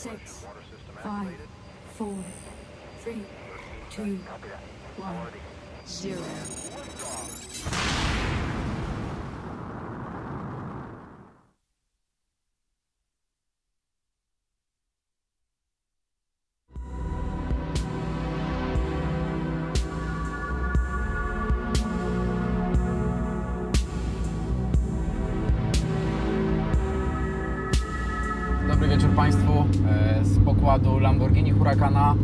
Zero. Dobry wieczór Państwu z pokładu Lamborghini Huracana.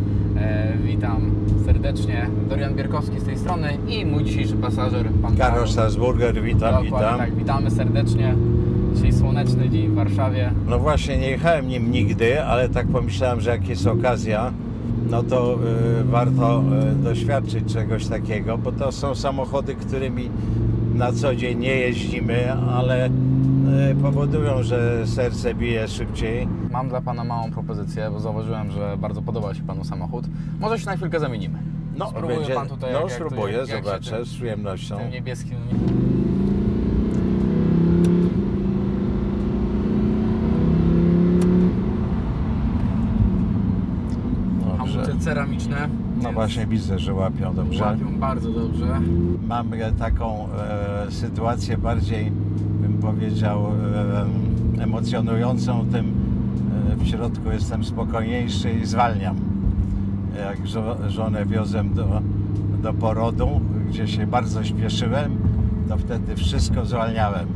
Witam serdecznie, Dorian Bierkowski z tej strony i mój dzisiejszy pasażer, pan Karol Strasburger. Witam. Tak, witamy serdecznie. Dzisiaj słoneczny dzień w Warszawie. No właśnie, nie jechałem nim nigdy, ale tak pomyślałem, że jak jest okazja, no to warto doświadczyć czegoś takiego, bo to są samochody, którymi na co dzień nie jeździmy, ale powodują, że serce bije szybciej. Mam dla Pana małą propozycję, bo zauważyłem, że bardzo podoba się Panu samochód. Może się na chwilkę zamienimy. No, spróbuję Pan tutaj. No, spróbuję, zobaczę z przyjemnością. Tym niebieskim. Hamulce ceramiczne. No właśnie, widzę, że łapią dobrze. Łapią bardzo dobrze. Mam taką sytuację bardziej, bym powiedział, emocjonującą, tym w środku jestem spokojniejszy i zwalniam. Jak żonę wiozę do porodu, gdzie się bardzo śpieszyłem, to wtedy wszystko zwalniałem.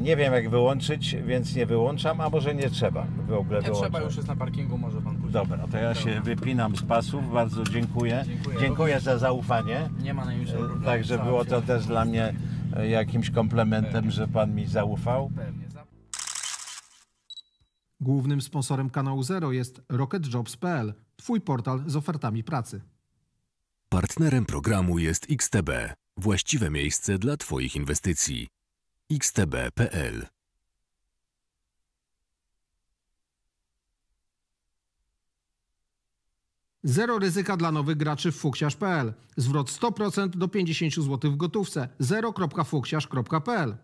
Nie wiem jak wyłączyć, więc nie wyłączam, a może nie trzeba w ogóle wyłączyć. Nie trzeba, już jest na parkingu, może Pan pójść. Dobra, to ja się wypinam z pasów, bardzo dziękuję. Dziękuję za zaufanie. Nie ma najmniejszego problemu. Także było to też dla mnie jakimś komplementem, że Pan mi zaufał. Głównym sponsorem kanału Zero jest rocketjobs.pl, Twój portal z ofertami pracy. Partnerem programu jest XTB, właściwe miejsce dla Twoich inwestycji. xtb.pl. Zero ryzyka dla nowych graczy w fuksiarz.pl. Zwrot 100% do 50 zł w gotówce. zero.fuksiarz.pl.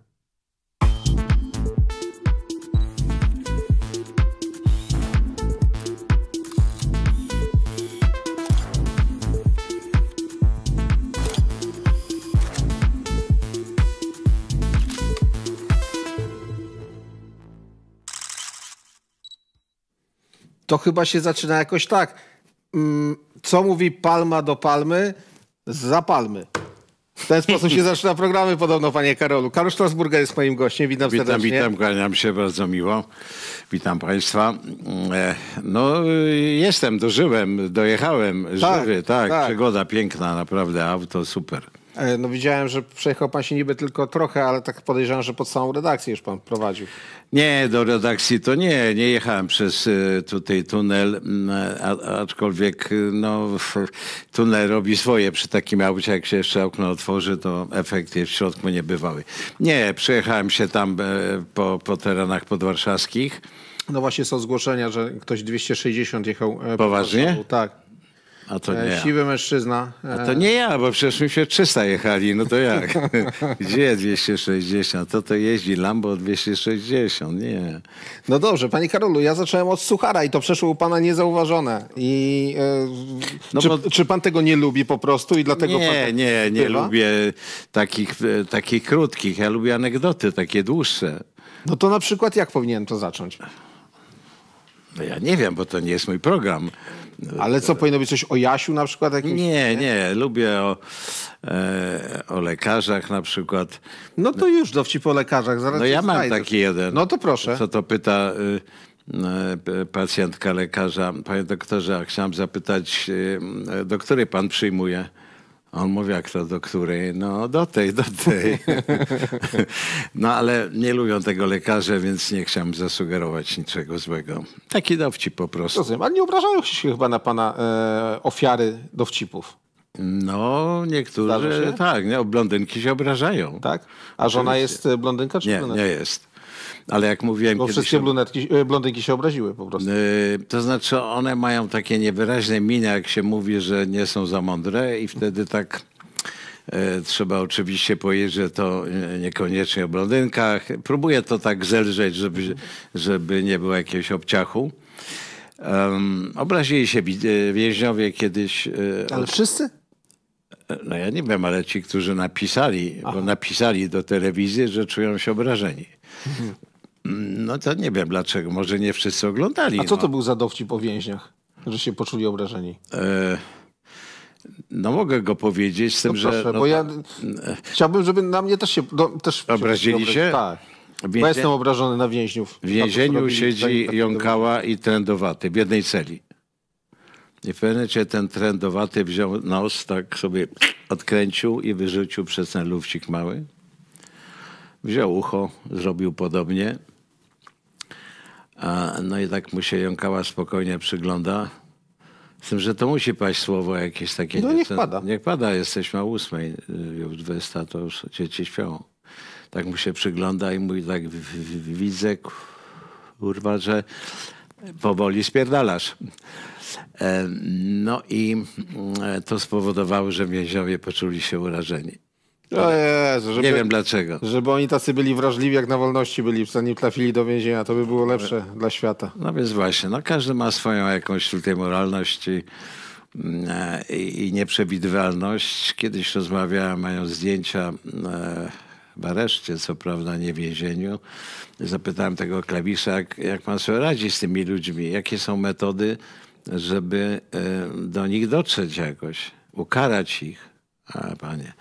To chyba się zaczyna jakoś tak. Co mówi palma do palmy? Za palmy. W ten sposób się zaczyna programy podobno, panie Karolu. Karol Strasburger jest moim gościem. Witam serdecznie. Witam, kłaniam się, bardzo miło. Witam Państwa. No jestem, dożyłem, dojechałem. Żywy, tak. Przygoda piękna, naprawdę, auto super. No widziałem, że przejechał Pan się niby tylko trochę, ale tak podejrzewam, że pod samą redakcję już Pan prowadził. Nie, do redakcji to nie jechałem przez tutaj tunel, aczkolwiek no, tunel robi swoje przy takim aucie, jak się jeszcze okno otworzy, to efekt jest w środku niebywały. Nie, przejechałem się tam po terenach podwarszawskich. No właśnie są zgłoszenia, że ktoś 260 jechał. Poważnie? Po tak. A to nie siwy mężczyzna. A to nie ja, bo przecież my się 300 jechali, no to jak? Gdzie 260? To jeździ Lambo 260, nie. No dobrze, panie Karolu, ja zacząłem od suchara i to przeszło u pana niezauważone. I, no czy pan tego nie lubi po prostu i dlatego nie, pan... Nie lubię takich krótkich, ja lubię anegdoty, takie dłuższe. No to na przykład jak powinienem to zacząć? No ja nie wiem, bo to nie jest mój program. Ale co, powinno być coś o Jasiu na przykład? Jakimś? Nie. Lubię o lekarzach na przykład. No to już dowcip o lekarzach. Zaraz no ja mam taki jeden. No to proszę. Co to pyta pacjentka lekarza. Panie doktorze, chciałem zapytać, do której pan przyjmuje? On mówi, jak to do której? No do tej. No ale nie lubią tego lekarze, więc nie chciałem zasugerować niczego złego. Taki dowcip po prostu. Rozumiem, ale nie obrażają się chyba na pana ofiary dowcipów. No niektórzy tak, nie? Blondynki się obrażają. Tak? A żona jest blondynka czy brunetka? Nie jest. Ale jak mówiłem... Bo wszystkie blondynki się obraziły po prostu. To znaczy one mają takie niewyraźne miny, jak się mówi, że nie są za mądre i wtedy tak trzeba oczywiście powiedzieć, że to niekoniecznie o blondynkach. Próbuję to tak zelżeć, żeby nie było jakiegoś obciachu. Obrazili się więźniowie kiedyś... Ale wszyscy? No ja nie wiem, ale ci, którzy napisali, bo napisali do telewizji, że czują się obrażeni. No to nie wiem dlaczego, może nie wszyscy oglądali. A co to był za dowcip o więźniach, że się poczuli obrażeni? No mogę go powiedzieć, z tym, no proszę, że... No, bo ja chciałbym, żeby na mnie też się... Obrazili się? Tak, bo jestem obrażony na więźniów. W więzieniu siedzi jąkała i trędowaty w jednej celi. I w pewnym momencie ten trędowaty wziął nos, tak sobie odkręcił i wyrzucił przez ten lufcik mały. Wziął ucho, zrobił podobnie. No i tak mu się jąkała spokojnie przygląda. Z tym, że to musi paść słowo jakieś takie... No niech pada. Niech pada, jesteśmy o 8:00, już 20:00, to już dzieci śpią. Tak mu się przygląda i mówi tak, widzę, kurwa, że powoli spierdalasz. No i to spowodowało, że więźniowie poczuli się urażeni. O Jezu, nie wiem dlaczego. Żeby oni tacy byli wrażliwi, jak na wolności byli, zanim trafili do więzienia, to by było lepsze dla świata. No więc właśnie, no każdy ma swoją jakąś tutaj moralność i nieprzewidywalność. Kiedyś rozmawiałem, mają zdjęcia w areszcie, co prawda nie w więzieniu. Zapytałem tego klawisza, jak pan sobie radzi z tymi ludźmi, jakie są metody, żeby do nich dotrzeć jakoś, ukarać ich. A panie...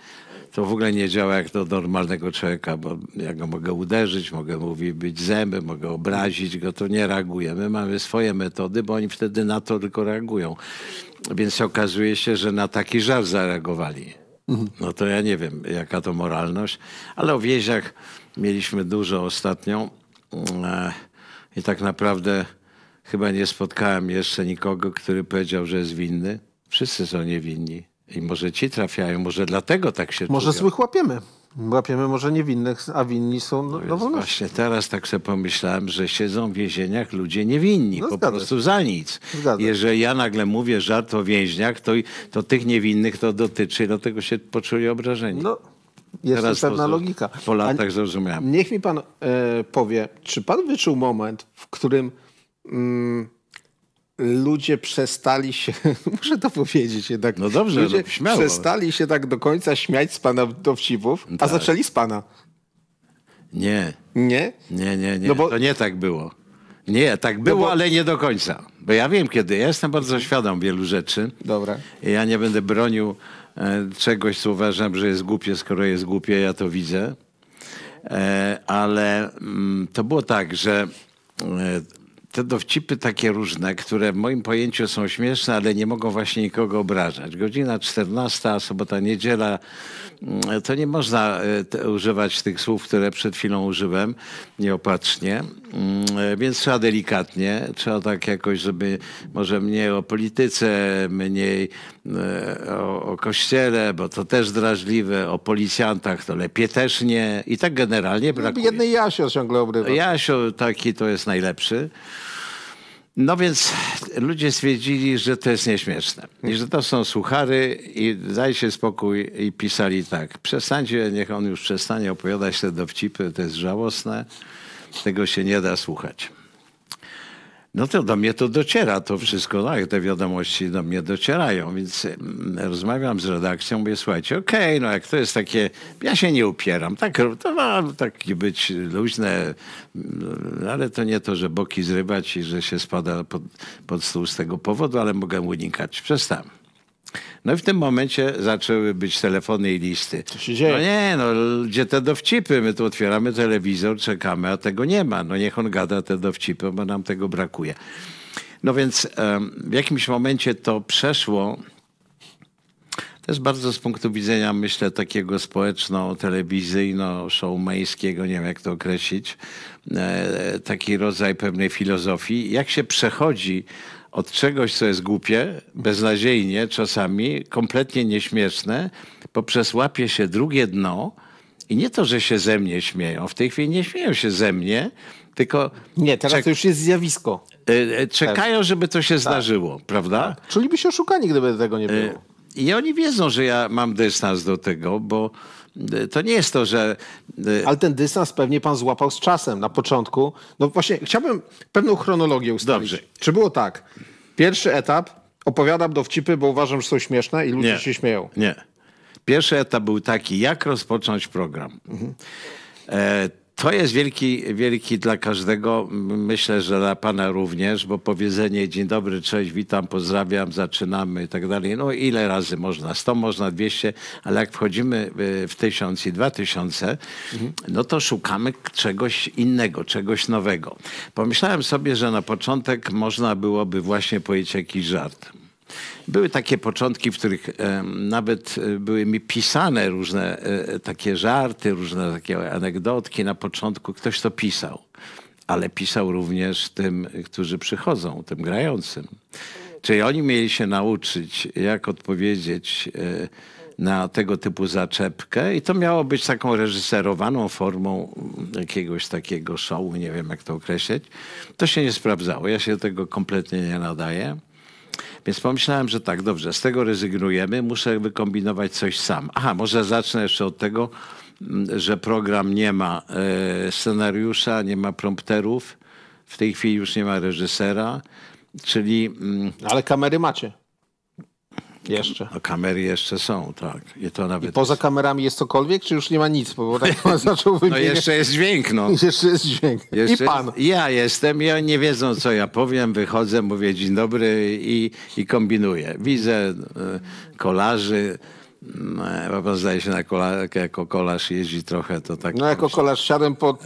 To w ogóle nie działa jak do normalnego człowieka, bo ja go mogę uderzyć, mogę mu wybić zęby, mogę obrazić go, to nie reaguje. My mamy swoje metody, bo oni wtedy na to tylko reagują. Więc okazuje się, że na taki żart zareagowali. No to ja nie wiem, jaka to moralność, ale o więźniach mieliśmy dużo ostatnio i tak naprawdę chyba nie spotkałem jeszcze nikogo, który powiedział, że jest winny. Wszyscy są niewinni. I może ci trafiają, może dlatego tak się może czują. Złych łapiemy. Łapiemy może niewinnych, a winni są do wolności. Właśnie teraz tak sobie pomyślałem, że siedzą w więzieniach ludzie niewinni. No, po prostu za nic. Zgadza. Jeżeli ja nagle mówię żart o więźniach, to tych niewinnych to dotyczy, dlatego się poczuli obrażeni. No, jest teraz pewna logika. Po latach zrozumiałem. Niech mi pan powie, czy pan wyczuł moment, w którym... ludzie przestali się, muszę to powiedzieć jednak, no dobrze, ludzie śmiało. Przestali się tak do końca śmiać z pana dowcipów, tak. A zaczęli z pana. Nie. Nie? Nie. No bo... To nie tak było. Nie, tak było, no bo... ale nie do końca. Bo ja wiem kiedy, ja jestem bardzo świadom wielu rzeczy. Dobra. Ja nie będę bronił czegoś, co uważam, że jest głupie, skoro jest głupie, ja to widzę. Ale to było tak, że... te dowcipy takie różne, które w moim pojęciu są śmieszne, ale nie mogą właśnie nikogo obrażać. Godzina 14, sobota, niedziela, to nie można używać tych słów, które przed chwilą użyłem nieopatrznie, więc trzeba delikatnie, trzeba tak jakoś, żeby może mniej o polityce, mniej o kościele, bo to też drażliwe, o policjantach to lepiej też nie i tak generalnie brakuje. Jednej Jasio ciągle obrywa. Jasio taki to jest najlepszy. No więc ludzie stwierdzili, że to jest nieśmieszne i że to są suchary i dajcie spokój, i pisali tak. Przestańcie, niech on już przestanie opowiadać te dowcipy, to jest żałosne, tego się nie da słuchać. No to do mnie to dociera to wszystko, tak? Te wiadomości do mnie docierają, więc rozmawiam z redakcją, mówię, słuchajcie, okej, no jak to jest takie, ja się nie upieram, tak, to ma takie być luźne, ale to nie to, że boki zrywać i że się spada pod stół z tego powodu, ale mogę unikać, przestałem. No i w tym momencie zaczęły być telefony i listy. Co się dzieje? No nie, no gdzie te dowcipy? My tu otwieramy telewizor, czekamy, a tego nie ma. No niech on gada te dowcipy, bo nam tego brakuje. No więc w jakimś momencie to przeszło. To jest bardzo z punktu widzenia, myślę, takiego społeczno-telewizyjno-showmejskiego, nie wiem jak to określić, taki rodzaj pewnej filozofii. Jak się przechodzi od czegoś, co jest głupie, beznadziejnie czasami, kompletnie nieśmieszne, poprzez łapie się drugie dno i nie to, że się ze mnie śmieją. W tej chwili nie śmieją się ze mnie, tylko... Nie, teraz to już jest zjawisko. Czekają, żeby to się zdarzyło, prawda? Tak. Czyli by się oszukali, gdyby tego nie było. I oni wiedzą, że ja mam dystans do tego, bo to nie jest to, że... Ale ten dystans pewnie pan złapał z czasem na początku. No właśnie, chciałbym pewną chronologię ustalić. Dobrze. Czy było tak? Pierwszy etap, opowiadam dowcipy, bo uważam, że są śmieszne i ludzie się śmieją. Nie. Pierwszy etap był taki, jak rozpocząć program. Mhm. To jest wielki dla każdego, myślę, że dla pana również, bo powiedzenie dzień dobry, cześć, witam, pozdrawiam, zaczynamy i tak dalej. No ile razy można? 100 można, 200, ale jak wchodzimy w 1000 i 2000, no to szukamy czegoś innego, czegoś nowego. Pomyślałem sobie, że na początek można byłoby właśnie powiedzieć jakiś żart. Były takie początki, w których nawet były mi pisane różne takie żarty, różne takie anegdotki. Na początku ktoś to pisał, ale pisał również tym, którzy przychodzą, tym grającym. Czyli oni mieli się nauczyć, jak odpowiedzieć na tego typu zaczepkę i to miało być taką reżyserowaną formą jakiegoś takiego show, nie wiem jak to określić. To się nie sprawdzało, ja się do tego kompletnie nie nadaję. Więc pomyślałem, że tak, dobrze, z tego rezygnujemy, muszę wykombinować coś sam. Aha, może zacznę jeszcze od tego, że program nie ma scenariusza, nie ma prompterów, w tej chwili już nie ma reżysera, czyli... Ale kamery macie jeszcze. No, kamery jeszcze są, tak. I to nawet... I poza kamerami jest cokolwiek, czy już nie ma nic? Bo tak pan zaczął wymieniać. No jeszcze jest dźwięk, no. Jeszcze jest dźwięk. Jeszcze i pan. Jest, ja jestem, ja nie wiedzą, co ja powiem. Wychodzę, mówię dzień dobry i kombinuję. Widzę kolarzy. Bo pan zdaje się, jako kolarz jeździ trochę, to tak... No jako kolarz siadłem po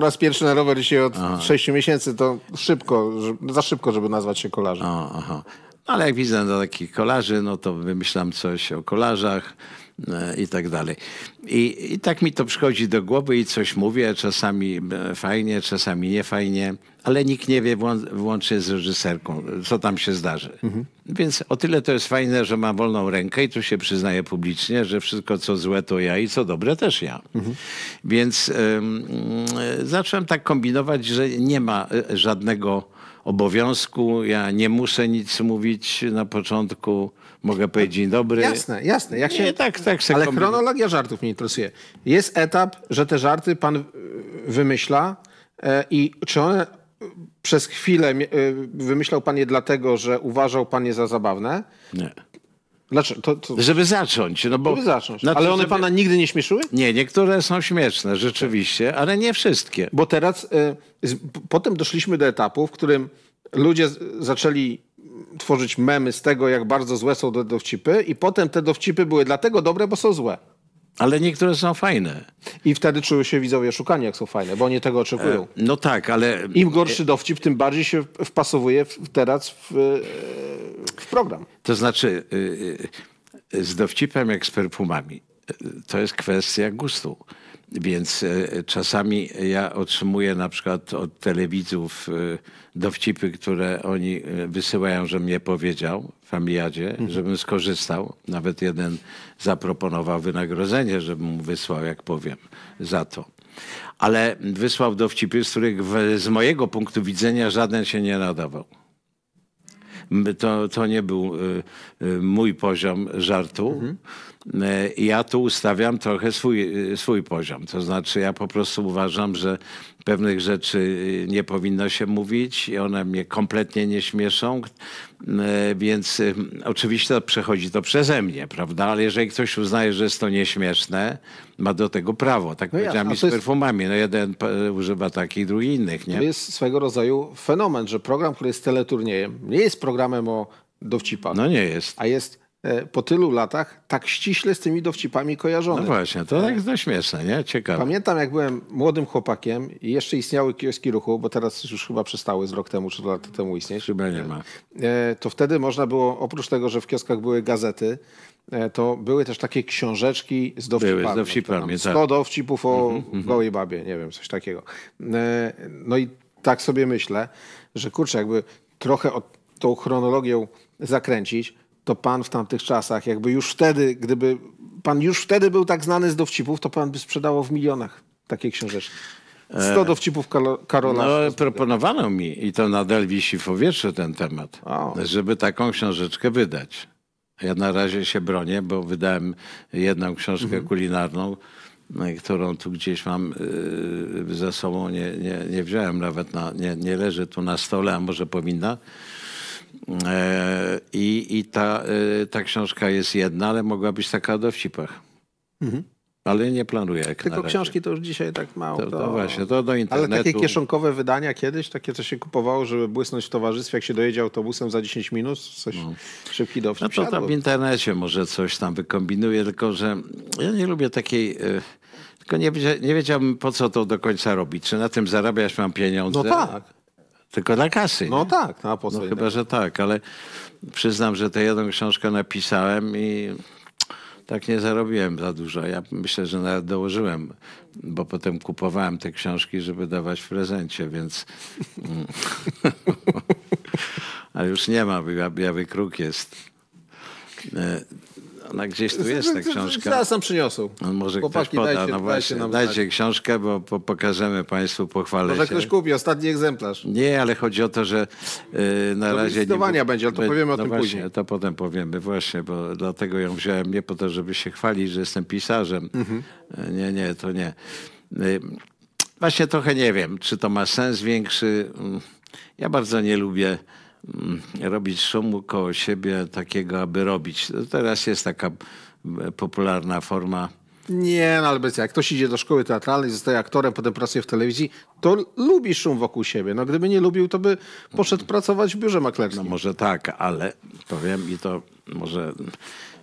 raz pierwszy na rower dzisiaj od 6 miesięcy, to szybko, za szybko, żeby nazwać się kolarzem. Aha. Ale jak widzę do takich kolarzy, no to wymyślam coś o kolarzach i tak dalej. I tak mi to przychodzi do głowy i coś mówię, czasami fajnie, czasami niefajnie, ale nikt nie wie, włącznie z reżyserką, co tam się zdarzy. Mhm. Więc o tyle to jest fajne, że mam wolną rękę i tu się przyznaję publicznie, że wszystko co złe to ja i co dobre też ja. Mhm. Więc zacząłem tak kombinować, że nie ma żadnego obowiązku, ja nie muszę nic mówić na początku, mogę powiedzieć dzień dobry. Jasne, jasne. Jak się... Nie, tak się ale kombinuje. Chronologia żartów mnie interesuje. Jest etap, że te żarty pan wymyśla i czy one przez chwilę wymyślał pan je dlatego, że uważał pan je za zabawne? Nie. Dlaczego? Żeby zacząć. No bo... Żeby zacząć. Znaczy, ale one żeby... pana nigdy nie śmieszyły? Nie, niektóre są śmieszne rzeczywiście, ale nie wszystkie. Bo teraz, potem doszliśmy do etapu, w którym ludzie zaczęli tworzyć memy z tego, jak bardzo złe są te dowcipy i potem te dowcipy były dlatego dobre, bo są złe. Ale niektóre są fajne. I wtedy czują się widzowie oszukani, jak są fajne, bo oni tego oczekują. No tak, ale... Im gorszy dowcip, tym bardziej się wpasowuje teraz w program. To znaczy z dowcipem jak z perfumami. To jest kwestia gustu. Więc czasami ja otrzymuję na przykład od telewidzów dowcipy, które oni wysyłają, żebym je powiedział w Familiadzie, żebym skorzystał. Nawet jeden zaproponował wynagrodzenie, żebym mu wysłał, jak powiem, za to. Ale wysłał dowcipy, z których z mojego punktu widzenia żaden się nie nadawał. To nie był mój poziom żartu. Ja tu ustawiam trochę swój poziom. To znaczy ja po prostu uważam, że pewnych rzeczy nie powinno się mówić i one mnie kompletnie nie śmieszą. Więc oczywiście to przechodzi to przeze mnie, prawda? Ale jeżeli ktoś uznaje, że jest to nieśmieszne, ma do tego prawo. Tak no powiedziałem z perfumami. No jeden używa takich, drugi innych. Nie? To jest swego rodzaju fenomen, że program, który jest teleturniejem, nie jest programem o dowcipach. No nie jest. A jest po tylu latach tak ściśle z tymi dowcipami kojarzony. No właśnie, to tak jest śmieszne, nie? Ciekawe. Pamiętam, jak byłem młodym chłopakiem i jeszcze istniały kioski Ruchu, bo teraz już chyba przestały z rok temu czy 2 lata temu istnieć. Chyba nie ma. To wtedy można było, oprócz tego, że w kioskach były gazety, to były też takie książeczki z dowcipami. Były z dowcipami, tak. 100 dowcipów o gołej babie, nie wiem, coś takiego. No i tak sobie myślę, że kurczę, jakby trochę tą chronologią zakręcić, to pan w tamtych czasach, jakby już wtedy, gdyby pan już wtedy był tak znany z dowcipów, to pan by sprzedało w milionach takiej książeczki. 100 dowcipów Karola. No, proponowano mi, i to nadal wisi w powietrzu ten temat, żeby taką książeczkę wydać. Ja na razie się bronię, bo wydałem jedną książkę kulinarną, którą tu gdzieś mam ze sobą, nie wziąłem nawet, nie leży tu na stole, a może powinna. I ta książka jest jedna, ale mogła być taka o dowcipach. Ale nie planuję jak na razie. Tylko książki to już dzisiaj tak mało. To właśnie, to do internetu. Ale takie kieszonkowe wydania kiedyś, takie co się kupowało, żeby błysnąć w towarzystwie, jak się dojedzie autobusem za 10 minut, coś szybki dowcip. No to tam w internecie może coś tam wykombinuję, tylko że ja nie lubię takiej... Tylko nie wiedziałbym, po co to do końca robić. Czy na tym zarabiać mam pieniądze? No tak. Tylko dla kasy. No nie? Tak, na po co? No, chyba, że tak, ale przyznam, że tę jedną książkę napisałem i tak nie zarobiłem za dużo. Ja myślę, że nawet dołożyłem, bo potem kupowałem te książki, żeby dawać w prezencie, więc... A już nie ma, Biały Kruk jest. Ona gdzieś tu jest, ta książka. Zaraz nam przyniosą. On może chłopaki, ktoś poda. No właśnie, dajcie książkę, bo pokażemy państwu, pochwalę się. Może ktoś kupi ostatni egzemplarz. Nie, ale chodzi o to, że na razie... Zdecydowania będzie, ale to powiemy o tym właśnie, później. To potem powiemy, właśnie, bo dlatego ją wziąłem nie po to, żeby się chwalić, że jestem pisarzem. Nie, to nie. Właśnie trochę nie wiem, czy to ma sens większy. Ja bardzo nie lubię robić szumu koło siebie takiego, aby robić. Teraz jest taka popularna forma. Nie, no ale bez jak ktoś idzie do szkoły teatralnej, zostaje aktorem, potem pracuje w telewizji, to lubi szum wokół siebie. No gdyby nie lubił, to by poszedł pracować w biurze maklerskim. No może tak, ale powiem i to może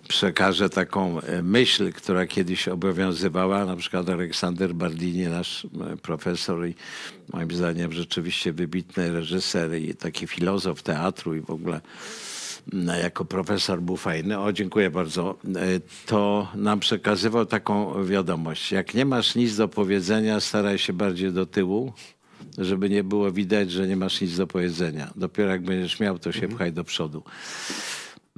przekażę taką myśl, która kiedyś obowiązywała, na przykład Aleksander Bardini, nasz profesor i moim zdaniem rzeczywiście wybitny reżyser i taki filozof teatru i w ogóle jako profesor był fajny. O, dziękuję bardzo. To nam przekazywał taką wiadomość. Jak nie masz nic do powiedzenia, staraj się bardziej do tyłu, żeby nie było widać, że nie masz nic do powiedzenia. Dopiero jak będziesz miał, to się pchaj do przodu.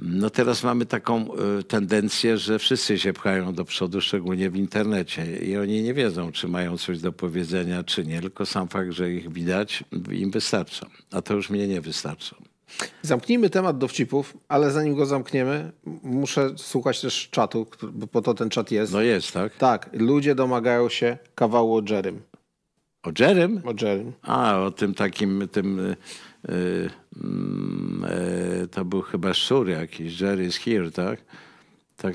No teraz mamy taką tendencję, że wszyscy się pchają do przodu, szczególnie w internecie. I oni nie wiedzą, czy mają coś do powiedzenia, czy nie. Tylko sam fakt, że ich widać, im wystarcza. A to już mnie nie wystarcza. Zamknijmy temat dowcipów, ale zanim go zamkniemy, muszę słuchać też czatu, bo po to ten czat jest. No jest, tak? Tak. Ludzie domagają się kawału o Jerrym. O Jerrym? O Jerrym. A, o tym takim... to był chyba szczur jakiś, Jerry is here, tak?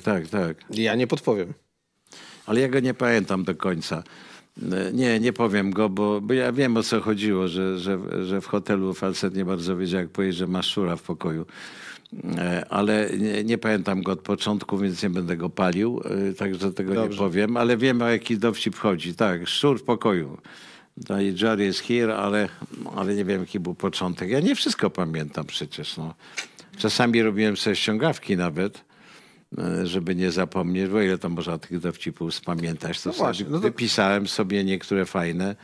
Tak. Ja nie podpowiem. Ale ja go nie pamiętam do końca. Nie powiem go, bo ja wiem, o co chodziło, że w hotelu facet nie bardzo wiedział, jak powiedzieć, że ma szczura w pokoju. Ale nie pamiętam go od początku, więc nie będę go palił, także tego Dobrze. Nie powiem. Ale wiem, o jaki dowcip chodzi. Tak, szczur w pokoju. No i Jerry is here, ale nie wiem, jaki był początek. Ja nie wszystko pamiętam przecież. No. Czasami robiłem sobie ściągawki nawet, żeby nie zapomnieć, bo ile to można tych dowcipów spamiętać. To wypisałem sobie niektóre fajne,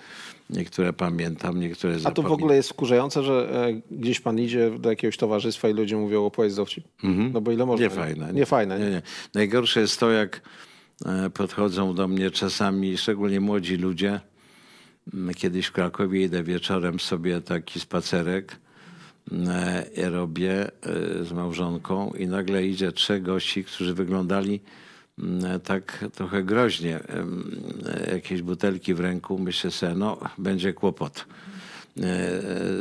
niektóre pamiętam, niektóre zapominam. A to w ogóle jest wkurzające, że gdzieś pan idzie do jakiegoś towarzystwa i ludzie mówią, opowiedz dowcip. No bo ile można. Nie fajne. Najgorsze jest to, jak podchodzą do mnie czasami, szczególnie młodzi ludzie. Kiedyś w Krakowie idę wieczorem sobie taki spacerek robię z małżonką i nagle idzie trzech gości, którzy wyglądali tak trochę groźnie. Jakieś butelki w ręku, myślę sobie, no będzie kłopot.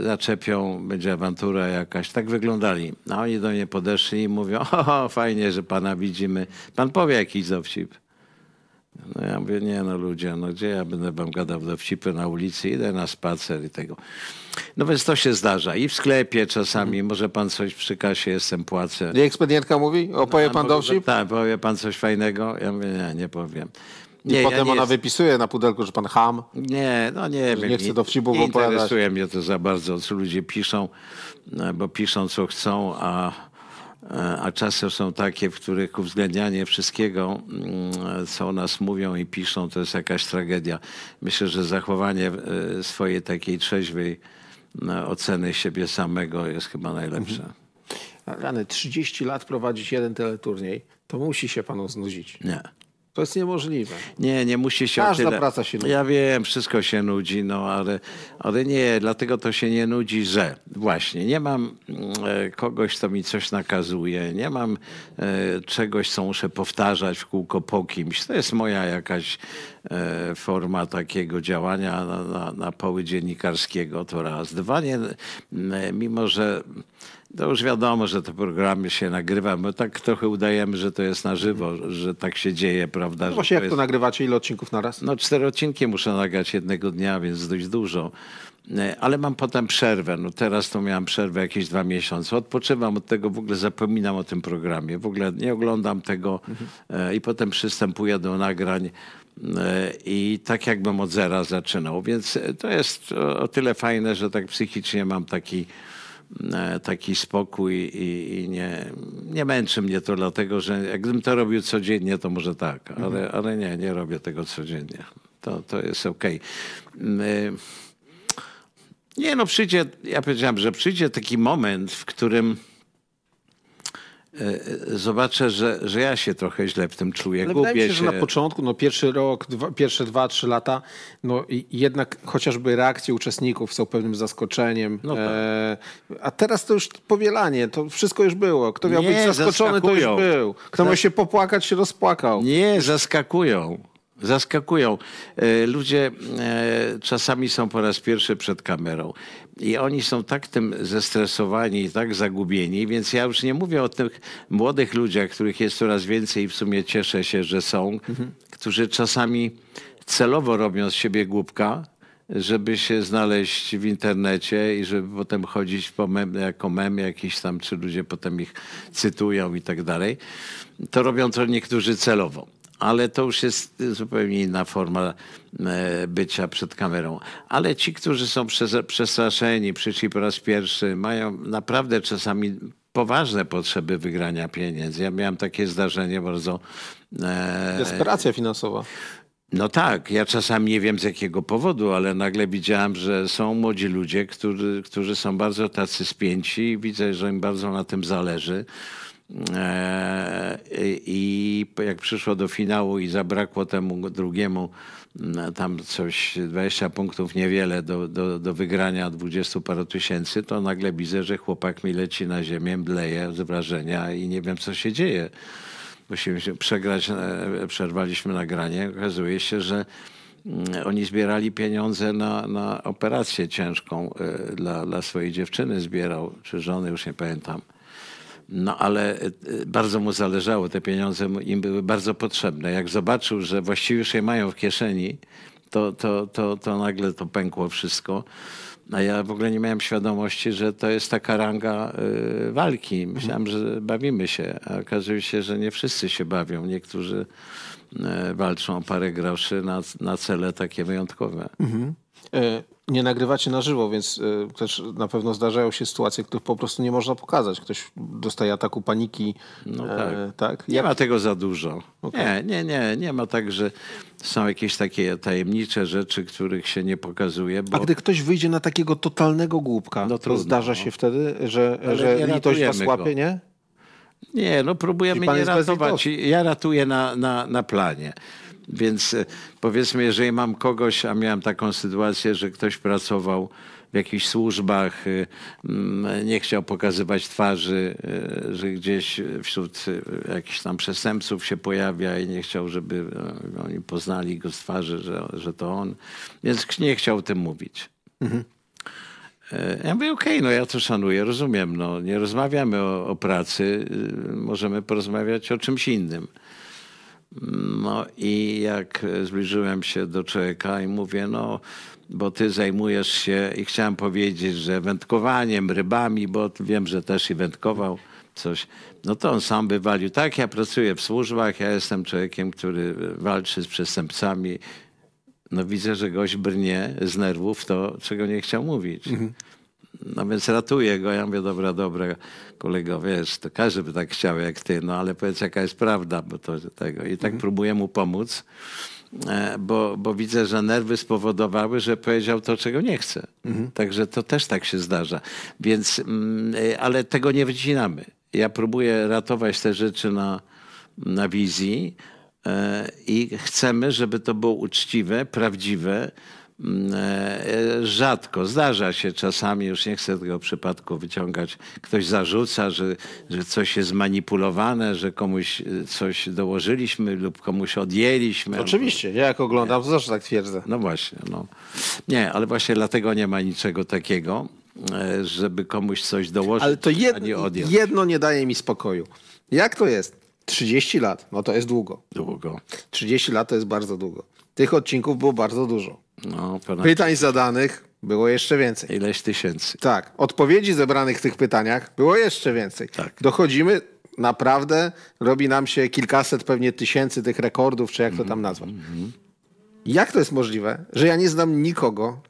Zaczepią, będzie awantura jakaś. Tak wyglądali. A oni do mnie podeszli i mówią, o, fajnie, że pana widzimy. Pan powie jakiś dowcip. No ja mówię, nie no ludzie, no gdzie ja będę wam gadał dowcipy na ulicy, idę na spacer i tego. No więc to się zdarza i w sklepie czasami, może pan coś przy kasie, jestem, płacę. I ekspedientka mówi, opowie pan dowcip? Tak, powie pan coś fajnego? Ja mówię, nie powiem. Nie, potem ona wypisuje na pudelku, że pan ham. Nie, no nie wiem. Nie chcę dowcipów opowiadać. Interesuje mnie to za bardzo, co ludzie piszą, bo piszą co chcą, a czasy są takie, w których uwzględnianie wszystkiego, co o nas mówią i piszą, to jest jakaś tragedia. Myślę, że zachowanie swojej takiej trzeźwej oceny siebie samego jest chyba najlepsze. Rany, 30 lat prowadzić jeden teleturniej, to musi się panu znudzić. Nie. To jest niemożliwe. Nie, nie musi się... Każda praca się nudzi. Ja wiem, wszystko się nudzi, no ale nie, dlatego to się nie nudzi, że właśnie nie mam kogoś, kto mi coś nakazuje, nie mam czegoś, co muszę powtarzać w kółko po kimś. To jest moja jakaś forma takiego działania na poły dziennikarskiego, to raz. Dwa, nie, mimo że... To już wiadomo, że te programy się nagrywa, bo tak trochę udajemy, że to jest na żywo, że tak się dzieje, prawda? No właśnie, jak to nagrywacie? Ile odcinków na raz? No 4 odcinki muszę nagrać jednego dnia, więc dość dużo. Ale mam potem przerwę. No teraz to miałem przerwę jakieś 2 miesiące. Odpoczywam od tego, w ogóle zapominam o tym programie. W ogóle nie oglądam tego i potem przystępuję do nagrań i tak jakbym od zera zaczynał. Więc to jest o tyle fajne, że tak psychicznie mam taki spokój i nie męczy mnie to, dlatego że jakbym to robił codziennie, to może tak, ale nie robię tego codziennie. To jest okej. Nie no, przyjdzie, ja powiedziałem, że przyjdzie taki moment, w którym zobaczę, że ja się trochę źle w tym czuję. Ale wydaje mi się, że na początku, no pierwszy rok, pierwsze 2-3 lata, no i jednak chociażby reakcje uczestników są pewnym zaskoczeniem. No tak. A teraz to już powielanie, to wszystko już było. Kto miał być zaskoczony, to już był. Kto miał się popłakać, się rozpłakał. Nie, zaskakują. Zaskakują. Ludzie czasami są po raz pierwszy przed kamerą i oni są tak tym zestresowani i tak zagubieni, więc ja już nie mówię o tych młodych ludziach, których jest coraz więcej i w sumie cieszę się, że są, którzy czasami celowo robią z siebie głupka, żeby się znaleźć w internecie i żeby potem chodzić po jako memy jakieś tam, czy ludzie potem ich cytują i tak dalej. To robią to niektórzy celowo. Ale to już jest zupełnie inna forma bycia przed kamerą. Ale ci, którzy są przestraszeni, przyszli po raz pierwszy, mają naprawdę czasami poważne potrzeby wygrania pieniędzy. Ja miałem takie zdarzenie bardzo... Desperacja finansowa. No tak, ja czasami nie wiem z jakiego powodu, ale nagle widziałem, że są młodzi ludzie, którzy są bardzo tacy spięci i widzę, że im bardzo na tym zależy. I jak przyszło do finału i zabrakło temu drugiemu tam coś 20 punktów niewiele do wygrania 20 paru tysięcy, to nagle widzę, że chłopak mi leci na ziemię, mdleje z wrażenia i nie wiem co się dzieje. Musimy się przegrać, przerwaliśmy nagranie. Okazuje się, że oni zbierali pieniądze na operację ciężką dla swojej dziewczyny zbierał, czy żony, już nie pamiętam. No ale bardzo mu zależało, te pieniądze im były bardzo potrzebne. Jak zobaczył, że właściwie już je mają w kieszeni, to nagle to pękło wszystko. A ja w ogóle nie miałem świadomości, że to jest taka ranga walki. Myślałem, że bawimy się, a okazuje się, że nie wszyscy się bawią. Niektórzy walczą o parę groszy na cele takie wyjątkowe. Nie nagrywacie na żywo, więc też na pewno zdarzają się sytuacje, których po prostu nie można pokazać. Ktoś dostaje ataku paniki. No tak. Tak? Nie ma tego za dużo. Okay. Nie ma tak, że są jakieś takie tajemnicze rzeczy, których się nie pokazuje. Bo... A gdy ktoś wyjdzie na takiego totalnego głupka, no trudno, to zdarza się wtedy, że litość was łapie, nie? Nie, no próbujemy nie ratować. Ja ratuję na planie. Więc powiedzmy, jeżeli mam kogoś, a miałem taką sytuację, że ktoś pracował w jakichś służbach, nie chciał pokazywać twarzy, że gdzieś wśród jakichś tam przestępców się pojawia i nie chciał, żeby oni poznali go z twarzy, że to on. Więc nie chciał o tym mówić. Mhm. Ja mówię, okej, no ja to szanuję, rozumiem, no nie rozmawiamy o pracy, możemy porozmawiać o czymś innym. No i jak zbliżyłem się do człowieka i mówię, no bo ty zajmujesz się, i chciałem powiedzieć, że wędkowaniem, rybami, bo wiem, że też i wędkował coś. No to on sam wywalił, tak, ja pracuję w służbach, ja jestem człowiekiem, który walczy z przestępcami. No widzę, że gość brnie z nerwów to, czego nie chciał mówić. Mhm. No więc ratuję go. Ja mówię, dobra, kolego, wiesz, to każdy by tak chciał jak ty, no ale powiedz, jaka jest prawda, bo to tego. I tak próbuję mu pomóc, bo widzę, że nerwy spowodowały, że powiedział to, czego nie chce. Mhm. Także to też tak się zdarza. Więc, ale tego nie wycinamy. Ja próbuję ratować te rzeczy na wizji, i chcemy, żeby to było uczciwe, prawdziwe. Rzadko, zdarza się czasami, już nie chcę tego przypadku wyciągać, ktoś zarzuca, że coś jest manipulowane, że komuś coś dołożyliśmy lub komuś odjęliśmy. Oczywiście, ja jak oglądam, to zawsze tak twierdzę. No właśnie. No. Nie, ale właśnie dlatego nie ma niczego takiego, żeby komuś coś dołożyć, ale to jedno nie daje mi spokoju. Jak to jest? 30 lat, no to jest długo. 30 lat to jest bardzo długo. Tych odcinków było bardzo dużo. No, pytań zadanych było jeszcze więcej. Ileś tysięcy. Tak. Odpowiedzi zebranych w tych pytaniach było jeszcze więcej. Tak. Dochodzimy, naprawdę robi nam się kilkaset pewnie tysięcy tych rekordów, czy jak to tam nazwać. Jak to jest możliwe, że ja nie znam nikogo,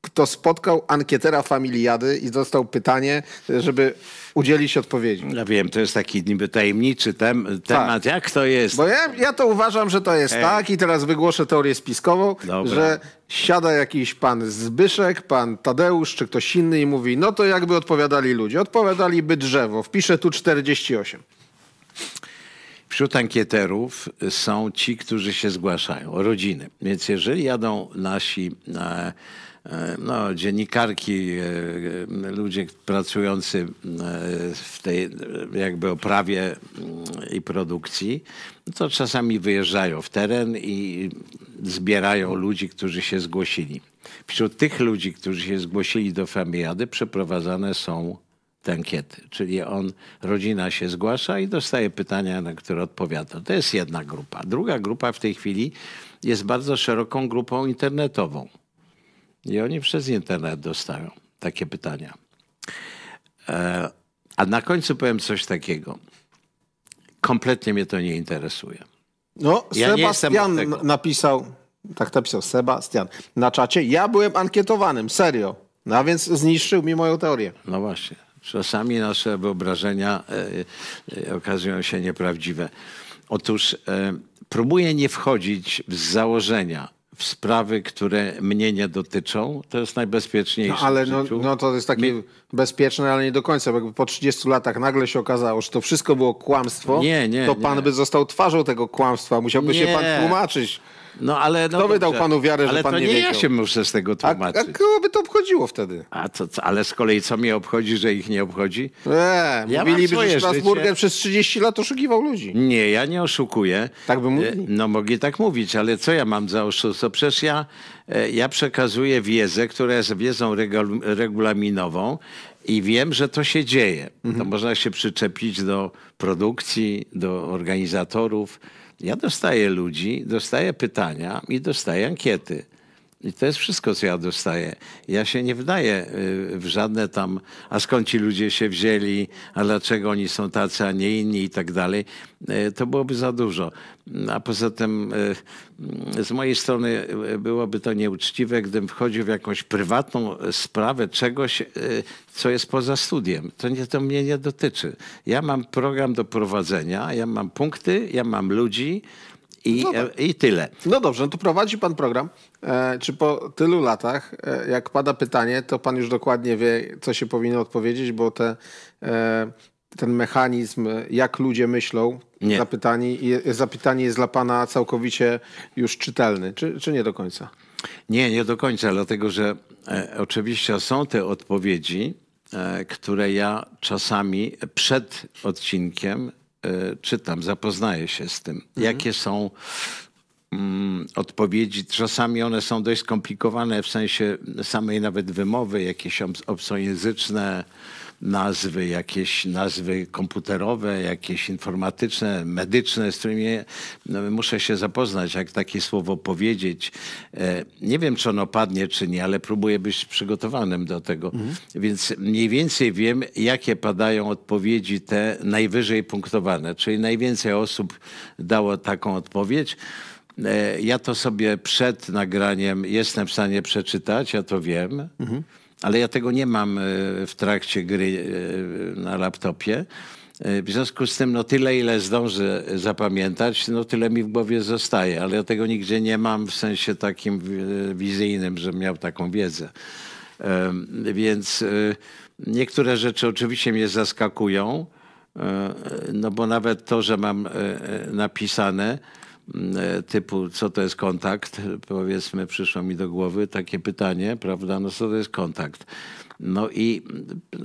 kto spotkał ankietera Familiady i dostał pytanie, żeby udzielić odpowiedzi. Ja wiem, to jest taki niby tajemniczy temat. Tak. Jak to jest? Bo ja to uważam, że to jest tak i teraz wygłoszę teorię spiskową, że siada jakiś pan Zbyszek, pan Tadeusz czy ktoś inny i mówi, no to jakby odpowiadali ludzie. Odpowiadaliby drzewo. Wpiszę tu 48. Wśród ankieterów są ci, którzy się zgłaszają, rodziny. Więc jeżeli jadą nasi... No, dziennikarki, ludzie pracujący w tej jakby oprawie i produkcji, to czasami wyjeżdżają w teren i zbierają ludzi, którzy się zgłosili. Wśród tych ludzi, którzy się zgłosili do Familiady, przeprowadzane są te ankiety. Czyli rodzina się zgłasza i dostaje pytania, na które odpowiada. To jest jedna grupa. Druga grupa w tej chwili jest bardzo szeroką grupą internetową. I oni przez internet dostają takie pytania. A na końcu powiem coś takiego. Kompletnie mnie to nie interesuje. No, ja Sebastian napisał, tak napisał Sebastian na czacie. Ja byłem ankietowanym, serio. No a więc zniszczył mi moją teorię. No właśnie. Czasami nasze wyobrażenia okazują się nieprawdziwe. Otóż próbuję nie wchodzić w założenia, w sprawy, które mnie nie dotyczą, to jest najbezpieczniejsze. No, ale no to jest takie bezpieczne, ale nie do końca. Jakby po 30 latach nagle się okazało, że to wszystko było kłamstwo, to pan by został twarzą tego kłamstwa. Musiałby się pan tłumaczyć. No, ale kto by dał panu wiarę, że pan nie wiedział? Ja się muszę z tego tłumaczyć. A kogo by to obchodziło wtedy? Ale z kolei co mnie obchodzi, że ich nie obchodzi? Mówiliby, że Strasburger przez 30 lat oszukiwał ludzi. Nie, ja nie oszukuję. Tak by mówili? No mogli tak mówić, ale co ja mam za oszustwo? Przecież ja przekazuję wiedzę, która jest wiedzą regulaminową i wiem, że to się dzieje. To można się przyczepić do produkcji, do organizatorów. Ja dostaję ludzi, dostaję pytania i dostaję ankiety. I to jest wszystko, co ja dostaję. Ja się nie wdaję w żadne tam, a skąd ci ludzie się wzięli, a dlaczego oni są tacy, a nie inni i tak dalej. To byłoby za dużo. A poza tym z mojej strony byłoby to nieuczciwe, gdybym wchodził w jakąś prywatną sprawę czegoś, co jest poza studiem. To mnie nie dotyczy. Ja mam program do prowadzenia, ja mam punkty, ja mam ludzi. I tyle. No dobrze, no to prowadzi pan program. Czy po tylu latach, jak pada pytanie, to pan już dokładnie wie, co się powinno odpowiedzieć, bo ten mechanizm, jak ludzie myślą, zapytanie jest dla pana całkowicie już czytelny, czy nie do końca? Nie, nie do końca, dlatego że oczywiście są te odpowiedzi, które ja czasami przed odcinkiem czytam, zapoznaję się z tym, jakie są odpowiedzi. Czasami one są dość skomplikowane w sensie samej nawet wymowy, jakieś obcojęzyczne nazwy, jakieś nazwy komputerowe, jakieś informatyczne, medyczne, z którymi muszę się zapoznać, jak takie słowo powiedzieć. Nie wiem, czy ono padnie, czy nie, ale próbuję być przygotowanym do tego. Więc mniej więcej wiem, jakie padają odpowiedzi te najwyżej punktowane, czyli najwięcej osób dało taką odpowiedź. Ja to sobie przed nagraniem jestem w stanie przeczytać, ja to wiem. Ale ja tego nie mam w trakcie gry na laptopie. W związku z tym no tyle, ile zdążę zapamiętać, no tyle mi w głowie zostaje. Ale ja tego nigdzie nie mam w sensie takim wizyjnym, żebym miał taką wiedzę. Więc niektóre rzeczy oczywiście mnie zaskakują, no bo nawet to, że mam napisane, typu co to jest kontakt, powiedzmy przyszło mi do głowy takie pytanie, prawda, no co to jest kontakt? No i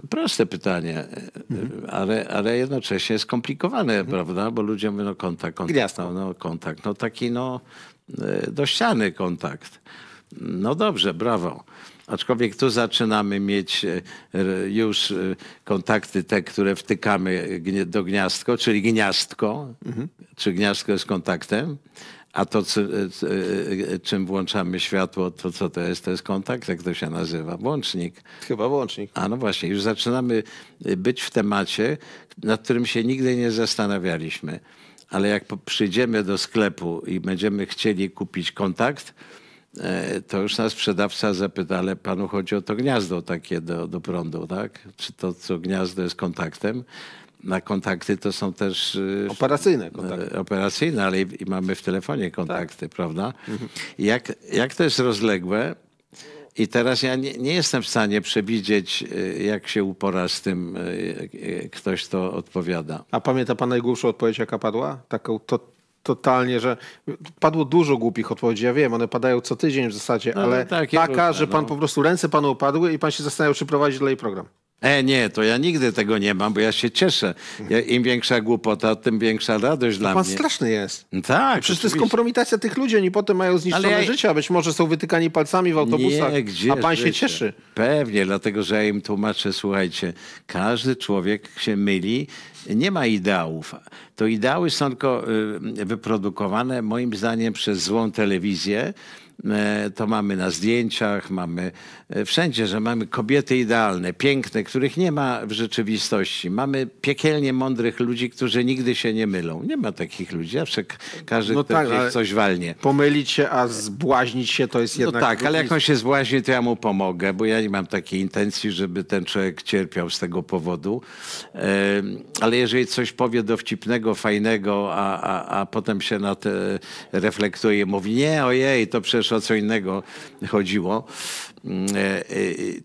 proste pytanie, ale jednocześnie skomplikowane, prawda, bo ludzie mówią, no kontakt, no kontakt, no taki no dościany kontakt. No dobrze, brawo. Aczkolwiek tu zaczynamy mieć już kontakty te, które wtykamy do gniazdko, czyli gniazdko, czy gniazdko jest kontaktem, a to, czym włączamy światło, to co to jest kontakt, jak to się nazywa? Włącznik. Chyba włącznik. A no właśnie, już zaczynamy być w temacie, nad którym się nigdy nie zastanawialiśmy, ale jak przyjdziemy do sklepu i będziemy chcieli kupić kontakt, to już nas sprzedawca zapyta, ale panu chodzi o to gniazdo takie do prądu, tak? Czy to co gniazdo jest kontaktem? Na kontakty to są też... Operacyjne kontakty. Operacyjne, ale i mamy w telefonie kontakty, tak, prawda? Jak to jest rozległe i teraz ja nie jestem w stanie przewidzieć, jak się upora z tym ktoś, kto odpowiada. A pamięta pan najgłupszą odpowiedź, jaka padła? Taką totalnie, że padło dużo głupich odpowiedzi, ja wiem, one padają co tydzień w zasadzie, no, ale taka, że pan po prostu ręce panu upadły i pan się zastanawiał, czy prowadzić dalej program. Nie, to ja nigdy tego nie mam, bo ja się cieszę. Im większa głupota, tym większa radość dla mnie. Pan straszny jest. Tak. Przecież to jest kompromitacja tych ludzi, oni potem mają zniszczone życie, a być może są wytykani palcami w autobusach, a pan się cieszy. Pewnie, dlatego że ja im tłumaczę, słuchajcie, każdy człowiek się myli, nie ma ideałów. To ideały są tylko wyprodukowane moim zdaniem przez złą telewizję. To mamy na zdjęciach, mamy wszędzie, że mamy kobiety idealne, piękne, których nie ma w rzeczywistości. Mamy piekielnie mądrych ludzi, którzy nigdy się nie mylą. Nie ma takich ludzi, zawsze każdy coś walnie. Pomylić się, a zbłaźnić się to jest jednak... No tak, ale jak on się zbłaźni, to ja mu pomogę, bo ja nie mam takiej intencji, żeby ten człowiek cierpiał z tego powodu. Ale jeżeli coś powie dowcipnego, fajnego, a potem się na to reflektuje, mówi nie, ojej, to przecież o co innego chodziło.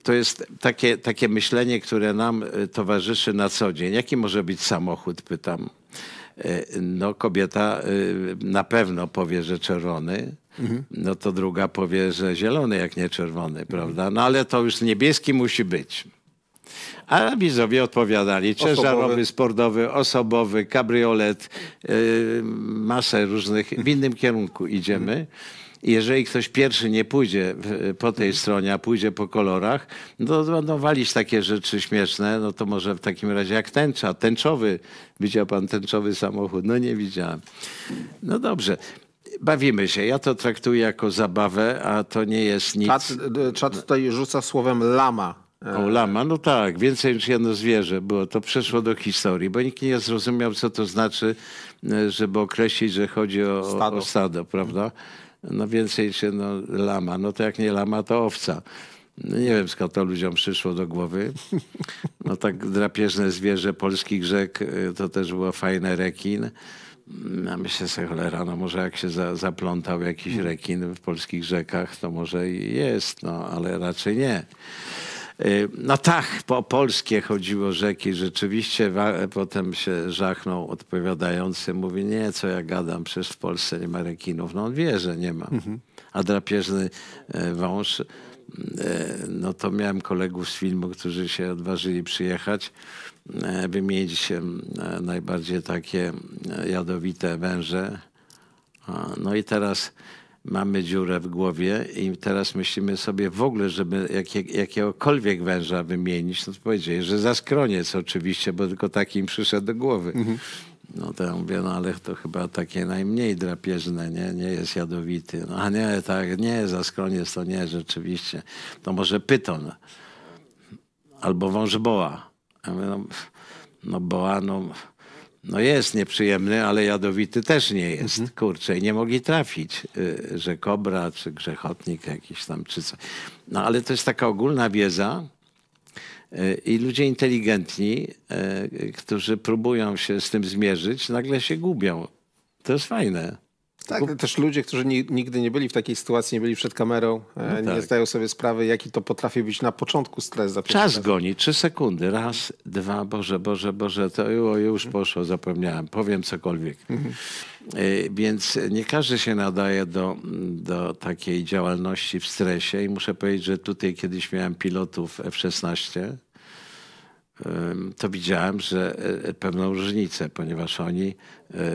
To jest takie myślenie, które nam towarzyszy na co dzień. Jaki może być samochód, pytam. No kobieta na pewno powie, że czerwony, no to druga powie, że zielony, jak nie czerwony, prawda? No ale to już niebieski musi być. A widzowie odpowiadali, ciężarowy, sportowy, osobowy, kabriolet, masę różnych, w innym kierunku idziemy. Jeżeli ktoś pierwszy nie pójdzie po tej stronie, a pójdzie po kolorach, no będą walić takie rzeczy śmieszne, no to może w takim razie jak tęcza, tęczowy. Widział pan tęczowy samochód? No nie widziałem. No dobrze. Bawimy się. Ja to traktuję jako zabawę, a to nie jest nic. Czat tutaj rzuca słowem lama. O, lama, no tak, więcej niż jedno zwierzę było. To przeszło do historii, bo nikt nie zrozumiał, co to znaczy, żeby określić, że chodzi o stado, prawda? No więcej się lama, no to jak nie lama, to owca. No nie wiem, skąd to ludziom przyszło do głowy. No tak drapieżne zwierzę polskich rzek, to też było fajne, rekin. Ja myślę sobie, cholera, no może jak się zaplątał jakiś rekin w polskich rzekach, to może i jest, no ale raczej nie. Na tach po polskie chodziło rzeki. Rzeczywiście potem się żachnął odpowiadający. Mówi, nie, co ja gadam, przecież w Polsce nie ma rekinów. No on wie, że nie ma. A drapieżny wąż, no to miałem kolegów z filmu, którzy się odważyli przyjechać, wymienić się najbardziej takie jadowite węże. No i teraz mamy dziurę w głowie i teraz myślimy sobie w ogóle, żeby jakiegokolwiek węża wymienić, no to powiedzieli, że zaskroniec oczywiście, bo tylko taki im przyszedł do głowy. No to ja mówię, no ale to chyba takie najmniej drapieżne, nie, nie jest jadowity. No a nie, tak, nie, zaskroniec to nie, rzeczywiście. To może pyton albo wąż boa. Ja mówię, no boa, no jest nieprzyjemny, ale jadowity też nie jest. Kurczę, i nie mogli trafić, że kobra, czy grzechotnik jakiś tam, czy co. No ale to jest taka ogólna wiedza i ludzie inteligentni, którzy próbują się z tym zmierzyć, nagle się gubią. To jest fajne. Tak, też ludzie, którzy nigdy nie byli w takiej sytuacji, nie byli przed kamerą, nie zdają sobie sprawy, jaki to potrafi być na początku stres. Czas goni, 3 sekundy. Raz, dwa, Boże, Boże, Boże, to już poszło, zapomniałem, powiem cokolwiek. Więc nie każdy się nadaje do takiej działalności w stresie i muszę powiedzieć, że tutaj kiedyś miałem pilotów F-16, to widziałem, że pewną różnicę, ponieważ oni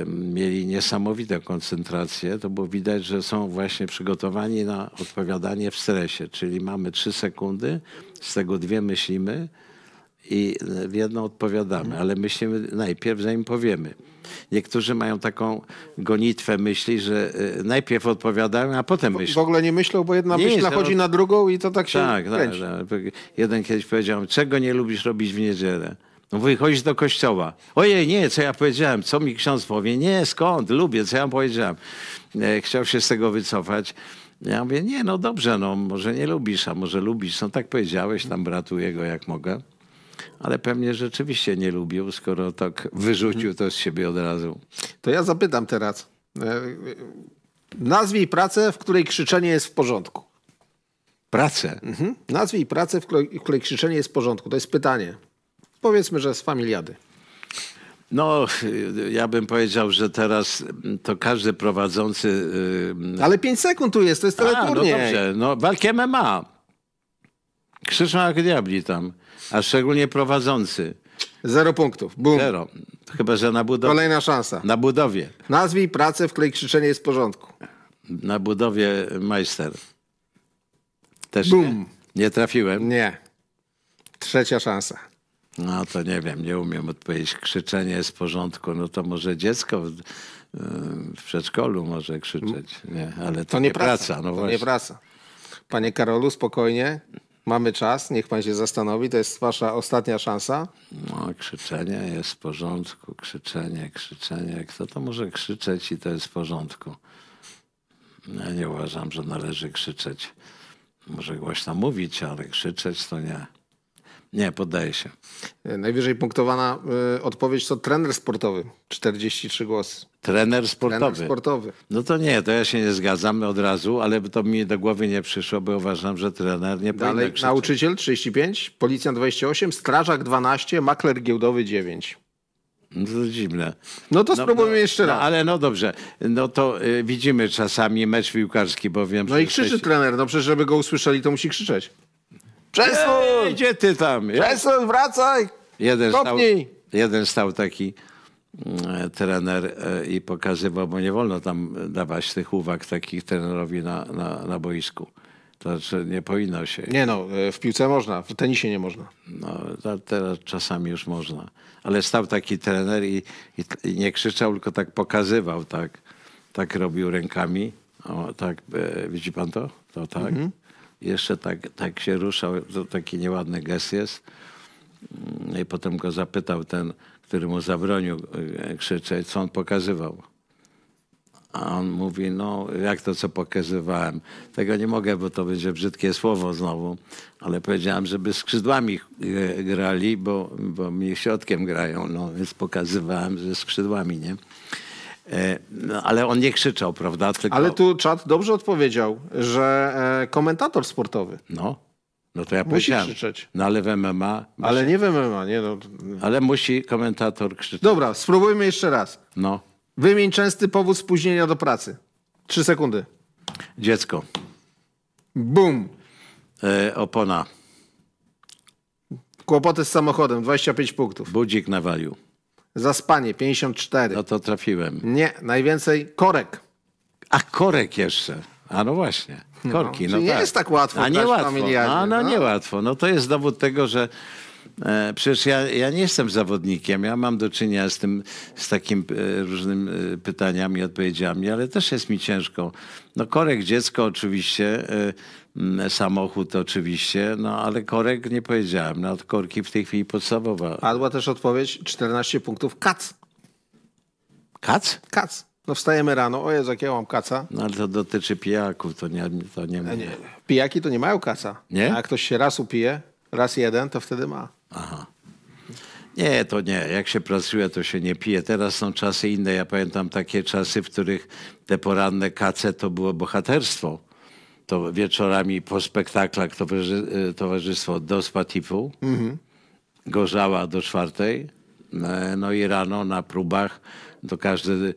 mieli niesamowitą koncentrację. To było widać, że są właśnie przygotowani na odpowiadanie w stresie. Czyli mamy 3 sekundy, z tego 2 myślimy i w jedną odpowiadamy. Ale myślimy najpierw, zanim powiemy. Niektórzy mają taką gonitwę myśli, że najpierw odpowiadają, a potem myślą. W ogóle nie myślą, bo jedna myśl nachodzi na drugą i to tak się kręci. Tak. Jeden kiedyś powiedział, czego nie lubisz robić w niedzielę? No wychodzisz do kościoła. Ojej, nie, co ja powiedziałem? Co mi ksiądz powie? Nie, skąd? Lubię, co ja powiedziałem. Chciał się z tego wycofać. Ja mówię, nie, no dobrze, no może nie lubisz, a może lubisz. No tak powiedziałeś, tam ratuję go jak mogę. Ale pewnie rzeczywiście nie lubił, skoro tak wyrzucił to z siebie od razu. To ja zapytam teraz. Nazwij pracę, w której krzyczenie jest w porządku. Pracę? Nazwij pracę, w której krzyczenie jest w porządku. To jest pytanie. Powiedzmy, że z Familiady. No, ja bym powiedział, że teraz to każdy prowadzący... Ale 5 sekund tu jest, to jest teleturniej. No dobrze, no walkę MMA. Krzyczą jak diabli tam. A szczególnie prowadzący. 0 punktów. Bum. 0. Chyba, że na budowie. Kolejna szansa. Na budowie. Nazwij pracę, w której krzyczenie jest w porządku. Na budowie majster. Też bum. Nie trafiłem? Nie. 3. szansa. No to nie wiem, nie umiem odpowiedzieć. Krzyczenie jest w porządku. No to może dziecko w przedszkolu może krzyczeć. Nie, ale to nie praca. No to nie praca. Panie Karolu, spokojnie. Mamy czas, niech pan się zastanowi. To jest wasza ostatnia szansa. No, krzyczenie jest w porządku. Krzyczenie, krzyczenie. Kto to może krzyczeć i to jest w porządku? Ja nie uważam, że należy krzyczeć. Może głośno mówić, ale krzyczeć to nie. Nie, poddaję się. Najwyżej punktowana odpowiedź to trener sportowy. 43 głosy. Trener sportowy. Trener sportowy. No to nie, to ja się nie zgadzam od razu, ale to mi do głowy nie przyszło, bo uważam, że trener nie powinien krzyczeć. Nauczyciel 35, policjant 28, strażak 12, makler giełdowy 9. No to dziwne. No to spróbujmy jeszcze raz. No, ale no dobrze, no to widzimy czasami mecz piłkarski, bo wiem, że... No i krzyczy trener, no przecież żeby go usłyszeli, to musi krzyczeć. Przesuń! Gdzie ty tam? Przesuń, wracaj! Jeden stał taki trener i pokazywał, bo nie wolno tam dawać tych uwag takich trenerowi na boisku. To znaczy nie powinno się. Nie no, w piłce można, w tenisie nie można. No, teraz czasami już można. Ale stał taki trener i nie krzyczał, tylko tak pokazywał, tak robił rękami. O, tak, widzi pan to? To tak. Jeszcze tak się ruszał, to taki nieładny gest jest. I potem go zapytał ten, który mu zabronił krzyczeć, co on pokazywał. A on mówi, no jak to, co pokazywałem? Tego nie mogę, bo to będzie brzydkie słowo znowu. Ale powiedziałem, żeby skrzydłami grali, bo mi środkiem grają. No więc pokazywałem, że skrzydłami, nie? No, ale on nie krzyczał, prawda? Tylko... Ale tu czat dobrze odpowiedział, że komentator sportowy. No. No to ja powiedziałem. Musi krzyczeć. No ale w MMA... Musi. Ale nie w MMA, nie no. Ale musi komentator krzyczeć. Dobra, spróbujmy jeszcze raz. No. Wymień częsty powód spóźnienia do pracy. 3 sekundy. Dziecko. Bum. Opona. Kłopoty z samochodem. 25 punktów. Budzik nawalił. Zaspanie. 54. No to trafiłem. Nie. Najwięcej korek. A korek jeszcze. A no właśnie. Korki. No, no nie tak. Jest tak łatwo. A nie łatwo. No, no, no nie łatwo. No to jest dowód tego, że przecież ja nie jestem zawodnikiem. Ja mam do czynienia z takim różnymi pytaniami, odpowiedziami, ale też jest mi ciężko. No korek, dziecko oczywiście, samochód oczywiście, no ale korek nie powiedziałem. No korki w tej chwili podstawowa. Padła też odpowiedź 14 punktów. Kac. Kac? Kac. No wstajemy rano, o Jezu, jak ja mam kaca. No ale to dotyczy pijaków, to nie ma. Pijaki to nie mają kaca. Nie? A jak ktoś się raz upije, raz jeden, to wtedy ma. Aha. Nie, to nie. Jak się pracuje, to się nie pije. Teraz są czasy inne. Ja pamiętam takie czasy, w których te poranne kace to było bohaterstwo. To wieczorami po spektaklach towarzystwo do Spatifu, gorzała do 4:00, no i rano na próbach to każdy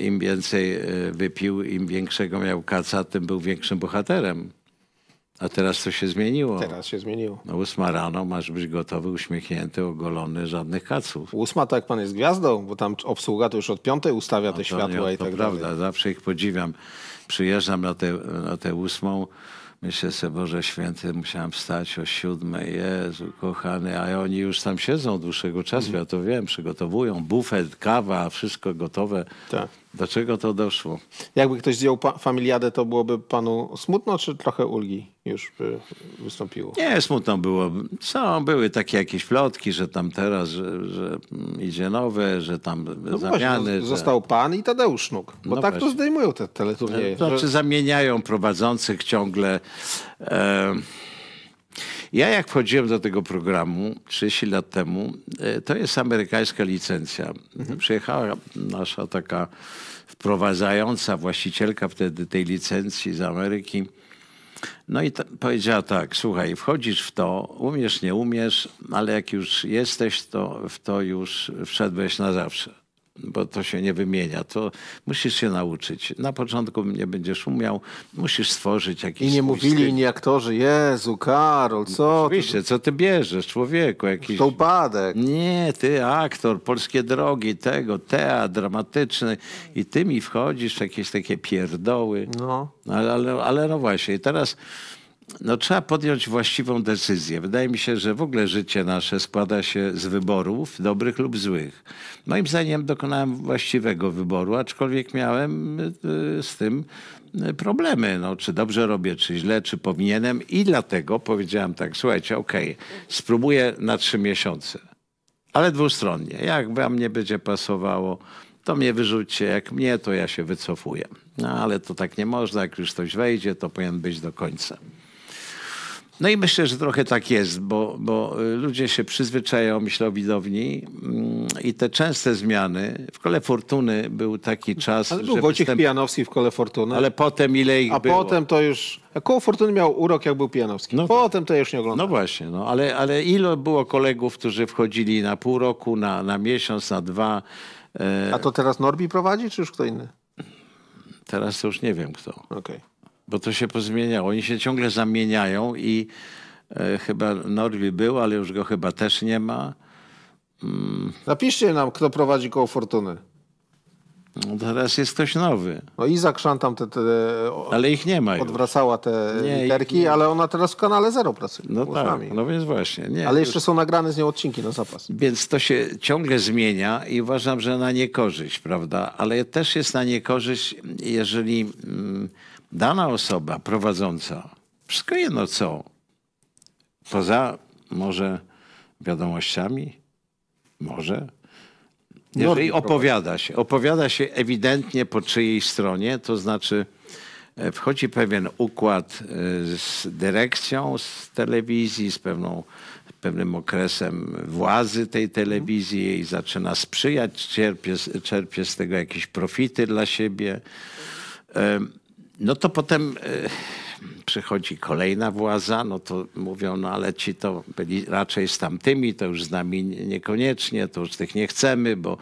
im więcej wypił, im większego miał kaca, tym był większym bohaterem. A teraz to się zmieniło. Teraz się zmieniło. No 8 rano masz być gotowy, uśmiechnięty, ogolony, żadnych kaców. 8 to jak pan jest gwiazdą, bo tam obsługa to już od 5:00 ustawia no te światła i tak prawda, dalej. Zawsze ich podziwiam. Przyjeżdżam na tę 8:00, myślę sobie, Boże Święty, musiałem wstać o 7:00, Jezu kochany, a oni już tam siedzą od dłuższego czasu, ja to wiem, przygotowują, bufet, kawa, wszystko gotowe. Tak. Do czego to doszło? Jakby ktoś zjął familiadę, to byłoby panu smutno, czy trochę ulgi już by wystąpiło? Nie, smutno było. Były takie jakieś plotki, że tam teraz, że idzie nowe, że tam no zamiany. Właśnie, że... Został pan i Tadeusz Sznuk, bo no tak właśnie. To zdejmują te teleturnieje. To znaczy że... zamieniają prowadzących ciągle. Ja jak wchodziłem do tego programu 30 lat temu, to jest amerykańska licencja. Przyjechała nasza taka wprowadzająca właścicielka wtedy tej licencji z Ameryki. No i powiedziała tak, słuchaj, wchodzisz w to, umiesz, nie umiesz, ale jak już jesteś, to w to już wszedłeś na zawsze. Bo to się nie wymienia, to musisz się nauczyć. Na początku nie będziesz umiał, musisz stworzyć jakiś... I nie mówili inni aktorzy, Jezu, Karol, co? Oczywiście, co ty bierzesz, człowieku? Jakiś... To upadek. Nie, ty aktor, Polskie Drogi, tego, teatr dramatyczny i ty mi wchodzisz w jakieś takie pierdoły. No. Ale no właśnie, i teraz... No, trzeba podjąć właściwą decyzję. Wydaje mi się, że w ogóle życie nasze składa się z wyborów, dobrych lub złych. Moim zdaniem dokonałem właściwego wyboru, aczkolwiek miałem z tym problemy. No, czy dobrze robię, czy źle, czy powinienem. I dlatego powiedziałem tak, słuchajcie, okej, spróbuję na 3 miesiące. Ale dwustronnie. Jak wam nie będzie pasowało, to mnie wyrzućcie, jak mnie, to ja się wycofuję. No, ale to tak nie można. Jak już ktoś wejdzie, to powinien być do końca. No i myślę, że trochę tak jest, bo ludzie się przyzwyczajają, myślę o widowni i te częste zmiany. W Kole Fortuny był taki czas, ale był Wojciech Pijanowski w Kole Fortuny. Ale potem ile ich było? A potem to już... Koło Fortuny miał urok, jak był Pijanowski. No potem to już nie oglądałem. No właśnie, no, ale ile było kolegów, którzy wchodzili na pół roku, na miesiąc, na 2. A to teraz Norbi prowadzi, czy już kto inny? Teraz to już nie wiem kto. Okej. Bo to się pozmieniało. Oni się ciągle zamieniają i chyba Norbi był, ale już go chyba też nie ma. Napiszcie nam, kto prowadzi Koło Fortuny. No teraz jest ktoś nowy. No i zakrzantam ale ich nie ma. Odwracała te literki, ale ona teraz w kanale Zero pracuje. No tak, no więc właśnie. Nie, ale jeszcze są nagrane z nią odcinki na zapas. Więc to się ciągle zmienia i uważam, że na niekorzyść, prawda? Ale też jest na niekorzyść, jeżeli... Dana osoba prowadząca, wszystko jedno co, poza może wiadomościami, może, jeżeli opowiada się ewidentnie po czyjej stronie, to znaczy wchodzi pewien układ z dyrekcją, z telewizji, z pewnym okresem władzy tej telewizji i zaczyna sprzyjać, czerpie z tego jakieś profity dla siebie. No to potem przychodzi kolejna władza, no to mówią, no ale ci to byli raczej z tamtymi, to już z nami niekoniecznie, to już tych nie chcemy, bo...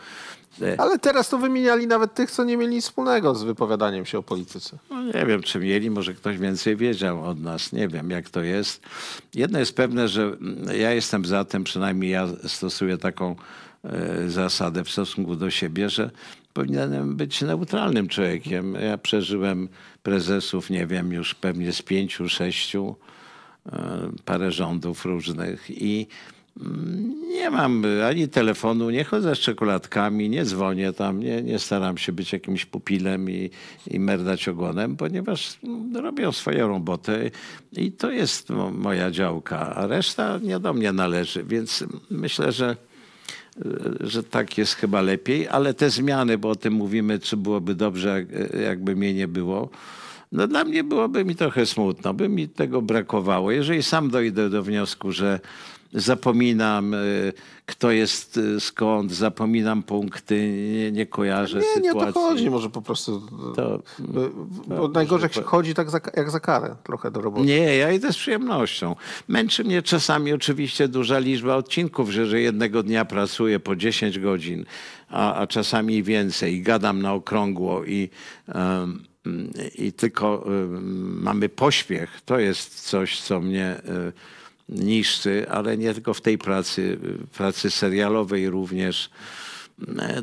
Ale teraz to wymieniali nawet tych, co nie mieli nic wspólnego z wypowiadaniem się o polityce. No nie wiem, czy mieli, może ktoś więcej wiedział od nas. Nie wiem, jak to jest. Jedno jest pewne, że ja jestem za tym, przynajmniej ja stosuję taką zasadę w stosunku do siebie, że powinienem być neutralnym człowiekiem. Ja przeżyłem prezesów, nie wiem, już pewnie z 5, 6, parę rządów różnych i nie mam ani telefonu, nie chodzę z czekoladkami, nie dzwonię tam, nie staram się być jakimś pupilem i merdać ogonem, ponieważ robią swoją robotę i to jest moja działka, a reszta nie do mnie należy, więc myślę, że tak jest chyba lepiej, ale te zmiany, bo o tym mówimy, czy byłoby dobrze, jakby mnie nie było, no dla mnie byłoby mi trochę smutno, by mi tego brakowało. Jeżeli sam dojdę do wniosku, że zapominam, kto jest skąd, zapominam punkty, nie kojarzę sytuacji. Nie, nie o to chodzi, może po prostu. Bo najgorzej jak się chodzi tak jak za karę trochę do roboty. Nie, ja idę z przyjemnością. Męczy mnie czasami oczywiście duża liczba odcinków, że jednego dnia pracuję po 10 godzin, a czasami więcej i gadam na okrągło i tylko mamy pośpiech. To jest coś, co mnie... niszczy, ale nie tylko w tej pracy serialowej również.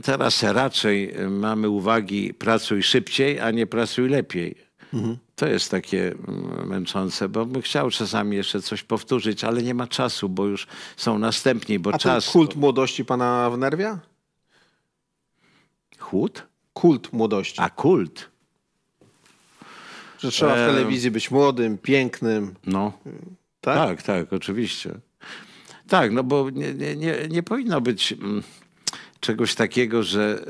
Teraz raczej mamy uwagi pracuj szybciej, a nie pracuj lepiej. Mhm. To jest takie męczące, bo bym chciał czasami jeszcze coś powtórzyć, ale nie ma czasu, bo już są następni, bo czas... A ten kult młodości pana wnerwia? Chłód? Kult młodości. A kult? Że trzeba w telewizji być młodym, pięknym. No. Tak? Tak, oczywiście. Tak, no bo nie powinno być czegoś takiego, że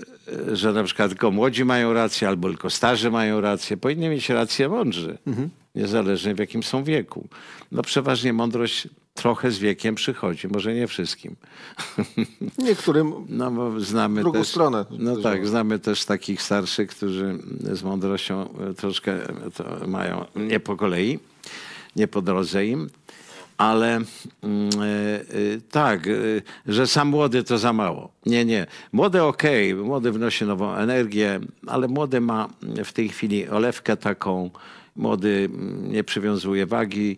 na przykład tylko młodzi mają rację albo tylko starzy mają rację. Powinni mieć rację mądrzy, niezależnie w jakim są wieku. No przeważnie mądrość trochę z wiekiem przychodzi, może nie wszystkim. Niektórym no, bo znamy drugą też, stronę. No też tak, znamy też takich starszych, którzy z mądrością troszkę to mają nie po kolei. Nie po drodze im, ale tak, że sam młody to za mało. Nie. Młody okej, młody wnosi nową energię, ale młody ma w tej chwili olewkę taką, młody nie przywiązuje wagi,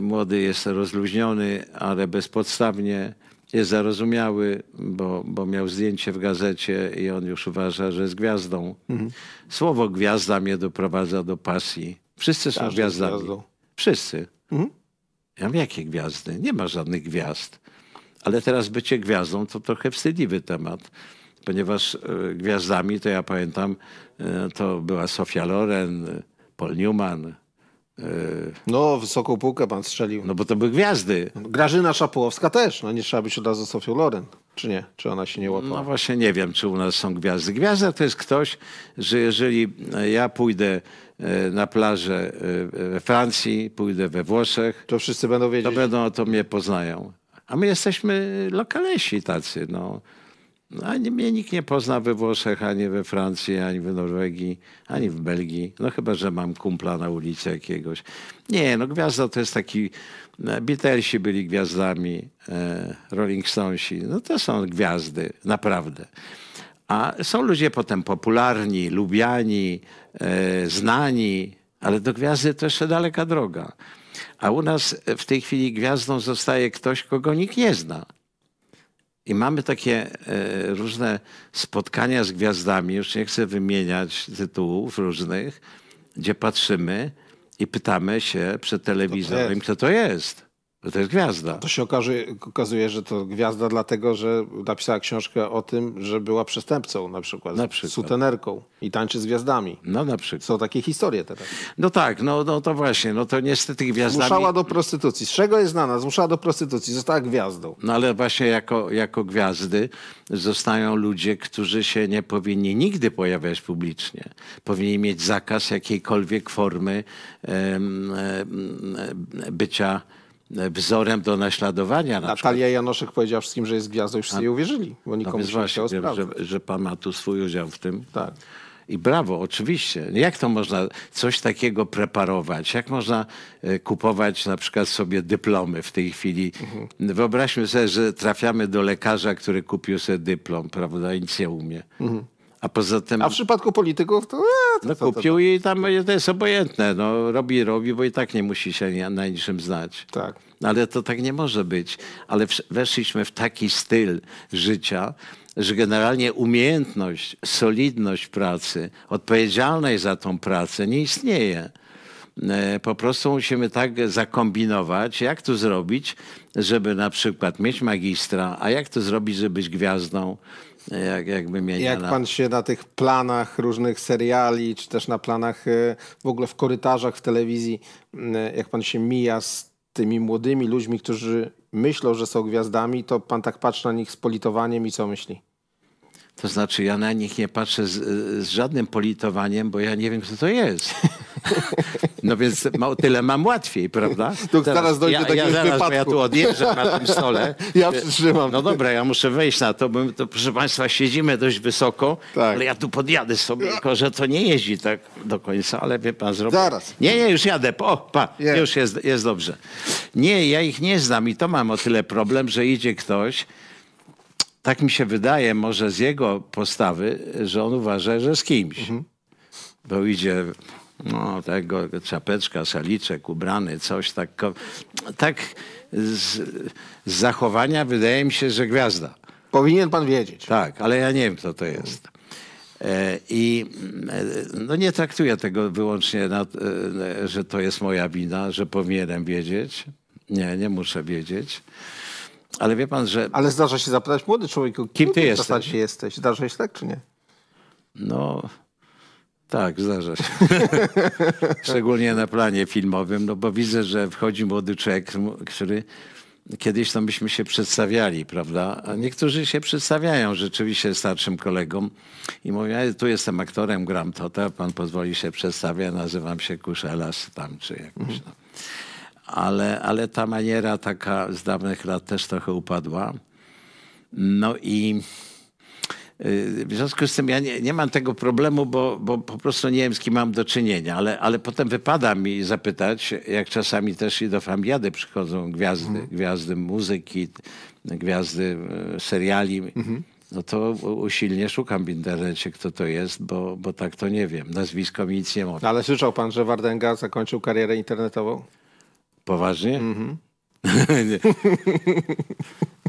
młody jest rozluźniony, ale bezpodstawnie. Jest zarozumiały, bo miał zdjęcie w gazecie i on już uważa, że jest gwiazdą. Mhm. Słowo gwiazda mnie doprowadza do pasji. Wszyscy są gwiazdami. Wszyscy. Mhm. Ja mam jakie gwiazdy? Nie ma żadnych gwiazd. Ale teraz bycie gwiazdą to trochę wstydliwy temat, ponieważ gwiazdami, to ja pamiętam, to była Sofia Loren, Paul Newman. No, wysoką półkę pan strzelił. No bo to były gwiazdy. Grażyna Szapłowska też. No nie trzeba być od razu Sofią Loren. Czy nie? Czy ona się nie łapała? No właśnie nie wiem, czy u nas są gwiazdy. Gwiazda to jest ktoś, że jeżeli ja pójdę na plażę we Francji, pójdę we Włoszech, to wszyscy będą wiedzieć. To będą, to mnie poznają. A my jesteśmy lokalesi tacy. No. Ani mnie nikt nie pozna we Włoszech, ani we Francji, ani w Norwegii, ani w Belgii. No chyba, że mam kumpla na ulicy jakiegoś. Nie, no gwiazda to jest taki... Beatlesi byli gwiazdami, Rolling Stonesi. No to są gwiazdy, naprawdę. A są ludzie potem popularni, lubiani, znani, ale do gwiazdy to jeszcze daleka droga. A u nas w tej chwili gwiazdą zostaje ktoś, kogo nikt nie zna. I mamy takie różne spotkania z gwiazdami, już nie chcę wymieniać tytułów różnych, gdzie patrzymy i pytamy się przed telewizorem, kto to jest. Bo to jest gwiazda. To się okazuje, że to gwiazda dlatego, że napisała książkę o tym, że była przestępcą na przykład. Sutenerką i tańczy z gwiazdami. No na przykład. Są takie historie teraz. No tak, no to właśnie, no to niestety gwiazdami... Zmuszała do prostytucji. Z czego jest znana? Zmuszała do prostytucji, została gwiazdą. No ale właśnie jako gwiazdy zostają ludzie, którzy się nie powinni nigdy pojawiać publicznie. Powinni mieć zakaz jakiejkolwiek formy bycia wzorem do naśladowania. Natalia Janoszek powiedziała wszystkim, że jest gwiazdą, już wszyscy jej uwierzyli, bo nikomu się nie chciało sprawdzać. Że pan ma tu swój udział w tym. Tak. I brawo, oczywiście. Jak to można coś takiego preparować? Jak można kupować na przykład sobie dyplomy w tej chwili? Wyobraźmy sobie, że trafiamy do lekarza, który kupił sobie dyplom, prawda, i nic nie umie. A poza tym... A w przypadku polityków to... no kupił i tam to jest obojętne. No, robi, bo i tak nie musi się na niczym znać. Tak. Ale to tak nie może być. Ale weszliśmy w taki styl życia, że generalnie umiejętność, solidność pracy, odpowiedzialność za tą pracę nie istnieje. Po prostu musimy tak zakombinować, jak to zrobić, żeby na przykład mieć magistra, a jak to zrobić, żeby być gwiazdą. Jak pan się na tych planach różnych seriali, czy też na planach w ogóle w korytarzach w telewizji, jak pan się mija z tymi młodymi ludźmi, którzy myślą, że są gwiazdami, to pan tak patrzy na nich z politowaniem i co myśli? To znaczy ja na nich nie patrzę z żadnym politowaniem, bo ja nie wiem, kto to jest. No więc o tyle mam łatwiej, prawda? To zaraz dojdzie do takiego wypadku. Bo ja tu odjeżdżam na tym stole. Ja przytrzymam. No dobra, ja muszę wejść na to, bo to, proszę państwa, siedzimy dość wysoko, tak. Ale ja tu podjadę sobie, tylko że to nie jeździ tak do końca, ale wie pan, zrobię. Zaraz. Nie, już jadę. O, pa, już jest dobrze. Nie, ja ich nie znam i to mam o tyle problem, że idzie ktoś, tak mi się wydaje, może z jego postawy, że on uważa, że z kimś. Bo idzie... No, tego czapeczka, szaliczek, ubrany, coś tak. Tak z zachowania wydaje mi się, że gwiazda. Powinien pan wiedzieć. Tak, ale ja nie wiem, co to jest. I no, nie traktuję tego wyłącznie, że to jest moja wina, że powinienem wiedzieć. Nie, nie muszę wiedzieć. Ale wie pan, że... Ale zdarza się zapytać, młody człowieku, kim ty jesteś? W zasadzie jesteś? Zdarza się tak, czy nie? No... Tak, zdarza się. Szczególnie na planie filmowym, no bo widzę, że wchodzi młody człowiek, który kiedyś tam byśmy się przedstawiali, prawda? A niektórzy się przedstawiają rzeczywiście starszym kolegom i mówią, ja tu jestem aktorem, gram to, pan pozwoli się przedstawiać, nazywam się Kuszelas tam czy jakoś tam. Ale ta maniera taka z dawnych lat też trochę upadła. No i... W związku z tym ja nie mam tego problemu, bo po prostu nie wiem, z kim mam do czynienia, ale potem wypada mi zapytać, jak czasami też i do Familiady przychodzą gwiazdy, gwiazdy muzyki, gwiazdy seriali, no to usilnie szukam w internecie, kto to jest, bo tak to nie wiem, nazwisko mi nic nie mówi. Ale słyszał pan, że Wardęga zakończył karierę internetową? Poważnie?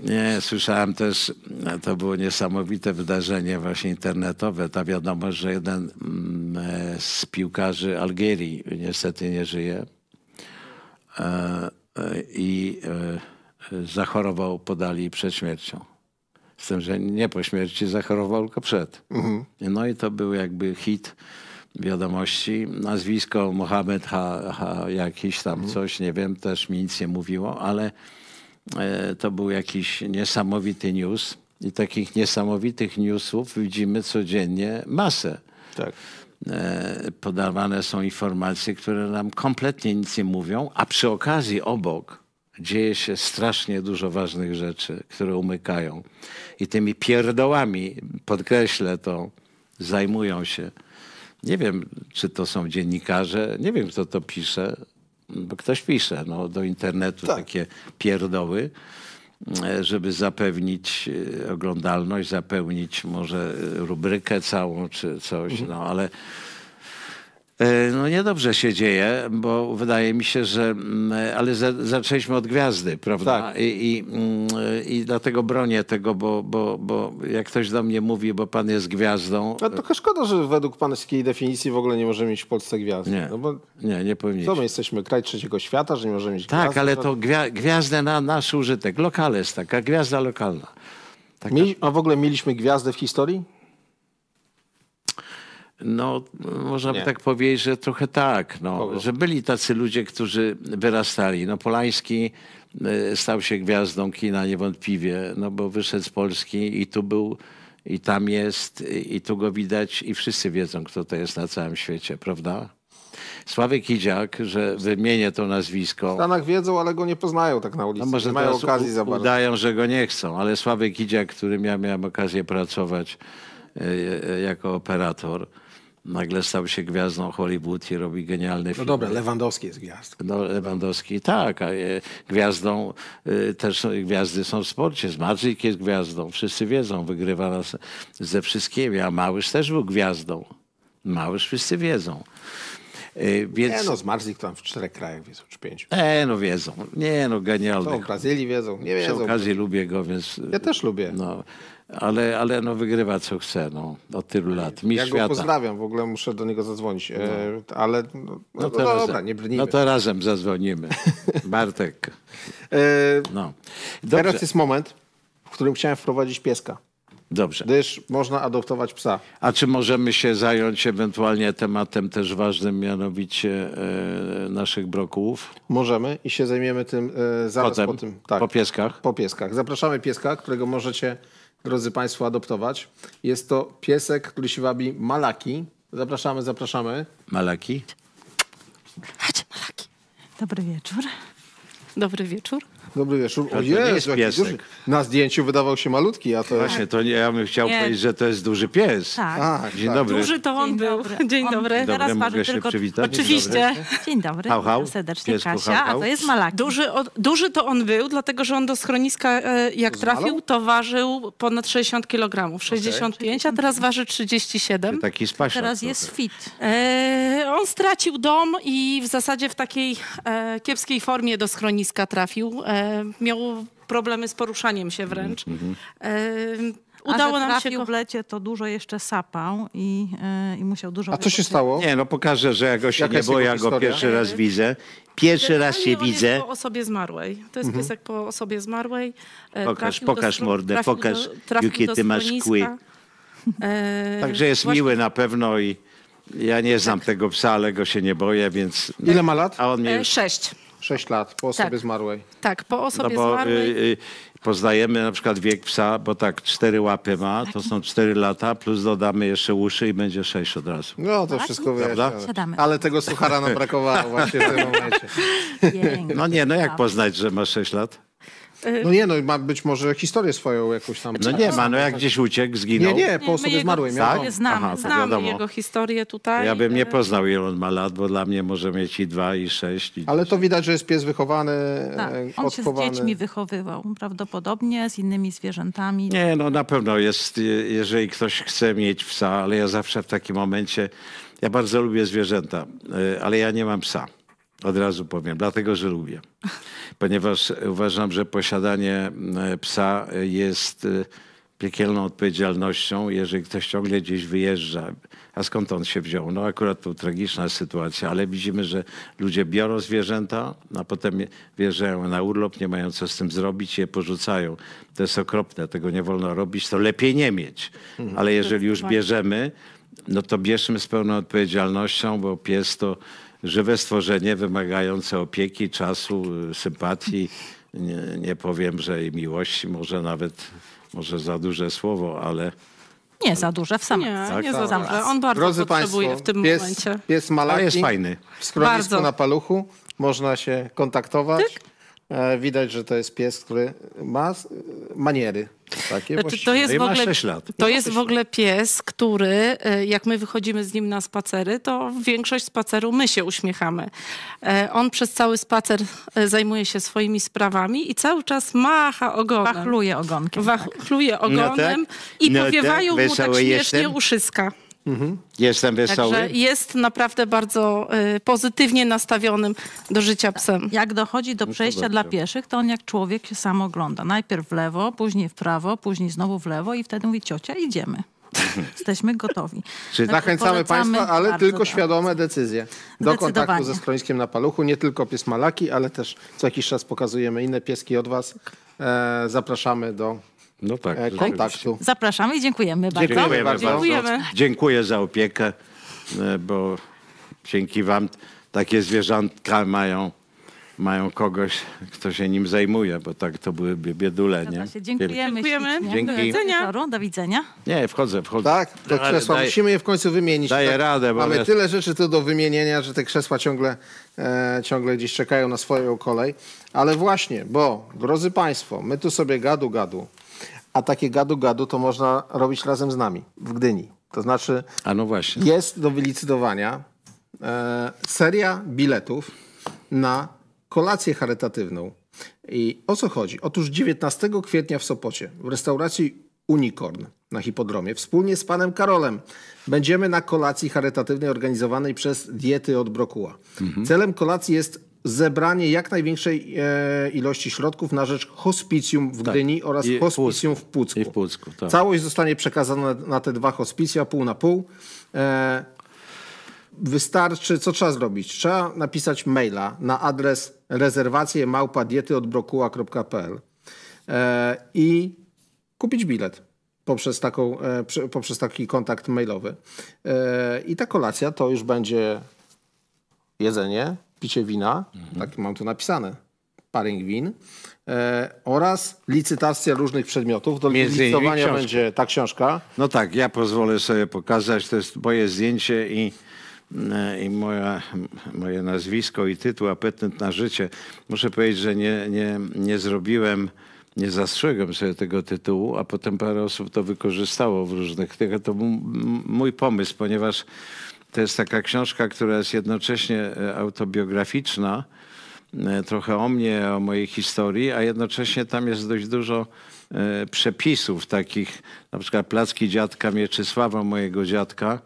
Nie, słyszałem też, to było niesamowite wydarzenie właśnie internetowe. Ta wiadomość, że jeden z piłkarzy Algierii niestety nie żyje i zachorował, podali przed śmiercią. Z tym, że nie po śmierci zachorował, tylko przed. No i to był jakby hit wiadomości. Nazwisko Mohamed jakiś tam coś, nie wiem, też mi nic nie mówiło, ale... To był jakiś niesamowity news i takich niesamowitych newsów widzimy codziennie masę. Tak. Podawane są informacje, które nam kompletnie nic nie mówią, a przy okazji obok dzieje się strasznie dużo ważnych rzeczy, które umykają. I tymi pierdołami, podkreślę to, zajmują się. Nie wiem, czy to są dziennikarze, nie wiem, kto to pisze. Bo ktoś pisze no, do internetu takie pierdoły, żeby zapewnić oglądalność, zapewnić może rubrykę całą czy coś, no ale no, niedobrze się dzieje, bo wydaje mi się, że... Ale zaczęliśmy od gwiazdy, prawda? Tak. I dlatego bronię tego, bo jak ktoś do mnie mówi, bo pan jest gwiazdą... No to szkoda, że według pańskiej definicji w ogóle nie możemy mieć w Polsce gwiazdy. Nie, no bo nie powinniśmy. Co my jesteśmy, kraj trzeciego świata, że nie możemy mieć gwiazdy? Tak, ale to gwiazdę na nasz użytek. Lokal jest taka, gwiazda lokalna. Taka... A w ogóle mieliśmy gwiazdę w historii? No, można by tak powiedzieć, że trochę tak. No, że byli tacy ludzie, którzy wyrastali. No, Polański stał się gwiazdą kina niewątpliwie, no bo wyszedł z Polski i tu był, i tam jest, i tu go widać i wszyscy wiedzą, kto to jest na całym świecie, prawda? Sławek Idziak, że wymienię to nazwisko. W Stanach wiedzą, ale go nie poznają tak na ulicy. No może nie mają okazji za bardzo. Udają, że go nie chcą, ale Sławek Idziak, którym ja miałem okazję pracować jako operator, nagle stał się gwiazdą Hollywood i robi genialny film. No dobra, Lewandowski jest gwiazdą. No Lewandowski, tak, a gwiazdą też gwiazdy są w sporcie. Zmarzlik jest gwiazdą, wszyscy wiedzą, wygrywa nas ze wszystkimi, a Małysz też był gwiazdą. Małysz wszyscy wiedzą. Więc... Nie no, Zmarzlik tam w 4 krajach wiedzą, czy 5. No wiedzą, nie no, genialny. Są w Brazylii wiedzą, nie wiedzą. Przy okazji lubię go, więc... Ja też lubię. No. Ale no wygrywa co chce, no, od tylu lat. Mistrz świata. Ja go pozdrawiam, w ogóle muszę do niego zadzwonić, no. Ale no to razem, dobra, nie brnijmy. No to razem zadzwonimy, Bartek. No. Teraz jest moment, w którym chciałem wprowadzić pieska. Dobrze. Gdyż można adoptować psa. A czy możemy się zająć ewentualnie tematem też ważnym, mianowicie naszych brokułów? Możemy i się zajmiemy tym zaraz potem, po tym. Tak, po pieskach? Po pieskach. Zapraszamy pieska, którego możecie... Drodzy Państwo, adoptować. Jest to piesek, który się wabi Malaki. Zapraszamy, zapraszamy. Malaki. Chodź, Malaki. Dobry wieczór. Dobry wieczór. Dobry wieczór. O jest piesek. Duży. Na zdjęciu wydawał się malutki. A to... Właśnie, to nie, ja bym chciał powiedzieć, że to jest duży pies. Tak. Dzień dobry. Duży to on był. Dzień dobry. Teraz mogę się przywitać? Oczywiście. Dzień dobry. Hał, hał. Serdecznie piesku, Kasia. Hał, hał. A to jest Malaki. Duży to on był, dlatego że on do schroniska jak trafił, to ważył ponad 60 kg. 65, okay. A teraz waży 37. Taki spasiak. Teraz jest fit. On stracił dom i w zasadzie w takiej kiepskiej formie do schroniska trafił. Miał problemy z poruszaniem się wręcz. Udało nam się w lecie, to dużo jeszcze sapał i musiał dużo... A co się stało? Nie, no pokażę, że ja go się nie boję, ja go pierwszy raz widzę. Pierwszy raz się widzę. To jest po osobie zmarłej. To jest piesek po osobie zmarłej. Pokaż mordę, pokaż, jakie ty masz kły. Także jest miły na pewno i ja nie znam tego psa, ale go się nie boję, więc... Ile ma lat? 6. 6 lat, po osobie zmarłej. Tak, po osobie zmarłej. Poznajemy na przykład wiek psa, bo tak 4 łapy ma, to są 4 lata, plus dodamy jeszcze uszy i będzie 6 od razu. No to wszystko wyjaśnia. Ale tego suchara nam brakowało właśnie w tym momencie. No nie, no jak poznać, że ma 6 lat? No nie, no ma być może historię swoją jakąś tam... No nie ma, no jak gdzieś uciekł, zginął. Nie, po osobie zmarłej. Tak? Znamy jego historię tutaj. Ja bym nie poznał, ile on ma lat, bo dla mnie może mieć i 2, i 6. Ale to widać, że jest pies wychowany, on się z dziećmi wychowywał, prawdopodobnie z innymi zwierzętami. Nie, no na pewno jest, jeżeli ktoś chce mieć psa, ale ja zawsze w takim momencie... Ja bardzo lubię zwierzęta, ale ja nie mam psa. Od razu powiem, dlatego, że lubię. Ponieważ uważam, że posiadanie psa jest piekielną odpowiedzialnością, jeżeli ktoś ciągle gdzieś wyjeżdża. A skąd on się wziął? No akurat to tragiczna sytuacja, ale widzimy, że ludzie biorą zwierzęta, a potem wjeżdżają na urlop, nie mają co z tym zrobić, je porzucają. To jest okropne, tego nie wolno robić, to lepiej nie mieć. Ale jeżeli już bierzemy, no to bierzmy z pełną odpowiedzialnością, bo pies to żywe stworzenie wymagające opieki, czasu, sympatii, nie powiem, że i miłości, może nawet, może za duże słowo, ale... Nie za duże, w samym. Nie za duże. On bardzo potrzebuje w tym momencie. Pies Malaki jest fajny. W schronisku na paluchu można się kontaktować. Widać, że to jest pies, który ma maniery. To jest, no w ogóle pies, który jak my wychodzimy z nim na spacery, to większość spaceru my się uśmiechamy. On przez cały spacer zajmuje się swoimi sprawami i cały czas macha ogonem. Wachluje ogonkiem. Wachluje ogonem i powiewają mu tak śmiesznie uszyska. Jestem wesoły. Także jest naprawdę bardzo pozytywnie nastawionym do życia psem. Jak dochodzi do przejścia dla pieszych, to on jak człowiek się sam ogląda. Najpierw w lewo, później w prawo, później znowu w lewo i wtedy mówi: ciocia, idziemy. Jesteśmy gotowi. Czyli zachęcamy Państwa, ale tylko świadome decyzje. Do kontaktu ze schroniskiem na paluchu. Nie tylko pies Malaki, ale też co jakiś czas pokazujemy inne pieski od Was. Zapraszamy do... No tak, kontaktu. Zapraszamy i dziękujemy bardzo. Dziękujemy bardzo. Dziękujemy. Dziękuję za opiekę, bo dzięki Wam takie zwierzątka mają kogoś, kto się nim zajmuje, bo tak to byłyby biedule, nie? Dziękujemy. Do widzenia. Do widzenia. Nie, wchodzę. Tak, te krzesła musimy je w końcu wymienić. Daję radę, bo mamy tyle rzeczy tu do wymienienia, że te krzesła ciągle gdzieś czekają na swoją kolej. Ale właśnie, bo drodzy Państwo, my tu sobie gadu-gadu. A takie gadu-gadu to można robić razem z nami w Gdyni. To znaczy, no właśnie, jest do wylicytowania seria biletów na kolację charytatywną. I o co chodzi? Otóż 19 kwietnia w Sopocie w restauracji Unicorn na Hipodromie wspólnie z panem Karolem będziemy na kolacji charytatywnej organizowanej przez Diety od Brokuła. Mhm. Celem kolacji jest zebranie jak największej ilości środków na rzecz hospicjum w Gdyni oraz hospicjum w Pucku. Tak. Całość zostanie przekazana na te dwa hospicja, pół na pół. Wystarczy, co trzeba zrobić? Trzeba napisać maila na adres rezerwacje@dietyoodbrokuła.pl i kupić bilet poprzez taki kontakt mailowy. I ta kolacja to już będzie jedzenie, picie wina, tak mam tu napisane, paring win, oraz licytacja różnych przedmiotów. Do licytowania będzie ta książka. No tak, ja pozwolę sobie pokazać, to jest moje zdjęcie i moje nazwisko i tytuł, Apetyt na życie. Muszę powiedzieć, że nie zastrzegłem sobie tego tytułu, a potem parę osób to wykorzystało w różnych... To był mój pomysł, ponieważ to jest taka książka, która jest jednocześnie autobiograficzna, trochę o mnie, o mojej historii, a jednocześnie tam jest dość dużo przepisów takich, na przykład placki dziadka Mieczysława, mojego dziadka,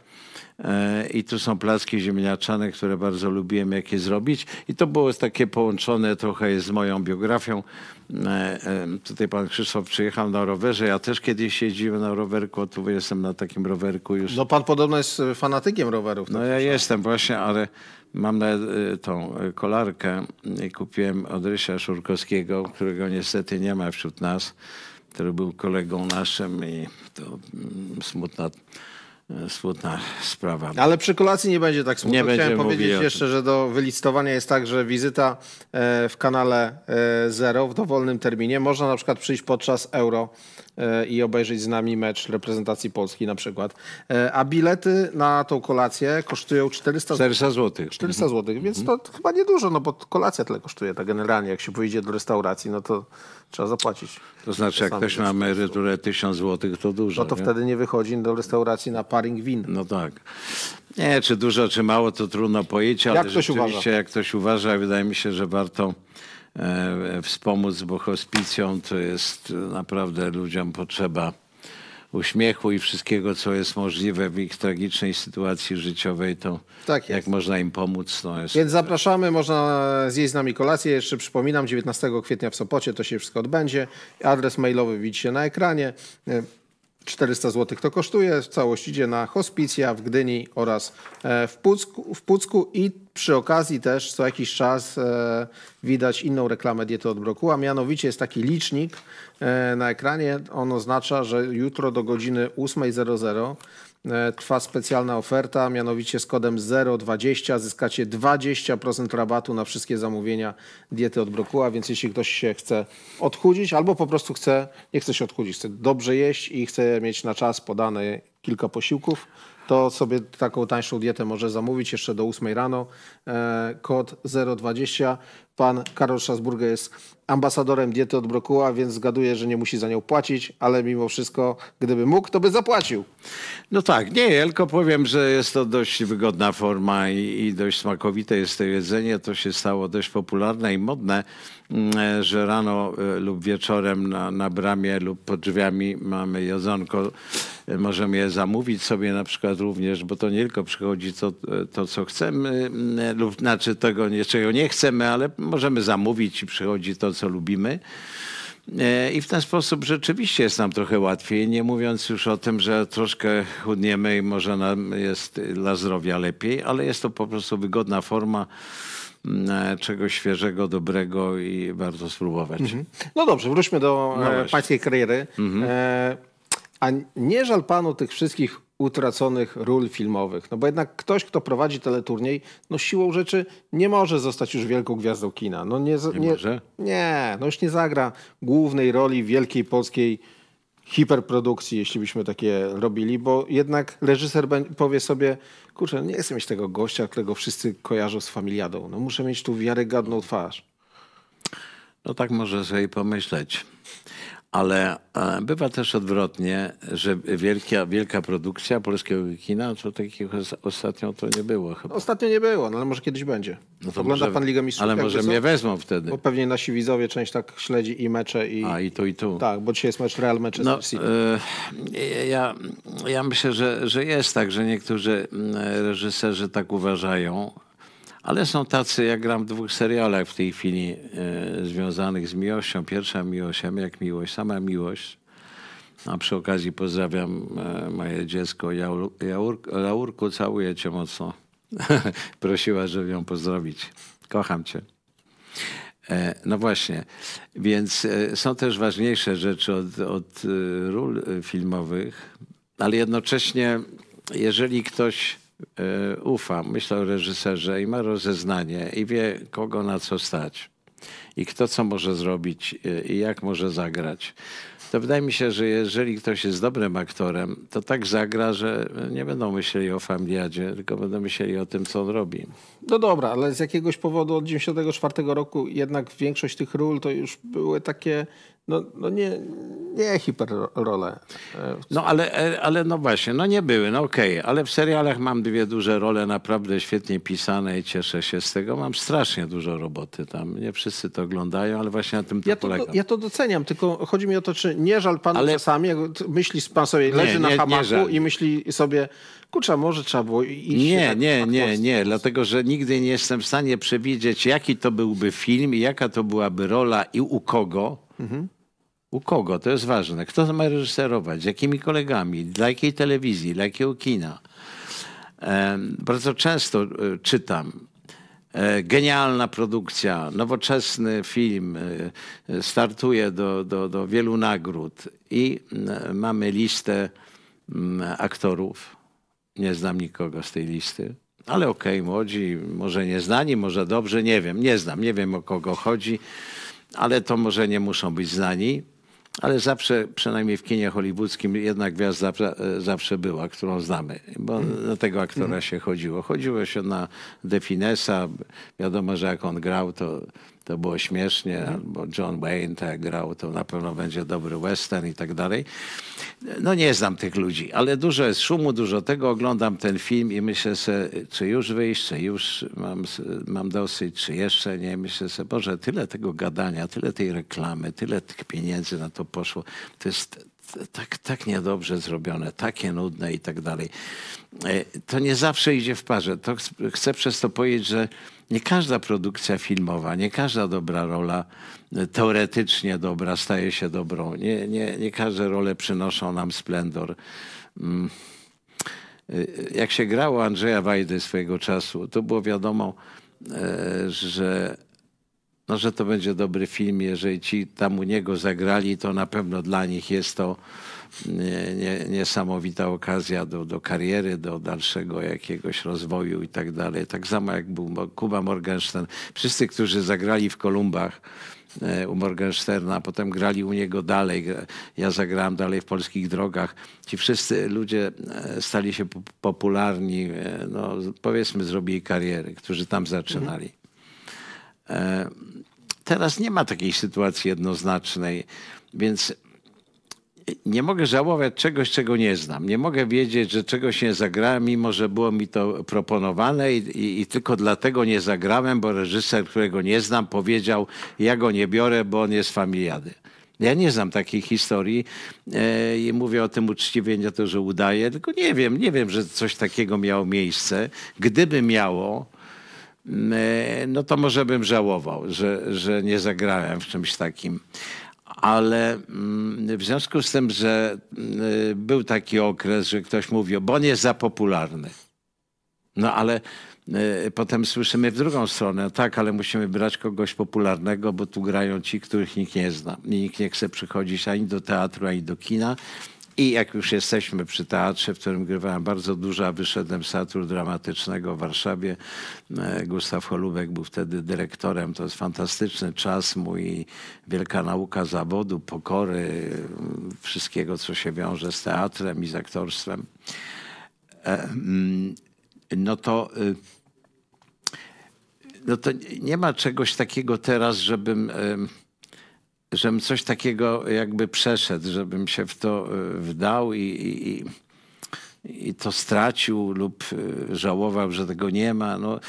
i tu są placki ziemniaczane, które bardzo lubiłem, jak je zrobić. I to było takie połączone trochę z moją biografią. Tutaj pan Krzysztof przyjechał na rowerze. Ja też kiedyś jeździłem na rowerku. Tu jestem na takim rowerku już. No pan podobno jest fanatykiem rowerów. No ja jestem właśnie, ale mam nawet tą kolarkę. Kupiłem od Rysia Szurkowskiego, którego niestety nie ma wśród nas, który był kolegą naszym i to smutna sprawa. Ale przy kolacji nie będzie tak smutno. Chciałem powiedzieć jeszcze, że do wylicytowania jest tak, że wizyta w kanale Zero w dowolnym terminie. Można na przykład przyjść podczas Euro i obejrzeć z nami mecz reprezentacji Polski na przykład. A bilety na tą kolację kosztują 400 zł. 400 zł, więc to chyba niedużo, no bo kolacja tyle kosztuje. Tak generalnie, jak się pójdzie do restauracji, no to trzeba zapłacić. To znaczy, jak ktoś ma emeryturę 1000 zł, to dużo. No to wtedy nie wychodzi do restauracji na paring win. No tak. Nie, czy dużo, czy mało, to trudno powiedzieć, ale rzeczywiście, jak ktoś uważa, wydaje mi się, że warto wspomóc, bo hospicjum to jest naprawdę ludziom potrzeba uśmiechu i wszystkiego, co jest możliwe w ich tragicznej sytuacji życiowej, to tak jak można im pomóc. No jest... Więc zapraszamy, można zjeść z nami kolację. Jeszcze przypominam, 19 kwietnia w Sopocie to się wszystko odbędzie. Adres mailowy widzicie na ekranie. 400 zł to kosztuje. W całość idzie na hospicja w Gdyni oraz w Pucku i przy okazji też co jakiś czas widać inną reklamę Diety od Brokuła. Mianowicie jest taki licznik na ekranie. On oznacza, że jutro do godziny 8:00 trwa specjalna oferta, mianowicie z kodem 020 zyskacie 20% rabatu na wszystkie zamówienia Diety od Brokuła, więc jeśli ktoś się chce odchudzić albo po prostu nie chce się odchudzić, chce dobrze jeść i chce mieć na czas podane kilka posiłków, to sobie taką tańszą dietę może zamówić jeszcze do 8:00 rano. Kod 020. Pan Karol Strasburger jest ambasadorem Diety od Brokuła, więc zgaduję, że nie musi za nią płacić, ale mimo wszystko, gdyby mógł, to by zapłacił. No tak, nie, tylko powiem, że jest to dość wygodna forma i dość smakowite jest to jedzenie. To się stało dość popularne i modne, że rano lub wieczorem na bramie lub pod drzwiami mamy jedzonko. Możemy je zamówić sobie na przykład również, bo to nie tylko przychodzi to co chcemy, lub znaczy tego, czego nie chcemy, ale możemy zamówić i przychodzi to, co lubimy. I w ten sposób rzeczywiście jest nam trochę łatwiej, nie mówiąc już o tym, że troszkę chudniemy i może nam jest dla zdrowia lepiej, ale jest to po prostu wygodna forma czegoś świeżego, dobrego i warto spróbować. No dobrze, wróćmy do pańskiej kariery. A nie żal panu tych wszystkich utraconych ról filmowych? No bo jednak ktoś, kto prowadzi teleturniej, no siłą rzeczy nie może zostać już wielką gwiazdą kina. No nie, no już nie zagra głównej roli wielkiej polskiej hiperprodukcji, jeśli byśmy takie robili, bo jednak reżyser powie sobie, kurczę, nie chcę mieć tego gościa, którego wszyscy kojarzą z Familiadą. No muszę mieć tu wiarygodną twarz. No tak może sobie pomyśleć. Ale bywa też odwrotnie, że wielka produkcja polskiego kina, co takich ostatnio to nie było chyba. Ostatnio nie było, no ale może kiedyś będzie. No to ogląda może, pan Ligę Mistrzów. Ale może mnie wezmą wtedy. Bo pewnie nasi widzowie część tak śledzi i mecze i... A i tu, i tu. Tak, bo dzisiaj jest mecz Real Manchester City. Ja myślę, że jest tak, że niektórzy reżyserzy tak uważają, ale są tacy, ja gram w 2 serialach w tej chwili związanych z miłością. Pierwsza miłością, jak miłość, sama miłość. A przy okazji pozdrawiam moje dziecko Laurku, całuję cię mocno. Prosiła, żeby ją pozdrowić. Kocham cię. No właśnie, więc są też ważniejsze rzeczy od ról filmowych, ale jednocześnie, jeżeli ktoś ufa, myślę o reżyserze i ma rozeznanie i wie, kogo na co stać i kto co może zrobić i jak może zagrać, to wydaje mi się, że jeżeli ktoś jest dobrym aktorem, to tak zagra, że nie będą myśleli o Familiadzie, tylko będą myśleli o tym, co on robi. No dobra, ale z jakiegoś powodu od 1994 roku jednak większość tych ról to już były takie no nie hiperrole. No ale no właśnie, no nie były, no okej, ale w serialach mam 2 duże role naprawdę świetnie pisane i cieszę się z tego. Mam strasznie dużo roboty tam, nie wszyscy to oglądają, ale właśnie na tym to polega. Ja to doceniam, tylko chodzi mi o to, czy nie żal panu czasami, jak myśli pan sobie, leży na hamaku i myśli sobie, kurczę, może trzeba było iść. Nie, dlatego, że nigdy nie jestem w stanie przewidzieć, jaki to byłby film i jaka to byłaby rola i u kogo. Mhm. U kogo? To jest ważne. Kto to ma reżyserować? Z jakimi kolegami? Dla jakiej telewizji? Dla jakiego kina? Bardzo często czytam. Genialna produkcja, nowoczesny film, startuje do wielu nagród i mamy listę aktorów. Nie znam nikogo z tej listy, ale okej, młodzi, może nieznani, może dobrze, nie wiem. Nie znam, nie wiem o kogo chodzi, ale to może nie muszą być znani. Ale zawsze, przynajmniej w kinie hollywoodzkim, jedna gwiazda zawsze była, którą znamy. Bo na tego aktora się chodziło. Chodziło się na De Finesa. Wiadomo, że jak on grał, to było śmiesznie. Albo John Wayne, tak jak grał, to na pewno będzie dobry western i tak dalej. No nie znam tych ludzi, ale dużo jest szumu, dużo tego. Oglądam ten film i myślę sobie, czy już wyjść, czy już mam dosyć, czy jeszcze nie. Myślę sobie, Boże, tyle tego gadania, tyle tej reklamy, tyle tych pieniędzy na to poszło. To jest tak niedobrze zrobione, takie nudne i tak dalej. To nie zawsze idzie w parze. To chcę przez to powiedzieć, że nie każda produkcja filmowa, nie każda dobra rola, teoretycznie dobra, staje się dobrą. Nie każde role przynoszą nam splendor. Jak się grało Andrzeja Wajdy swojego czasu, to było wiadomo, że to będzie dobry film. Jeżeli ci tam u niego zagrali, to na pewno dla nich jest to niesamowita okazja do kariery, do dalszego jakiegoś rozwoju i tak dalej. Tak samo jak był Kuba Morgenstern. Wszyscy, którzy zagrali w Kolumbach u Morgensterna, a potem grali u niego dalej. Ja zagrałem dalej w Polskich Drogach. Ci wszyscy ludzie stali się popularni, no, powiedzmy zrobili kariery, którzy tam zaczynali. Teraz nie ma takiej sytuacji jednoznacznej, więc nie mogę żałować czegoś, czego nie znam. Nie mogę wiedzieć, że czegoś nie zagrałem, mimo że było mi to proponowane i tylko dlatego nie zagrałem, bo reżyser, którego nie znam, powiedział, ja go nie biorę, bo on jest z Familiady. Ja nie znam takiej historii i mówię o tym uczciwie, nie to, że udaję, tylko nie wiem, że coś takiego miało miejsce. Gdyby miało, no to może bym żałował, że nie zagrałem w czymś takim. Ale w związku z tym, że był taki okres, że ktoś mówił, bo on jest za popularny. No ale potem słyszymy w drugą stronę, tak, ale musimy brać kogoś popularnego, bo tu grają ci, których nikt nie zna. Nikt nie chce przychodzić ani do teatru, ani do kina. I jak już jesteśmy przy teatrze, w którym grywałem bardzo dużo, a wyszedłem z Teatru Dramatycznego w Warszawie. Gustaw Holubek był wtedy dyrektorem. To jest fantastyczny czas mój, wielka nauka zawodu, pokory, wszystkiego, co się wiąże z teatrem i z aktorstwem. No to nie ma czegoś takiego teraz, żebym żebym coś takiego jakby przeszedł, żebym się w to wdał i to stracił lub żałował, że tego nie ma. No,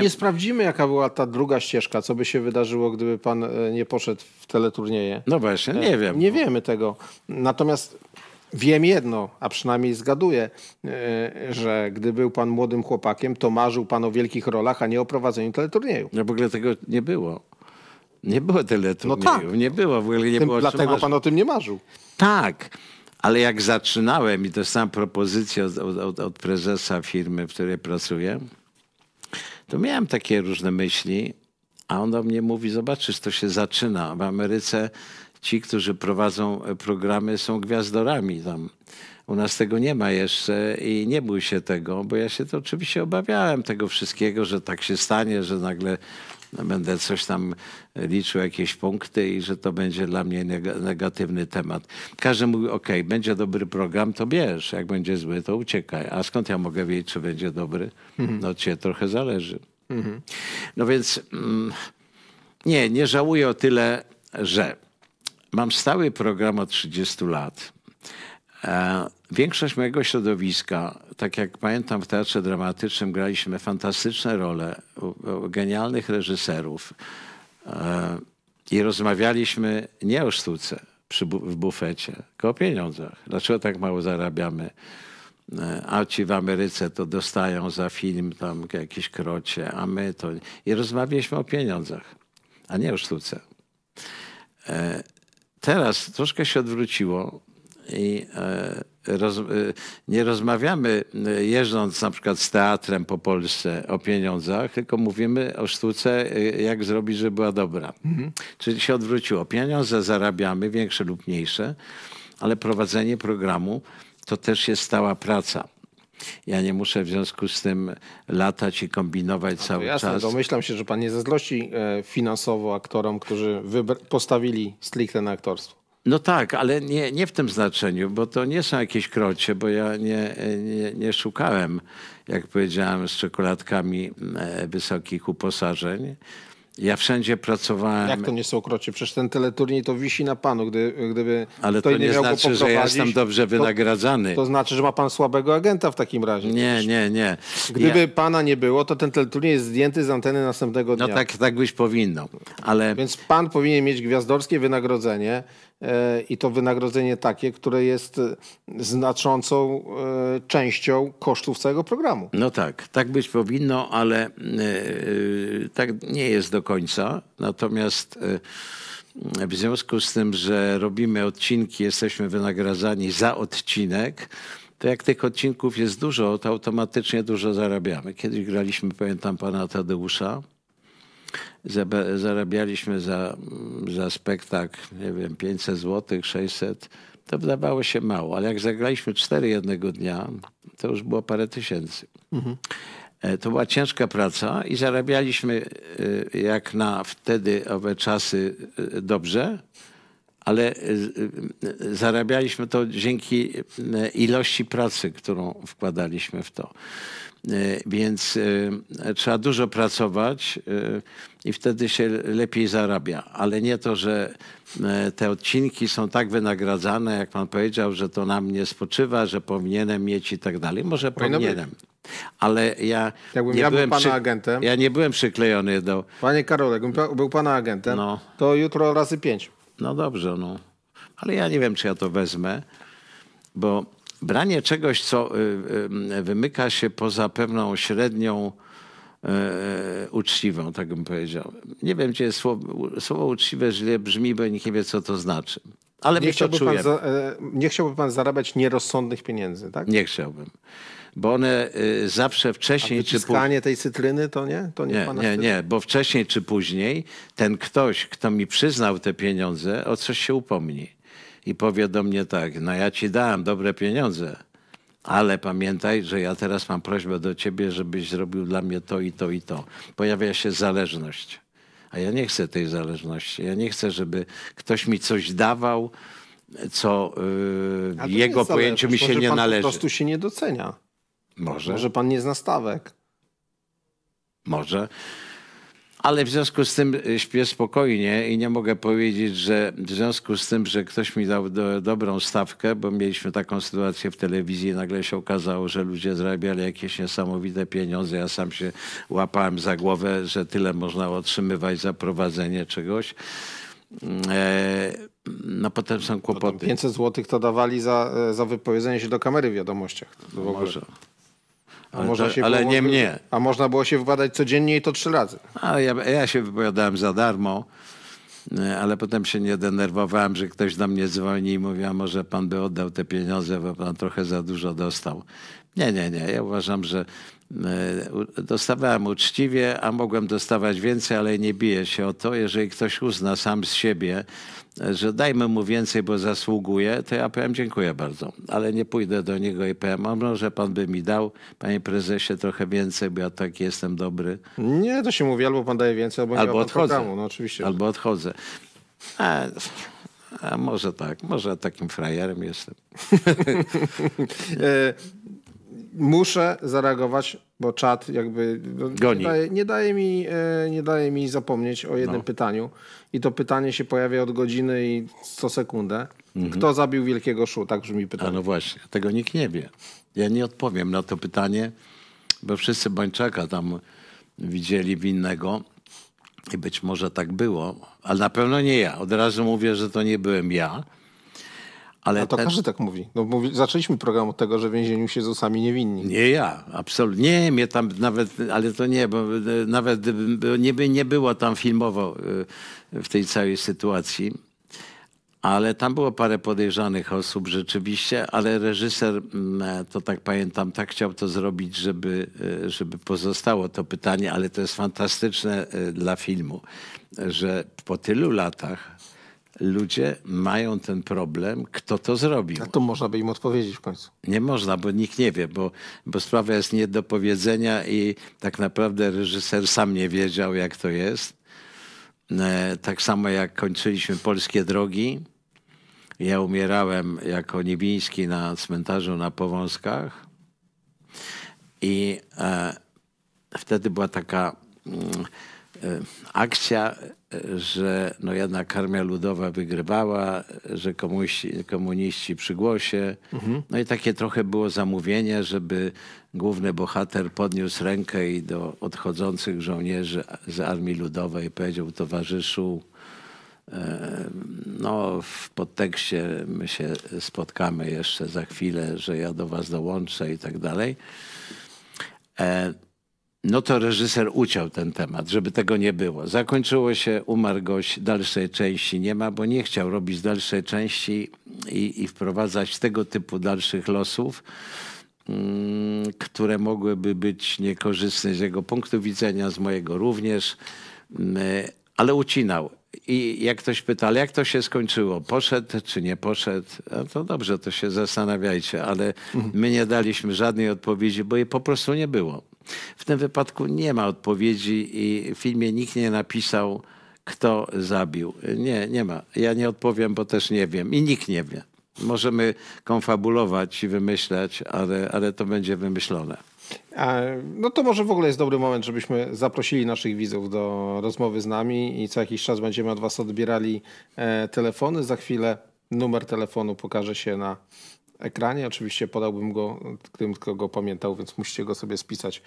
nie sprawdzimy, jaka była ta druga ścieżka, co by się wydarzyło, gdyby pan nie poszedł w teleturnieje. No właśnie, nie wiem. Nie wiemy tego. Natomiast wiem jedno, a przynajmniej zgaduję, że gdy był pan młodym chłopakiem, to marzył pan o wielkich rolach, a nie o prowadzeniu teleturnieju. No w ogóle tego nie było. Nie było teleturniejów, no tak. Nie było, w ogóle nie było. Dlatego pan o tym nie marzył. Tak. Ale jak zaczynałem i dostałem propozycję od prezesa firmy, w której pracuję, to miałem takie różne myśli, a on do mnie mówi, zobaczysz, to się zaczyna. W Ameryce ci, którzy prowadzą programy, są gwiazdorami tam. U nas tego nie ma jeszcze i nie bój się tego, bo ja się to oczywiście obawiałem tego wszystkiego, że tak się stanie, że nagle będę coś tam liczył, jakieś punkty i że to będzie dla mnie negatywny temat. Każdy mówi, ok, będzie dobry program, to bierz. Jak będzie zły, to uciekaj. A skąd ja mogę wiedzieć, czy będzie dobry? No od ciebie trochę zależy. No więc nie żałuję o tyle, że mam stały program od 30 lat. Większość mojego środowiska, tak jak pamiętam w Teatrze Dramatycznym, graliśmy fantastyczne role u genialnych reżyserów i rozmawialiśmy nie o sztuce w bufecie, tylko o pieniądzach. Dlaczego tak mało zarabiamy? A ci w Ameryce to dostają za film tam jakieś krocie, a my to... I rozmawialiśmy o pieniądzach, a nie o sztuce. Teraz troszkę się odwróciło. I nie rozmawiamy, jeżdżąc na przykład z teatrem po Polsce, o pieniądzach, tylko mówimy o sztuce, jak zrobić, żeby była dobra. Czyli się odwróciło. Pieniądze zarabiamy, większe lub mniejsze, ale prowadzenie programu to też jest stała praca. Ja nie muszę w związku z tym latać i kombinować cały czas. Domyślam się, że pan nie zazdrości finansowo aktorom, którzy postawili stricte na aktorstwo. No tak, ale nie w tym znaczeniu, bo to nie są jakieś krocie, bo ja nie szukałem, jak powiedziałem, z czekoladkami wysokich uposażeń. Ja wszędzie pracowałem... Jak to nie są krocie? Przecież ten teleturniej to wisi na panu, gdyby... Ale to nie znaczy, że ja jestem dobrze wynagradzany. To znaczy, że ma pan słabego agenta w takim razie. Nie. Gdyby pana nie było, to ten teleturniej jest zdjęty z anteny następnego dnia. No tak być powinno, ale... Więc pan powinien mieć gwiazdorskie wynagrodzenie i to wynagrodzenie takie, które jest znaczącą częścią kosztów całego programu. No tak być powinno, ale tak nie jest do końca. Natomiast w związku z tym, że robimy odcinki, jesteśmy wynagradzani za odcinek, to jak tych odcinków jest dużo, to automatycznie dużo zarabiamy. Kiedyś graliśmy, pamiętam, pana Tadeusza. Zarabialiśmy za spektakl, nie wiem, 500 zł, 600. To wydawało się mało, ale jak zagraliśmy 4 jednego dnia, to już było parę tysięcy. To była ciężka praca i zarabialiśmy jak na wtedy owe czasy dobrze, ale zarabialiśmy to dzięki ilości pracy, którą wkładaliśmy w to. Więc trzeba dużo pracować i wtedy się lepiej zarabia. Ale nie to, że te odcinki są tak wynagradzane, jak pan powiedział, że to na mnie spoczywa, że powinienem mieć i tak dalej. Może powinienem. Ale ja nie byłem przyklejony do... Panie Karol, jakbym był pana agentem, no to jutro razy 5. No dobrze, no. Ale ja nie wiem, czy ja to wezmę, bo branie czegoś, co wymyka się poza pewną średnią uczciwą, tak bym powiedział. Nie wiem, gdzie jest słowo uczciwe źle brzmi, bo nikt nie wie, co to znaczy. Ale my to czujemy. Nie chciałby pan zarabiać nierozsądnych pieniędzy, tak? Nie chciałbym. Bo one zawsze wcześniej czy później... Wyciskanie tej cytryny to nie? To nie, bo wcześniej czy później ten ktoś, kto mi przyznał te pieniądze, o coś się upomni. I powie do mnie tak, no ja ci dałem dobre pieniądze, ale pamiętaj, że ja teraz mam prośbę do ciebie, żebyś zrobił dla mnie to i to i to. Pojawia się zależność. A ja nie chcę tej zależności. Ja nie chcę, żeby ktoś mi coś dawał, co w jego pojęciu mi się nie należy. Po prostu się nie docenia. Może pan nie zna stawek. Może. Ale w związku z tym śpię spokojnie i nie mogę powiedzieć, że w związku z tym, że ktoś mi dał dobrą stawkę, bo mieliśmy taką sytuację w telewizji, nagle się okazało, że ludzie zarabiali jakieś niesamowite pieniądze. Ja sam się łapałem za głowę, że tyle można otrzymywać za prowadzenie czegoś. No potem są kłopoty. Potem 500 zł to dawali za wypowiedzenie się do kamery w wiadomościach. To w ogóle. Może. Ale nie mnie. A można było się wypowiadać codziennie i to 3 razy. A ja się wypowiadałem za darmo, ale potem się nie denerwowałem, że ktoś do mnie dzwoni i mówi, a może pan by oddał te pieniądze, bo pan trochę za dużo dostał. Nie. Ja uważam, że dostawałem uczciwie, a mogłem dostawać więcej, ale nie biję się o to. Jeżeli ktoś uzna sam z siebie, że dajmy mu więcej, bo zasługuje, to ja powiem dziękuję bardzo. Ale nie pójdę do niego i powiem, a może pan by mi dał, panie prezesie, trochę więcej, bo ja taki jestem dobry. Nie, to się mówi, albo pan daje więcej, albo nie. Albo odchodzę. No, oczywiście. Albo odchodzę. A może tak, może takim frajerem jestem. Muszę zareagować, bo czat jakby goni. Nie daje mi zapomnieć o jednym pytaniu. I to pytanie się pojawia od godziny i 100 sekundę. Kto zabił Wielkiego Szu? Tak brzmi pytanie. A no właśnie, tego nikt nie wie. Ja nie odpowiem na to pytanie, bo wszyscy Bańczaka tam widzieli winnego. I być może tak było, ale na pewno nie ja. Od razu mówię, że to nie byłem ja. Ale każdy tak mówi. No, zaczęliśmy program od tego, że w więzieniu siedzą sami niewinni. Nie ja, absolutnie. Nie, mnie tam nawet, ale to nie, bo nawet nie było tam filmowo w tej całej sytuacji. Ale tam było parę podejrzanych osób rzeczywiście, ale reżyser, to tak pamiętam, tak chciał to zrobić, żeby pozostało to pytanie, ale to jest fantastyczne dla filmu, że po tylu latach ludzie mają ten problem, kto to zrobił. A to można by im odpowiedzieć w końcu. Nie można, bo nikt nie wie, bo sprawa jest nie do powiedzenia i tak naprawdę reżyser sam nie wiedział, jak to jest. Tak samo jak kończyliśmy Polskie drogi. Ja umierałem jako Niebiński na cmentarzu na Powązkach. I wtedy była taka akcja, że no jednak Armia Ludowa wygrywała, że komuniści przy głosie. No i takie trochę było zamówienie, żeby główny bohater podniósł rękę i do odchodzących żołnierzy z Armii Ludowej powiedział, towarzyszu, no w podtekście my się spotkamy jeszcze za chwilę, że ja do was dołączę i tak dalej. No to reżyser uciął ten temat, żeby tego nie było. Zakończyło się, umarł gość, dalszej części nie ma, bo nie chciał robić dalszej części i wprowadzać tego typu dalszych losów, które mogłyby być niekorzystne z jego punktu widzenia, z mojego również, ale ucinał. I jak ktoś pyta, ale jak to się skończyło? Poszedł czy nie poszedł? No to dobrze, to się zastanawiajcie, ale my nie daliśmy żadnej odpowiedzi, bo jej po prostu nie było. W tym wypadku nie ma odpowiedzi i w filmie nikt nie napisał, kto zabił. Nie ma. Ja nie odpowiem, bo też nie wiem i nikt nie wie. Możemy konfabulować i wymyślać, ale to będzie wymyślone. No to może w ogóle jest dobry moment, żebyśmy zaprosili naszych widzów do rozmowy z nami i co jakiś czas będziemy od was odbierali telefony. Za chwilę numer telefonu pokaże się na ekranie. Oczywiście podałbym go tym, kto go pamiętał, więc musicie go sobie spisać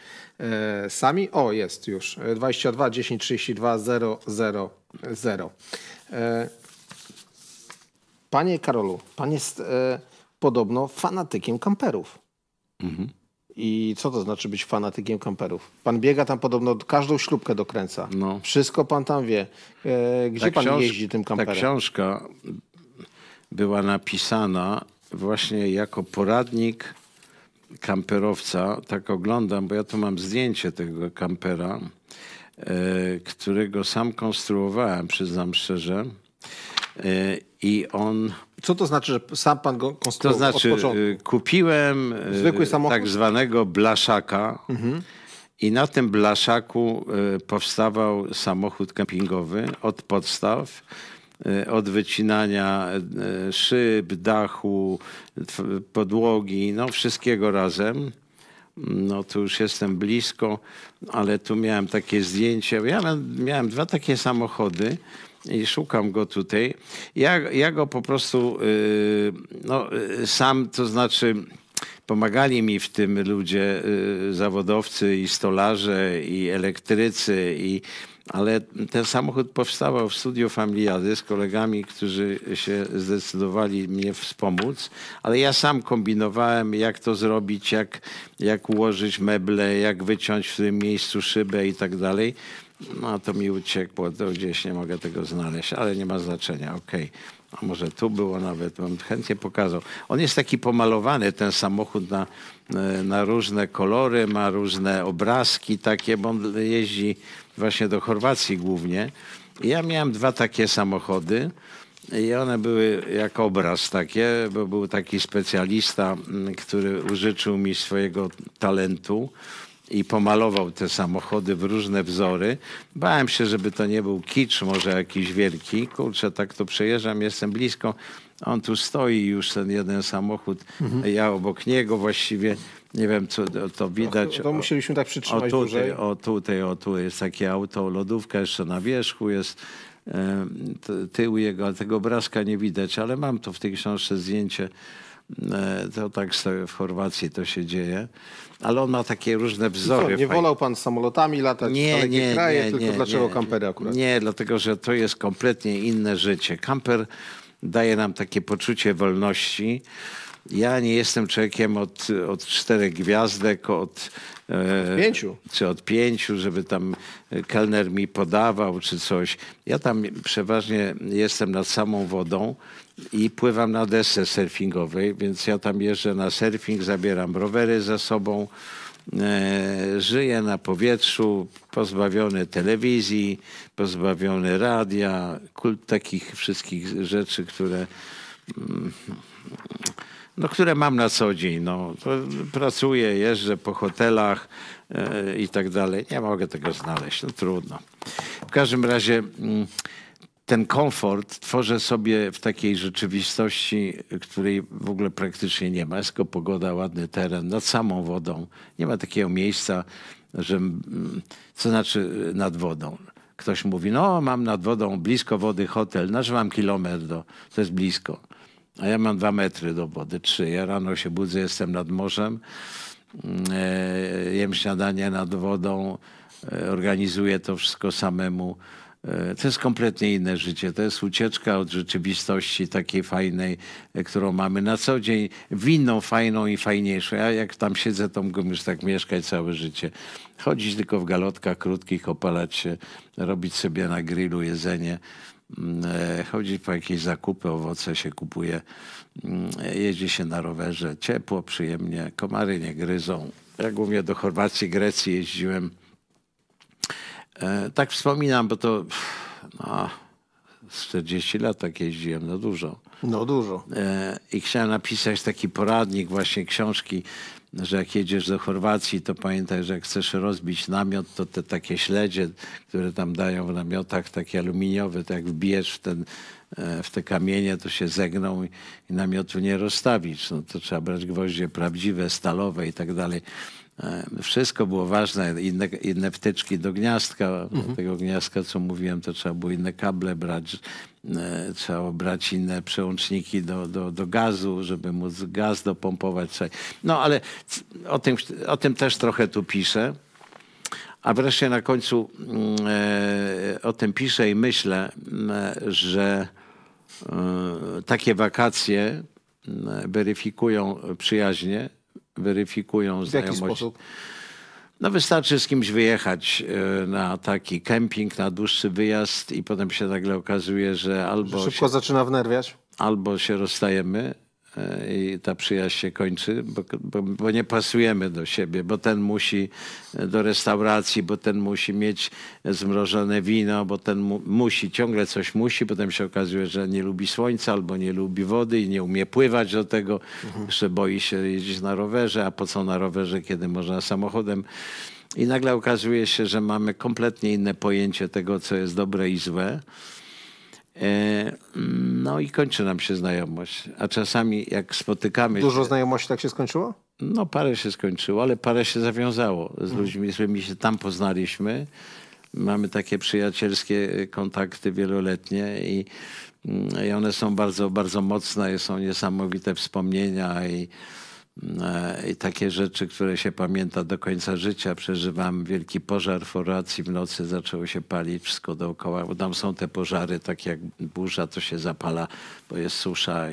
sami. O, jest już. 22 10 32 000. Panie Karolu, pan jest podobno fanatykiem kamperów. I co to znaczy być fanatykiem kamperów? Pan biega tam podobno, każdą śrubkę dokręca. No. Wszystko pan tam wie. Gdzie pan jeździ tym kamperem? Ta książka była napisana właśnie jako poradnik kamperowca. Tak oglądam, bo ja tu mam zdjęcie tego kampera, którego sam konstruowałem, przyznam szczerze. I on... Co to znaczy, że sam pan go konstruował? To znaczy, kupiłem zwykły samochód, tak zwanego blaszaka i na tym blaszaku powstawał samochód kempingowy od podstaw, od wycinania szyb, dachu, podłogi, no wszystkiego razem. no tu już jestem blisko, ale tu miałem takie zdjęcie. Ja miałem dwa takie samochody i szukam go tutaj. Ja go po prostu sam, to znaczy pomagali mi w tym ludzie, zawodowcy i stolarze i elektrycy, ale ten samochód powstawał w studiu Familiady z kolegami, którzy się zdecydowali mnie wspomóc, ale ja sam kombinowałem, jak to zrobić, jak ułożyć meble, jak wyciąć w tym miejscu szybę i tak dalej. No a to mi uciekło, to gdzieś nie mogę tego znaleźć, ale nie ma znaczenia, okej. A może tu było nawet, bym chętnie pokazał. On jest taki pomalowany, ten samochód, na różne kolory, ma różne obrazki takie, bo on jeździ właśnie do Chorwacji głównie. I ja miałem dwa takie samochody i one były jak obraz takie, bo był taki specjalista, który użyczył mi swojego talentu i pomalował te samochody w różne wzory. Bałem się, żeby to nie był kicz może jakiś wielki. Kurczę, tak to przejeżdżam, jestem blisko. On tu stoi już, ten jeden samochód. Ja obok niego właściwie, nie wiem, co to widać. To musieliśmy tak przytrzymać dłużej. O tu jest takie auto, lodówka jeszcze na wierzchu jest. Tył jego, tego obrazka nie widać, ale mam to w tej książce zdjęcie. To tak w Chorwacji to się dzieje. Ale on ma takie różne wzory. Nie wolał pan samolotami latać w dalekie kraje, tylko dlaczego kampery akurat? Nie, dlatego że to jest kompletnie inne życie. Kamper daje nam takie poczucie wolności. Ja nie jestem człowiekiem od 4 gwiazdek, od 5. Czy od 5, żeby tam kelner mi podawał czy coś. Ja tam przeważnie jestem nad samą wodą i pływam na desce surfingowej, więc ja tam jeżdżę na surfing, zabieram rowery ze sobą, żyję na powietrzu, pozbawiony telewizji, pozbawiony radia, takich wszystkich rzeczy, które... które mam na co dzień. No. Pracuję, jeżdżę po hotelach i tak dalej. Nie mogę tego znaleźć, no trudno. W każdym razie ten komfort tworzę sobie w takiej rzeczywistości, której w ogóle praktycznie nie ma. Jest tylko pogoda, ładny teren, nad samą wodą. Nie ma takiego miejsca, że, co znaczy nad wodą. Ktoś mówi, no mam nad wodą, blisko wody hotel, znaczy mam kilometr, to jest blisko. A ja mam 2 metry do wody, 3. Ja rano się budzę, jestem nad morzem, jem śniadanie nad wodą, organizuję to wszystko samemu. To jest kompletnie inne życie. To jest ucieczka od rzeczywistości takiej fajnej, którą mamy na co dzień, w inną fajną i fajniejszą. Ja jak tam siedzę, to mogę już tak mieszkać całe życie. Chodzić tylko w galotkach krótkich, opalać się, robić sobie na grillu jedzenie. Chodzić po jakieś zakupy, owoce się kupuje, jeździ się na rowerze, ciepło, przyjemnie, komary nie gryzą. Ja głównie do Chorwacji, Grecji jeździłem. Tak wspominam, bo to no, 40 lat tak jeździłem, no dużo. No dużo. I chciałem napisać taki poradnik właśnie książki, że jak jedziesz do Chorwacji, to pamiętaj, że jak chcesz rozbić namiot, to te takie śledzie, które tam dają w namiotach, takie aluminiowe, to jak wbijesz w te kamienie, to się zegną i namiotu nie rozstawisz. No to trzeba brać gwoździe prawdziwe, stalowe i tak dalej. Wszystko było ważne, inne wtyczki do gniazdka, do tego gniazdka, co mówiłem, to trzeba było inne kable brać, trzeba brać inne przełączniki do gazu, żeby móc gaz dopompować. No ale o tym też trochę tu piszę. A wreszcie na końcu o tym piszę i myślę, że takie wakacje weryfikują przyjaźnie, weryfikują znajomość. W jaki sposób? No wystarczy z kimś wyjechać na taki kemping, na dłuższy wyjazd i potem się nagle okazuje, że szybko zaczyna wnerwiać. Albo się rozstajemy i ta przyjaźń się kończy, bo nie pasujemy do siebie, bo ten musi do restauracji, bo ten musi mieć zmrożone wino, bo ten musi, ciągle coś musi, potem się okazuje, że nie lubi słońca albo nie lubi wody i nie umie pływać do tego, że boi się jeździć na rowerze, a po co na rowerze, kiedy można samochodem. I nagle okazuje się, że mamy kompletnie inne pojęcie tego, co jest dobre i złe. No i kończy nam się znajomość. A czasami jak spotykamy... Dużo znajomości tak się skończyło? No parę się skończyło, ale parę się zawiązało z ludźmi, z którymi się tam poznaliśmy. Mamy takie przyjacielskie kontakty wieloletnie i one są bardzo, bardzo mocne, są niesamowite wspomnienia i takie rzeczy, które się pamięta do końca życia. Przeżywam wielki pożar w Chorwacji w nocy, zaczęło się palić wszystko dookoła, bo tam są te pożary, tak jak burza, to się zapala, bo jest susza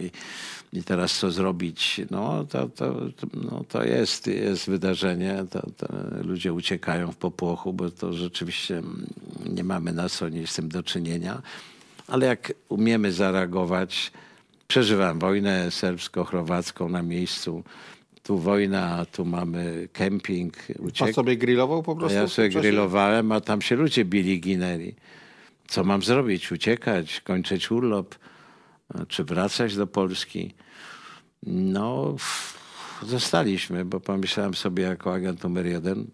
i teraz co zrobić? No to jest wydarzenie, to ludzie uciekają w popłochu, bo to rzeczywiście nie mamy na co nic z tym do czynienia, ale jak umiemy zareagować. Przeżywam wojnę serbsko-chorwacką na miejscu. Tu wojna, tu mamy kemping. Pan sobie grillował po prostu? Ja sobie grillowałem, a tam się ludzie bili, ginęli. Co mam zrobić? Uciekać, kończyć urlop? Czy wracać do Polski? No, zostaliśmy, bo pomyślałem sobie jako agent numer 1.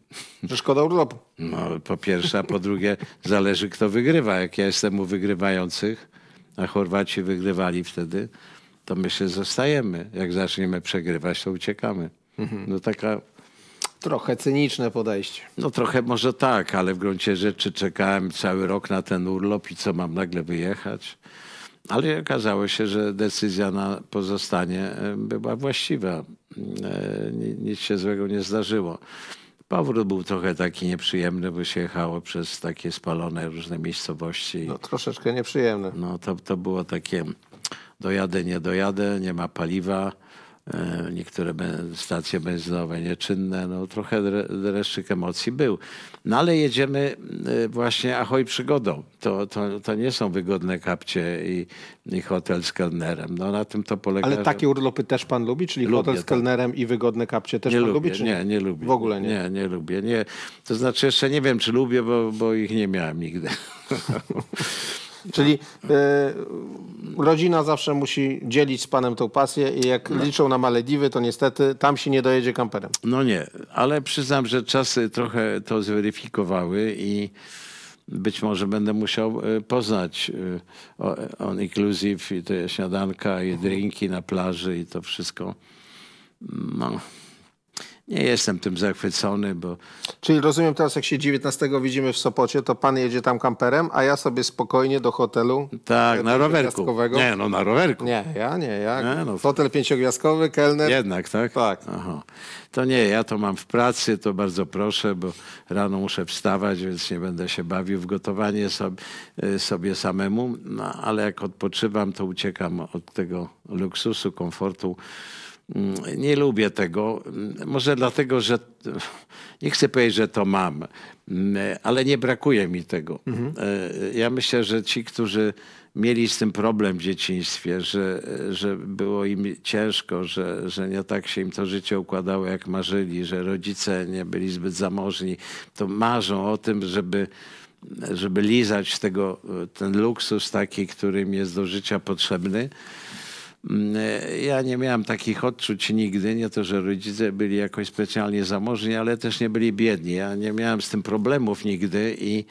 Że szkoda urlopu. No, po pierwsze, a po drugie zależy kto wygrywa. Jak ja jestem u wygrywających, a Chorwaci wygrywali wtedy, to my się zostajemy. Jak zaczniemy przegrywać, to uciekamy. No taka... Trochę cyniczne podejście. No trochę może tak, ale w gruncie rzeczy czekałem cały rok na ten urlop i co, mam nagle wyjechać? Ale okazało się, że decyzja na pozostanie była właściwa. Nic się złego nie zdarzyło. Powrót był trochę taki nieprzyjemny, bo się jechało przez takie spalone różne miejscowości. No troszeczkę nieprzyjemne. No to było takie dojadę, nie dojadę, nie ma paliwa, niektóre stacje benzynowe nieczynne, no trochę dreszczyk emocji był. No ale jedziemy właśnie ahoj przygodą. To nie są wygodne kapcie i hotel z kelnerem. No na tym to polega. Ale takie urlopy też pan lubi? Czyli lubię, hotel z kelnerem tak. I wygodne kapcie też nie pan lubi? Czy nie lubię. W ogóle nie? Nie lubię. Nie. To znaczy jeszcze nie wiem, czy lubię, bo ich nie miałem nigdy. Czyli rodzina zawsze musi dzielić z panem tą pasję i jak liczą na Malediwy, to niestety tam się nie dojedzie kamperem. No nie, ale przyznam, że czasy trochę to zweryfikowały i być może będę musiał poznać on inclusive i te śniadanka i drinki na plaży i to wszystko. No. Nie jestem tym zachwycony, bo... Czyli rozumiem teraz, jak się 19 widzimy w Sopocie, to pan jedzie tam kamperem, a ja sobie spokojnie do hotelu... Tak, na rowerku. Nie, no na rowerku. Nie, no. Hotel 5-gwiazdkowy, kelner... Jednak, tak? Tak. Aha. To nie, ja to mam w pracy, to bardzo proszę, bo rano muszę wstawać, więc nie będę się bawił w gotowanie sobie samemu, no, ale jak odpoczywam, to uciekam od tego luksusu, komfortu. Nie lubię tego, może dlatego, że nie chcę powiedzieć, że to mam, ale nie brakuje mi tego. Ja myślę, że ci, którzy mieli z tym problem w dzieciństwie, że było im ciężko, że nie tak się im to życie układało, jak marzyli, że rodzice nie byli zbyt zamożni, to marzą o tym, żeby lizać ten luksus taki, którym jest do życia potrzebny. Ja nie miałem takich odczuć nigdy, nie to, że rodzice byli jakoś specjalnie zamożni, ale też nie byli biedni. Ja nie miałem z tym problemów nigdy i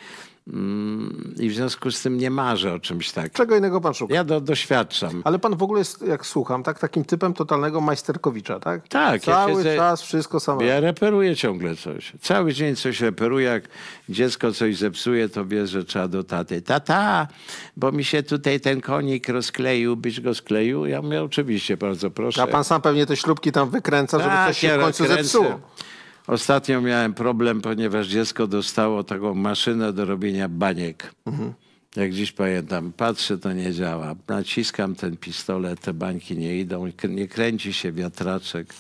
w związku z tym nie marzę o czymś takim. Czego innego pan szuka? Ja doświadczam. Ale pan w ogóle jest, jak słucham, tak, takim typem totalnego majsterkowicza, tak? Tak. Cały czas wszystko samo. Ja reperuję ciągle coś. Cały dzień coś reperuję. Jak dziecko coś zepsuje, to wiesz, że trzeba do taty. Tata, bo mi się tutaj ten konik rozkleił, byś go skleił? Ja mówię, oczywiście, bardzo proszę. A pan sam pewnie te śrubki tam wykręca, żeby coś się w końcu zepsuło. Ostatnio miałem problem, ponieważ dziecko dostało taką maszynę do robienia baniek. Jak dziś pamiętam, patrzę, to nie działa. Naciskam ten pistolet, te bańki nie idą, nie kręci się wiatraczek.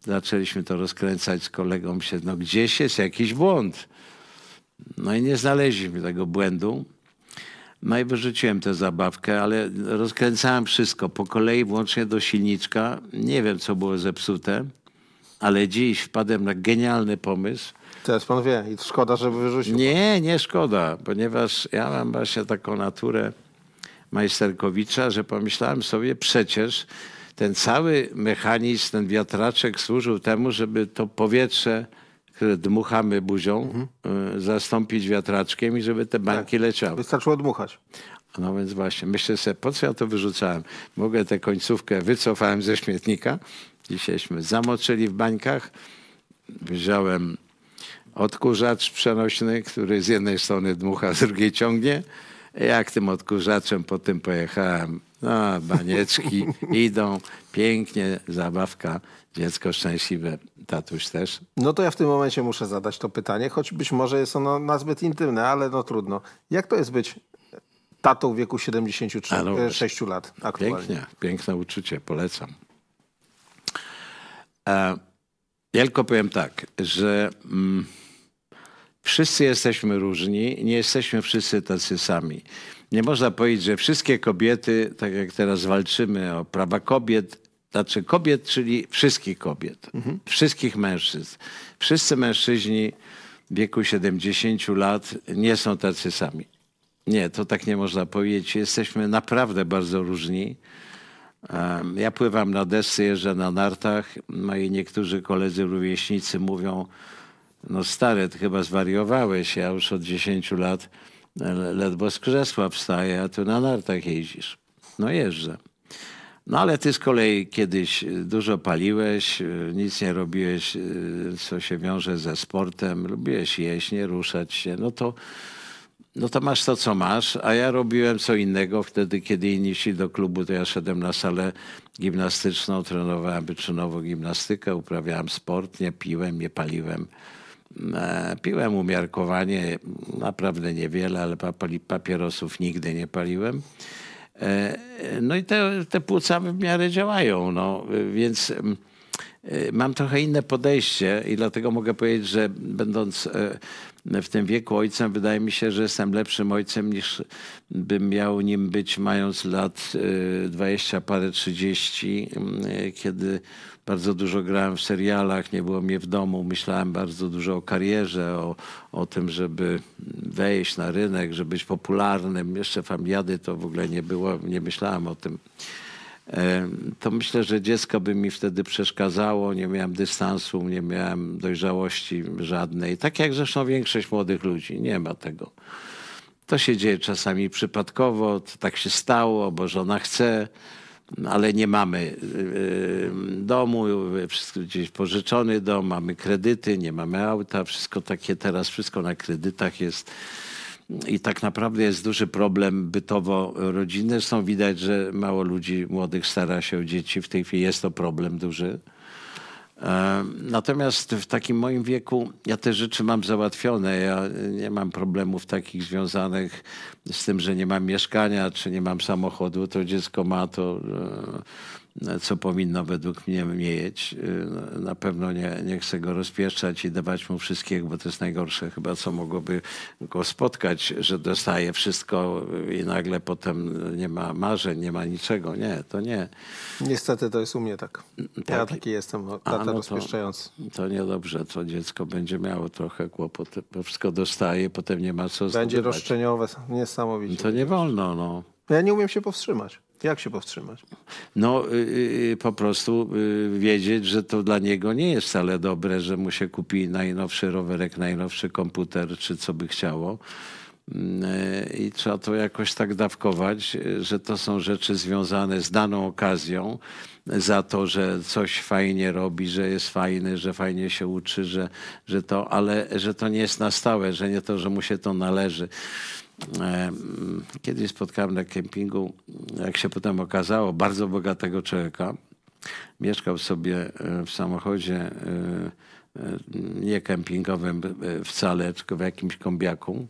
Zaczęliśmy to rozkręcać z kolegą, no gdzieś jest jakiś błąd. No i nie znaleźliśmy tego błędu. No i wyrzuciłem tę zabawkę, ale rozkręcałem wszystko po kolei, włącznie do silniczka. Nie wiem, co było zepsute. Ale dziś wpadłem na genialny pomysł. Teraz pan wie i szkoda, żeby wyrzucił. Nie szkoda, ponieważ ja mam właśnie taką naturę majsterkowicza, że pomyślałem sobie, przecież ten cały mechanizm, ten wiatraczek służył temu, żeby to powietrze, które dmuchamy buzią, zastąpić wiatraczkiem i żeby te bańki leciały. Wystarczyło dmuchać. No więc właśnie, myślę sobie, po co ja to wyrzucałem? Mogę tę końcówkę wycofałem ze śmietnika, Dzisiejśmy zamoczyli w bańkach. Wziąłem odkurzacz przenośny, który z jednej strony dmucha, z drugiej ciągnie. Jak tym odkurzaczem po tym pojechałem, no banieczki idą, pięknie, zabawka, dziecko szczęśliwe, tatuś też. No to ja w tym momencie muszę zadać to pytanie, choć być może jest ono nazbyt intymne, ale no trudno. Jak to jest być tatą w wieku 76 lat aktualnie? Pięknie, piękne uczucie, polecam. Tylko powiem tak, że wszyscy jesteśmy różni, nie jesteśmy wszyscy tacy sami. Nie można powiedzieć, że wszystkie kobiety, tak jak teraz walczymy o prawa kobiet, znaczy kobiet, czyli wszystkich kobiet, wszystkich mężczyzn. Wszyscy mężczyźni w wieku 70 lat nie są tacy sami. Nie, to tak nie można powiedzieć. Jesteśmy naprawdę bardzo różni. Ja pływam na desce, jeżdżę na nartach. Moi niektórzy koledzy, rówieśnicy mówią: no stary, ty chyba zwariowałeś, ja już od 10 lat ledwo z krzesła wstaję, a tu na nartach jeździsz. No jeżdżę. No ale ty z kolei kiedyś dużo paliłeś, nic nie robiłeś, co się wiąże ze sportem, lubiłeś jeść, nie ruszać się, no to masz to, co masz, a ja robiłem co innego. Wtedy, kiedy inni szli do klubu, to ja szedłem na salę gimnastyczną, trenowałem wyczynową gimnastykę, uprawiałem sport, nie piłem, nie paliłem. Piłem umiarkowanie, naprawdę niewiele, ale papierosów nigdy nie paliłem. No i te płuca w miarę działają, no, więc mam trochę inne podejście i dlatego mogę powiedzieć, że będąc w tym wieku ojcem, wydaje mi się, że jestem lepszym ojcem, niż bym miał nim być, mając lat 20 parę 30, kiedy bardzo dużo grałem w serialach, nie było mnie w domu, myślałem bardzo dużo o karierze, o tym, żeby wejść na rynek, żeby być popularnym. Jeszcze Familiady to w ogóle nie było, nie myślałem o tym. To myślę, że dziecko by mi wtedy przeszkadzało, nie miałem dystansu, nie miałem dojrzałości żadnej. Tak jak zresztą większość młodych ludzi, nie ma tego. To się dzieje czasami przypadkowo, to tak się stało, bo żona chce, ale nie mamy domu, wszystko gdzieś pożyczony dom, mamy kredyty, nie mamy auta, wszystko takie teraz, wszystko na kredytach jest. I tak naprawdę jest duży problem bytowo-rodzinny. Zresztą widać, że mało ludzi młodych stara się o dzieci. W tej chwili jest to problem duży. Natomiast w takim moim wieku ja te rzeczy mam załatwione. Ja nie mam problemów takich związanych z tym, że nie mam mieszkania, czy nie mam samochodu. To dziecko ma to, co powinno według mnie mieć. Na pewno nie chcę go rozpieszczać i dawać mu wszystkiego, bo to jest najgorsze chyba, co mogłoby go spotkać, że dostaje wszystko i nagle potem nie ma marzeń, nie ma niczego. Nie, to nie. Niestety to jest u mnie tak. Ja taki jestem, tata rozpieszczający. To niedobrze, to dziecko będzie miało trochę kłopoty, bo wszystko dostaje, potem nie ma co zdobywać. Będzie roszczeniowe, niesamowicie. To nie wolno, no. Ja nie umiem się powstrzymać. Jak się powstrzymać? No po prostu wiedzieć, że to dla niego nie jest wcale dobre, że mu się kupi najnowszy rowerek, najnowszy komputer, czy co by chciało. I trzeba to jakoś tak dawkować, że to są rzeczy związane z daną okazją, za to, że coś fajnie robi, że jest fajny, że fajnie się uczy, ale że to nie jest na stałe, że nie to, że mu się to należy. Kiedyś spotkałem na kempingu, jak się potem okazało, bardzo bogatego człowieka. Mieszkał sobie w samochodzie nie kempingowym wcale, tylko w jakimś kombiaku.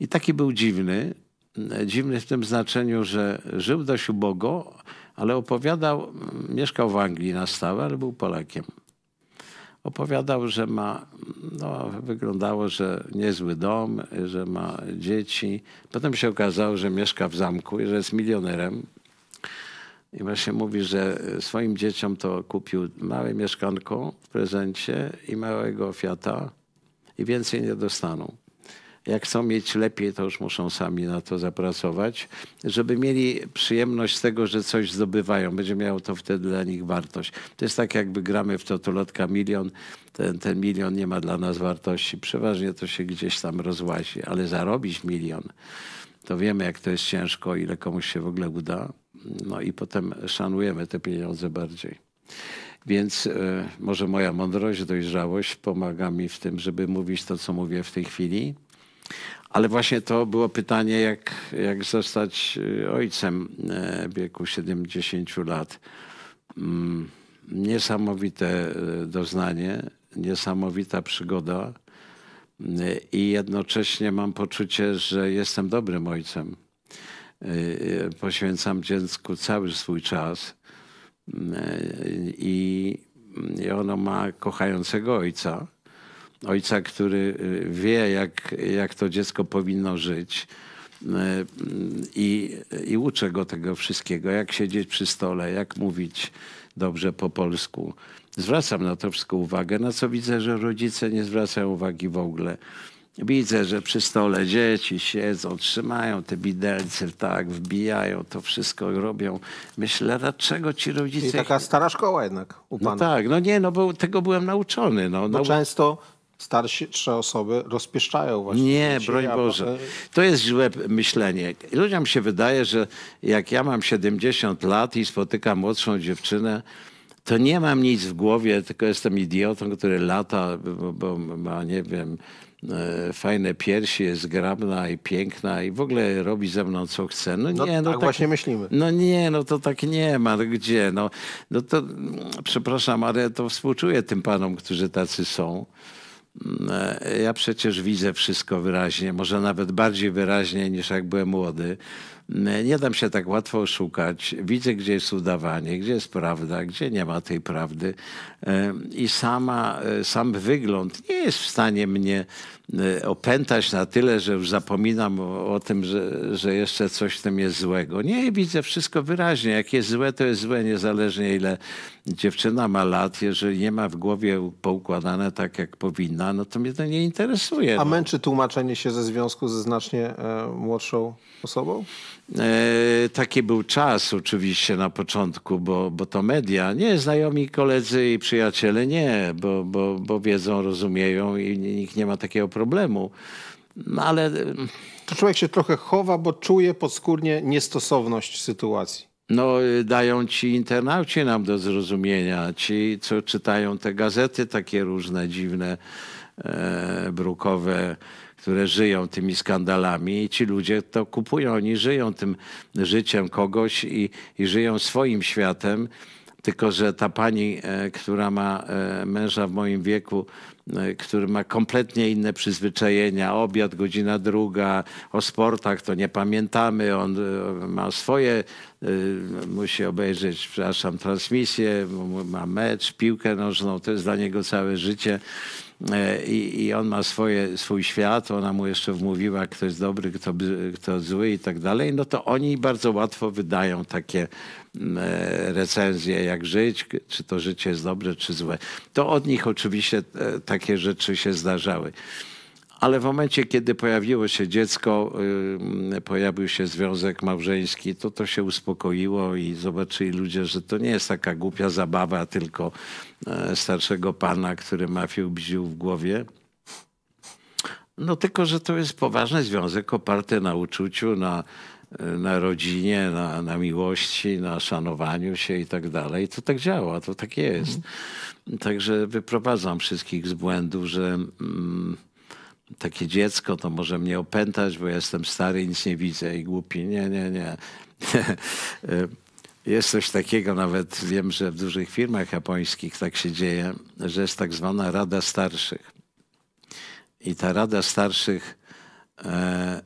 I taki był dziwny. Dziwny w tym znaczeniu, że żył dość ubogo, ale opowiadał, mieszkał w Anglii na stałe, ale był Polakiem. Opowiadał, że ma, no wyglądało, że niezły dom, że ma dzieci. Potem się okazało, że mieszka w zamku i że jest milionerem. I właśnie mówi, że swoim dzieciom to kupił małe mieszkanko w prezencie i małego Fiata i więcej nie dostaną. Jak chcą mieć lepiej, to już muszą sami na to zapracować, żeby mieli przyjemność z tego, że coś zdobywają. Będzie miało to wtedy dla nich wartość. To jest tak, jakby gramy w totolotka milion. Ten milion nie ma dla nas wartości. Przeważnie to się gdzieś tam rozłazi, ale zarobić milion, to wiemy, jak to jest ciężko, ile komuś się w ogóle uda. No i potem szanujemy te pieniądze bardziej. Więc może moja mądrość, dojrzałość pomaga mi w tym, żeby mówić to, co mówię w tej chwili. Ale właśnie to było pytanie, jak zostać ojcem w wieku 70 lat. Niesamowite doznanie, niesamowita przygoda i jednocześnie mam poczucie, że jestem dobrym ojcem. Poświęcam dziecku cały swój czas i ono ma kochającego ojca. Ojca, który wie, jak to dziecko powinno żyć i uczy go tego wszystkiego, jak siedzieć przy stole, jak mówić dobrze po polsku. Zwracam na to wszystko uwagę, na co widzę, że rodzice nie zwracają uwagi w ogóle. Widzę, że przy stole dzieci siedzą, trzymają te widelce, tak, wbijają, to wszystko robią. Myślę, dlaczego ci rodzice... I taka stara szkoła jednak u pana. No tak, no nie, no bo tego byłem nauczony. No, bo często... Starsze osoby rozpieszczają właśnie. Nie, broń Boże. To jest złe myślenie. Ludziom się wydaje, że jak ja mam 70 lat i spotykam młodszą dziewczynę, to nie mam nic w głowie, tylko jestem idiotą, który lata, bo ma, nie wiem, fajne piersi, jest grabna i piękna i w ogóle robi ze mną co chce. No, nie, no tak właśnie myślimy. No nie, no to tak nie ma. Gdzie? No to, przepraszam, ale to współczuję tym panom, którzy tacy są. Ja przecież widzę wszystko wyraźnie, może nawet bardziej wyraźnie niż jak byłem młody. Nie dam się tak łatwo oszukać. Widzę, gdzie jest udawanie, gdzie jest prawda, gdzie nie ma tej prawdy. I sam wygląd nie jest w stanie mnie opętać na tyle, że już zapominam o tym, że jeszcze coś w tym jest złego. Nie, widzę wszystko wyraźnie. Jak jest złe, to jest złe, niezależnie ile dziewczyna ma lat. Jeżeli nie ma w głowie poukładane tak, jak powinna, no to mnie to nie interesuje. A męczy tłumaczenie się ze związku ze znacznie młodszą osobą? Taki był czas oczywiście na początku, bo to media, nie znajomi, koledzy i przyjaciele, nie, bo wiedzą, rozumieją i nikt nie ma takiego problemu. No, ale... To człowiek się trochę chowa, bo czuje podskórnie niestosowność sytuacji. No, dają ci internauci nam do zrozumienia, ci, co czytają te gazety takie różne, dziwne, brukowe, które żyją tymi skandalami i ci ludzie to kupują. Oni żyją tym życiem kogoś i żyją swoim światem. Tylko że ta pani, która ma męża w moim wieku, który ma kompletnie inne przyzwyczajenia, obiad, godzina druga, o sportach to nie pamiętamy, on ma swoje, musi obejrzeć, przepraszam, transmisję, ma mecz, piłkę nożną, to jest dla niego całe życie. I on ma swój świat, ona mu jeszcze wmówiła, kto jest dobry, kto zły i tak dalej, no to oni bardzo łatwo wydają takie recenzje, jak żyć, czy to życie jest dobre, czy złe. To od nich oczywiście takie rzeczy się zdarzały. Ale w momencie, kiedy pojawiło się dziecko, pojawił się związek małżeński, to się uspokoiło i zobaczyli ludzie, że to nie jest taka głupia zabawa tylko starszego pana, który ma fił-bził w głowie. No tylko, że to jest poważny związek oparty na uczuciu, na rodzinie, na miłości, na szanowaniu się i tak dalej. To tak działa, to tak jest. Także wyprowadzam wszystkich z błędu, że... Takie dziecko to może mnie opętać, bo jestem stary i nic nie widzę i głupi. Nie, nie, nie. Jest coś takiego, nawet wiem, że w dużych firmach japońskich tak się dzieje, że jest tak zwana Rada Starszych. I ta Rada Starszych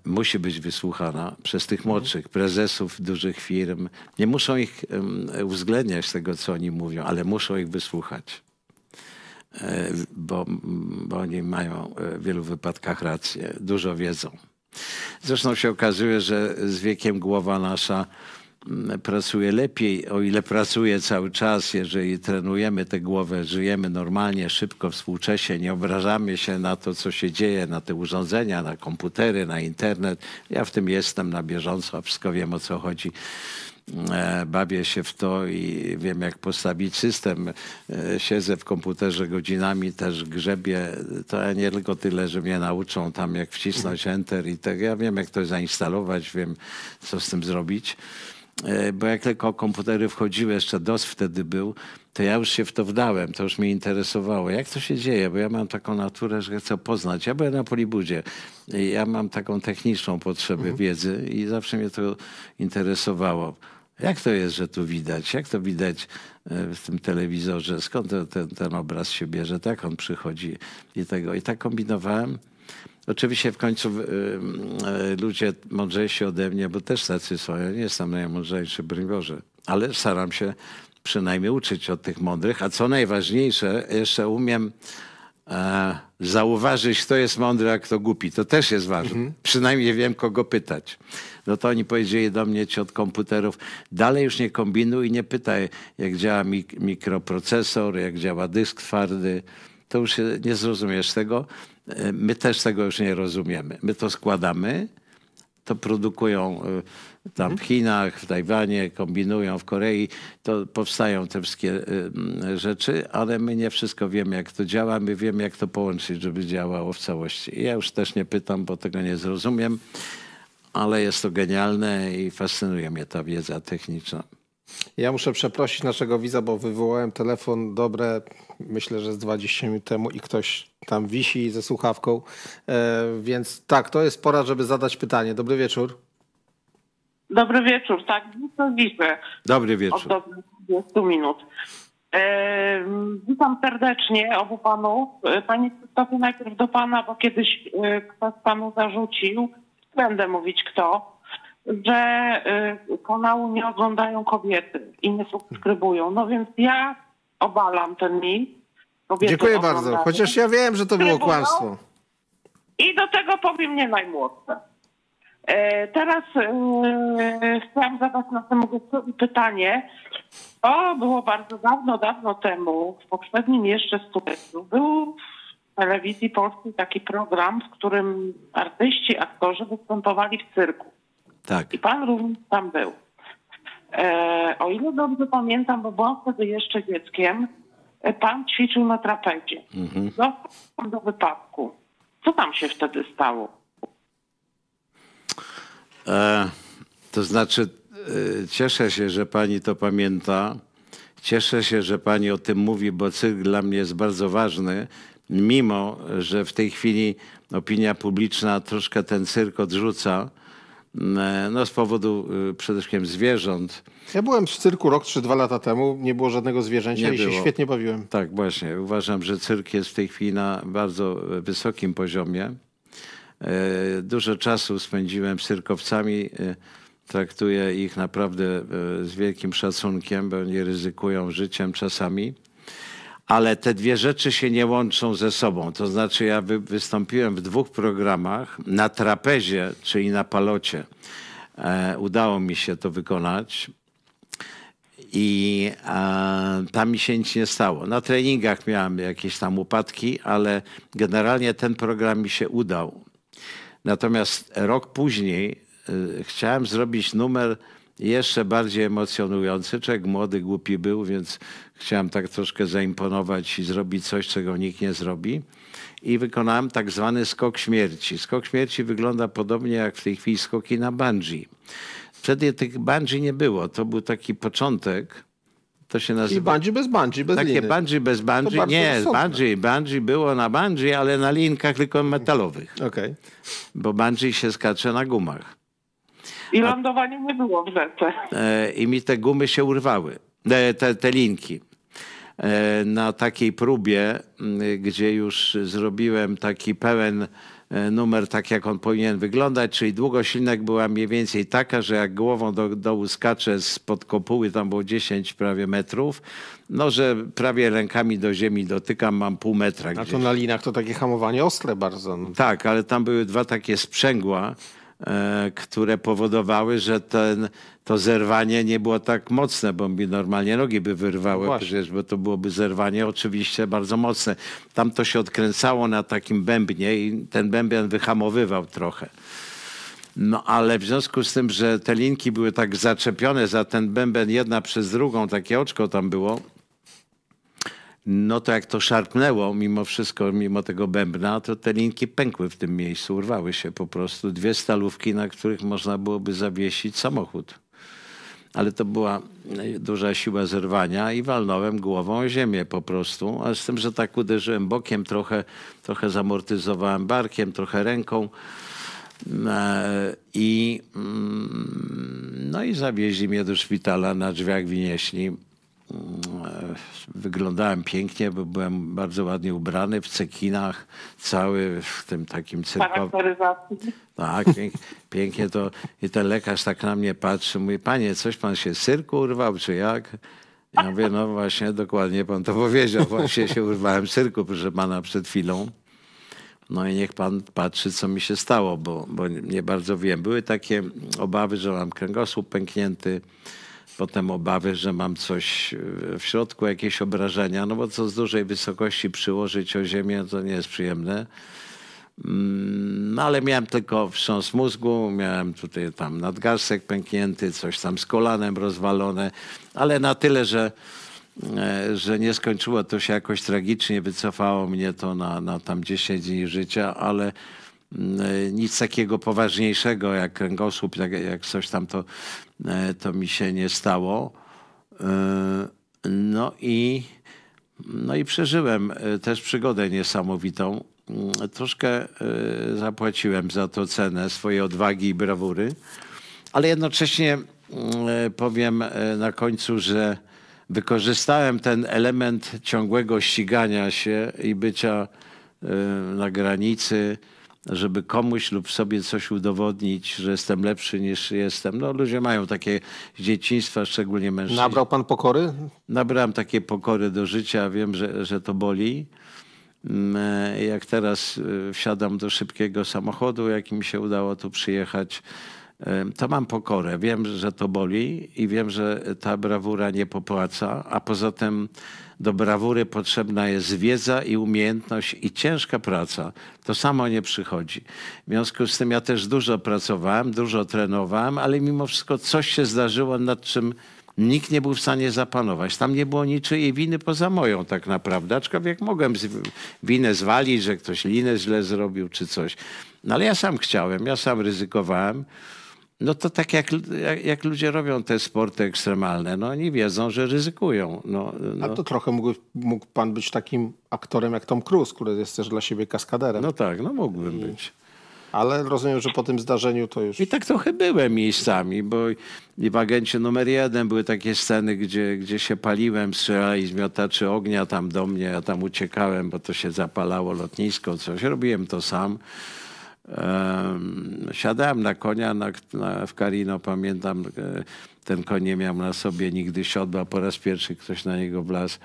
musi być wysłuchana przez tych młodszych, prezesów dużych firm. Nie muszą ich uwzględniać tego, co oni mówią, ale muszą ich wysłuchać. Bo oni mają w wielu wypadkach rację, dużo wiedzą. Zresztą się okazuje, że z wiekiem głowa nasza pracuje lepiej, o ile pracuje cały czas, jeżeli trenujemy tę głowę, żyjemy normalnie, szybko, współcześnie, nie obrażamy się na to, co się dzieje, na te urządzenia, na komputery, na internet. Ja w tym jestem na bieżąco, wszystko wiem, o co chodzi. Bawię się w to i wiem, jak postawić system. Siedzę w komputerze godzinami, też grzebię. To ja nie tylko tyle, że mnie nauczą tam, jak wcisnąć enter i tak. Ja wiem, jak to zainstalować, wiem, co z tym zrobić. bo jak tylko komputery wchodziły, jeszcze DOS wtedy był, to ja już się w to wdałem, to już mnie interesowało. Jak to się dzieje? Bo ja mam taką naturę, że chcę poznać. Ja byłem na Polibudzie. Ja mam taką techniczną potrzebę wiedzy i zawsze mnie to interesowało. Jak to jest, że tu widać? Jak to widać w tym telewizorze? Skąd ten obraz się bierze? Tak on przychodzi i tego. I tak kombinowałem. Oczywiście w końcu ludzie mądrzejsi ode mnie, bo też tacy są. Ja nie jestem najmądrzejszy, broń Boże, ale staram się przynajmniej uczyć od tych mądrych. A co najważniejsze, jeszcze umiem zauważyć, kto jest mądry, a kto głupi. To też jest ważne. Przynajmniej wiem, kogo pytać. No to oni powiedzieli do mnie, ci od komputerów, dalej już nie kombinuj, nie pytaj, jak działa mikroprocesor, jak działa dysk twardy. To już nie zrozumiesz tego. My też tego już nie rozumiemy. My to składamy, to produkują tam w Chinach, w Tajwanie, kombinują w Korei, to powstają te wszystkie rzeczy, ale my nie wszystko wiemy, jak to działa. My wiemy, jak to połączyć, żeby działało w całości. Ja już też nie pytam, bo tego nie zrozumiem, ale jest to genialne i fascynuje mnie ta wiedza techniczna. Ja muszę przeprosić naszego widza, bo wywołałem telefon dobre, myślę, że z 20 minut temu i ktoś tam wisi ze słuchawką. Więc tak, to jest pora, żeby zadać pytanie. Dobry wieczór. Dobry wieczór, tak, to widzę. Dobry wieczór. Od dobrych 20 minut. Witam serdecznie obu panów. Panie Krzysztofie, najpierw do pana, bo kiedyś ktoś panu zarzucił, będę mówić kto, że kanału nie oglądają kobiety i nie subskrybują. No więc ja obalam ten mit. Dziękuję bardzo, chociaż ja wiem, że to było kłamstwo. I do tego powiem nie najmłodsze. Teraz chciałam zadać następne pytanie. To było bardzo dawno temu, w poprzednim jeszcze studiu, był w telewizji polskiej taki program, w którym artyści, aktorzy występowali w cyrku. Tak. I pan również tam był. O ile dobrze pamiętam, bo byłam wtedy jeszcze dzieckiem, pan ćwiczył na trapezie. Został pan do wypadku. Co tam się wtedy stało? To znaczy, cieszę się, że pani to pamięta. Cieszę się, że pani o tym mówi, bo cyrk dla mnie jest bardzo ważny. Mimo że w tej chwili opinia publiczna troszkę ten cyrk odrzuca. No z powodu przede wszystkim zwierząt. Ja byłem w cyrku rok czy 2 lata temu, nie było żadnego zwierzęcia i się świetnie bawiłem. Tak, właśnie. Uważam, że cyrk jest w tej chwili na bardzo wysokim poziomie. Dużo czasu spędziłem z cyrkowcami. Traktuję ich naprawdę z wielkim szacunkiem, bo oni ryzykują życiem czasami. Ale te dwie rzeczy się nie łączą ze sobą. To znaczy ja wystąpiłem w 2 programach na trapezie, czyli na palocie. Udało mi się to wykonać i tam mi się nic nie stało. Na treningach miałem jakieś tam upadki, ale generalnie ten program mi się udał. Natomiast rok później chciałem zrobić numer jeszcze bardziej emocjonujący. Człowiek młody, głupi był, więc chciałem tak troszkę zaimponować i zrobić coś, czego nikt nie zrobi. I wykonałem tak zwany skok śmierci. Skok śmierci wygląda podobnie jak w tej chwili skoki na bungee. Wtedy tych bungee nie było. To był taki początek. To się nazywa... I bungee bez bungee, bez liny. Takie bungee bez bungee. Nie, bungee było na bungee, ale na linkach tylko metalowych. Okay. Bo bungee się skacze na gumach. I lądowanie nie było w rzece. I mi te gumy się urwały, te linki. Na takiej próbie, gdzie już zrobiłem taki pełen numer, tak jak on powinien wyglądać, czyli długoślinek była mniej więcej taka, że jak głową do dołu skaczę spod kopuły, tam było 10 prawie metrów, no że prawie rękami do ziemi dotykam, mam pół metra gdzieś. A to na linach to takie hamowanie ostre bardzo. No. Tak, ale tam były 2 takie sprzęgła, które powodowały, że to zerwanie nie było tak mocne, bo mi normalnie nogi by wyrwały, no przecież, bo to byłoby zerwanie oczywiście bardzo mocne. Tam to się odkręcało na takim bębnie i ten bęben wyhamowywał trochę. No ale w związku z tym, że te linki były tak zaczepione za ten bęben jedna przez drugą, takie oczko tam było, no to jak to szarpnęło mimo wszystko, mimo tego bębna, to te linki pękły w tym miejscu, urwały się po prostu. 2 stalówki, na których można byłoby zawiesić samochód. ale to była duża siła zerwania i walnąłem głową o ziemię po prostu. A z tym, że tak uderzyłem bokiem, trochę zamortyzowałem barkiem, trochę ręką. No i zawieźli mnie do szpitala, na drzwiach wynieśli. Wyglądałem pięknie, bo byłem bardzo ładnie ubrany, w cekinach, cały w tym takim cyrkowym. Tak, pięknie to. I ten lekarz tak na mnie patrzy, mówi: panie, coś pan się z cyrku urwał, czy jak? Ja mówię: no właśnie, dokładnie pan to powiedział. Właśnie się urwałem z cyrku, proszę pana, przed chwilą. No i niech pan patrzy, co mi się stało, bo nie bardzo wiem. Były takie obawy, że mam kręgosłup pęknięty, potem obawy, że mam coś w środku, jakieś obrażenia, no bo co z dużej wysokości przyłożyć o ziemię, to nie jest przyjemne. No ale miałem tylko wstrząs mózgu, miałem tutaj tam nadgarstek pęknięty, coś tam z kolanem rozwalone, ale na tyle, że nie skończyło to się jakoś tragicznie, wycofało mnie to na tam 10 dni życia, ale nic takiego poważniejszego jak kręgosłup, jak coś tam, to mi się nie stało. No i przeżyłem też przygodę niesamowitą. Troszkę zapłaciłem za to cenę swojej odwagi i brawury, ale jednocześnie powiem na końcu, że wykorzystałem ten element ciągłego ścigania się i bycia na granicy, żeby komuś lub sobie coś udowodnić, że jestem lepszy niż jestem. No, ludzie mają takie dzieciństwa, szczególnie mężczyźni. Nabrał pan pokory? Nabrałem takiej pokory do życia. Wiem, że to boli. Jak teraz wsiadam do szybkiego samochodu, jak mi się udało tu przyjechać, to mam pokorę. Wiem, że to boli i wiem, że ta brawura nie popłaca, a poza tym do brawury potrzebna jest wiedza i umiejętność i ciężka praca. To samo nie przychodzi. W związku z tym ja też dużo pracowałem, dużo trenowałem, ale mimo wszystko coś się zdarzyło, nad czym nikt nie był w stanie zapanować. Tam nie było niczyjej winy poza moją tak naprawdę. Aczkolwiek mogłem winę zwalić, że ktoś linę źle zrobił czy coś. No ale ja sam chciałem, ja sam ryzykowałem. No to tak jak ludzie robią te sporty ekstremalne, no oni wiedzą, że ryzykują. No. A to trochę mógł pan być takim aktorem jak Tom Cruise, który jest też dla siebie kaskaderem. No tak, no mógłbym być. Ale rozumiem, że po tym zdarzeniu to już... I tak trochę byłem miejscami, bo w Agencie numer 1 były takie sceny, gdzie się paliłem, strzelali z miotaczy ognia tam do mnie, ja tam uciekałem, bo to się zapalało lotnisko, coś. Robiłem to sam. Siadałem na konia w Carino, pamiętam, ten koń nie miał na sobie nigdy siodła, po raz pierwszy ktoś na niego wlazł.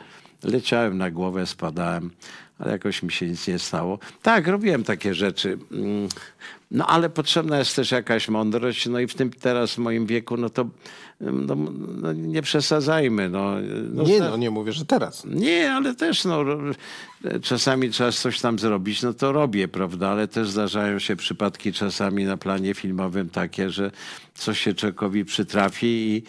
Leciałem na głowę, spadałem, ale jakoś mi się nic nie stało. Tak, robiłem takie rzeczy, no ale potrzebna jest też jakaś mądrość, no i w tym teraz w moim wieku, no to no, nie przesadzajmy. Nie mówię, że teraz. Nie, ale też no, czasami trzeba coś tam zrobić, no to robię, prawda, ale też zdarzają się przypadki czasami na planie filmowym takie, że coś się człowiekowi przytrafi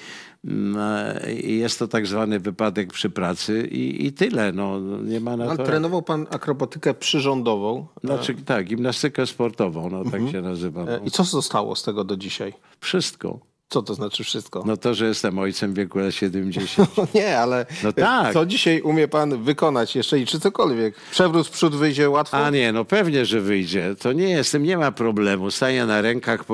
i jest to tak zwany wypadek przy pracy i tyle. No, nie ma na to. Ale trenował pan akrobatykę przyrządową. Znaczy, tak, gimnastykę sportową, no tak się nazywa. No. I co zostało z tego do dzisiaj? Wszystko. Co to znaczy wszystko? No to, że jestem ojcem w wieku lat 70. No nie, ale no tak. Co dzisiaj umie pan wykonać jeszcze i czy cokolwiek? Przewrót w przód wyjdzie łatwo? A nie, no pewnie, że wyjdzie. To nie jest, z tym nie ma problemu. Stanie na rękach,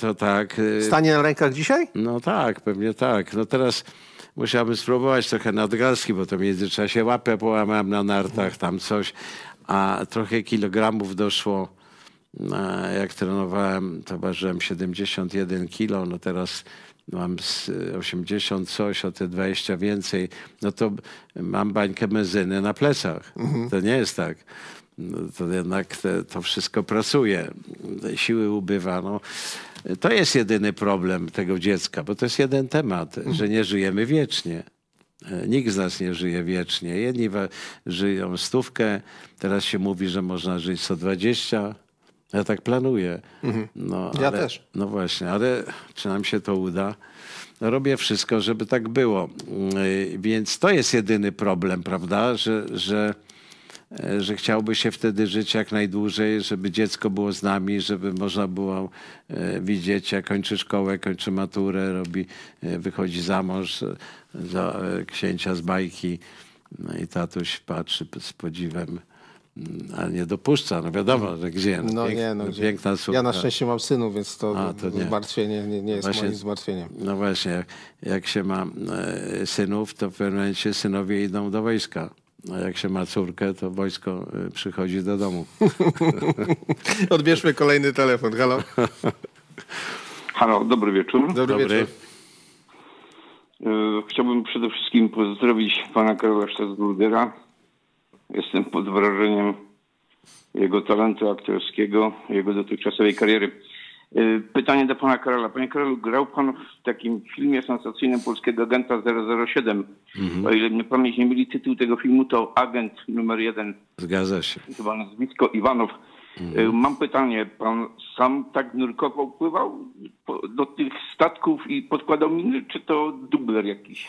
to tak. Stanie na rękach dzisiaj? No tak, pewnie tak. No teraz musiałbym spróbować trochę nadgarstki, bo to w międzyczasie łapę połamałem na nartach, tam coś. A trochę kilogramów doszło. Jak trenowałem, to ważyłem 71 kg, no teraz mam 80 coś, o te 20 więcej, no to mam bańkę benzyny na plecach. To nie jest tak. No to jednak to wszystko pracuje, siły ubywa. No. To jest jedyny problem tego dziecka, bo to jest jeden temat, że nie żyjemy wiecznie. Nikt z nas nie żyje wiecznie. Jedni żyją 100, teraz się mówi, że można żyć 120. Ja tak planuję. No, ja też. No właśnie, ale czy nam się to uda? Robię wszystko, żeby tak było. Więc to jest jedyny problem, prawda? Że że chciałby się wtedy żyć jak najdłużej, żeby dziecko było z nami, żeby można było widzieć, jak kończy szkołę, kończy maturę, wychodzi za mąż, za księcia z bajki i tatuś patrzy z podziwem, a nie dopuszcza, no wiadomo, że gdzie. No, no nie, no piękna gdzie. Ja na szczęście mam synów, więc to zmartwienie nie jest właśnie, moim zmartwieniem. No właśnie, jak się ma synów, to w pewnym momencie synowie idą do wojska. A jak się ma córkę, to wojsko przychodzi do domu. Odbierzmy kolejny telefon. Halo. Halo, dobry wieczór. Dobry wieczór. Chciałbym przede wszystkim pozdrowić pana Karola Strasburgera. Jestem pod wrażeniem jego talentu aktorskiego, jego dotychczasowej kariery. Pytanie do pana Karola. Panie Karolu, grał pan w takim filmie sensacyjnym Polskiego Agenta 007. O ile mnie pamięć nie myli, tytuł tego filmu to Agent numer 1. Zgadza się. Chyba nazwisko Iwanow. Mam pytanie. Pan sam tak nurkował, pływał do tych statków i podkładał miny, czy to dubler jakiś?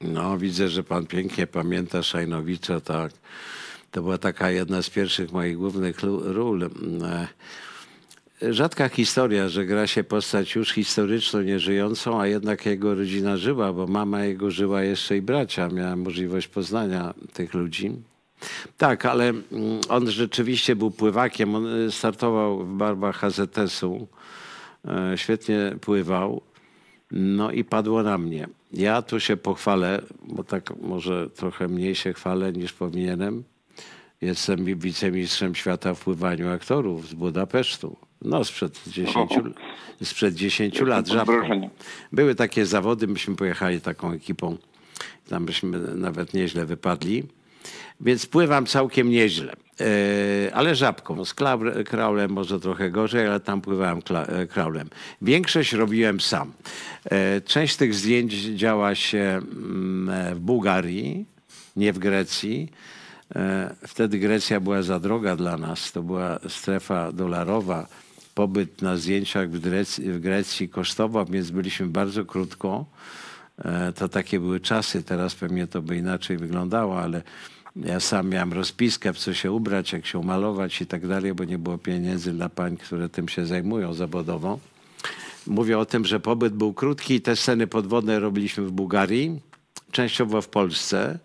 No, widzę, że pan pięknie pamięta Szajnowicza, tak. To była taka jedna z pierwszych moich głównych ról. Rzadka historia, że gra się postać już historyczną, nieżyjącą, a jednak jego rodzina żyła, bo mama jego żyła jeszcze i bracia. Miałem możliwość poznania tych ludzi. Tak, ale on rzeczywiście był pływakiem. On startował w barwach HZS-u. Świetnie pływał. No i padło na mnie. Ja tu się pochwalę, bo tak może trochę mniej się chwalę niż powinienem. Jestem wicemistrzem świata w pływaniu aktorów z Budapesztu. No, sprzed 10 lat. Były takie zawody, myśmy pojechali taką ekipą. Tam byśmy nawet nieźle wypadli. Więc pływam całkiem nieźle. Ale żabką. Z kraulem może trochę gorzej, ale tam pływałem kraulem. Większość robiłem sam. Część tych zdjęć działa się w Bułgarii, nie w Grecji. Wtedy Grecja była za droga dla nas. To była strefa dolarowa. Pobyt na zdjęciach w Grecji kosztował, więc byliśmy bardzo krótko. To takie były czasy. Teraz pewnie to by inaczej wyglądało, ale ja sam miałem rozpiskę, w co się ubrać, jak się umalować i tak dalej, bo nie było pieniędzy dla pań, które tym się zajmują zawodowo. Mówię o tym, że pobyt był krótki i te sceny podwodne robiliśmy w Bułgarii, częściowo w Polsce.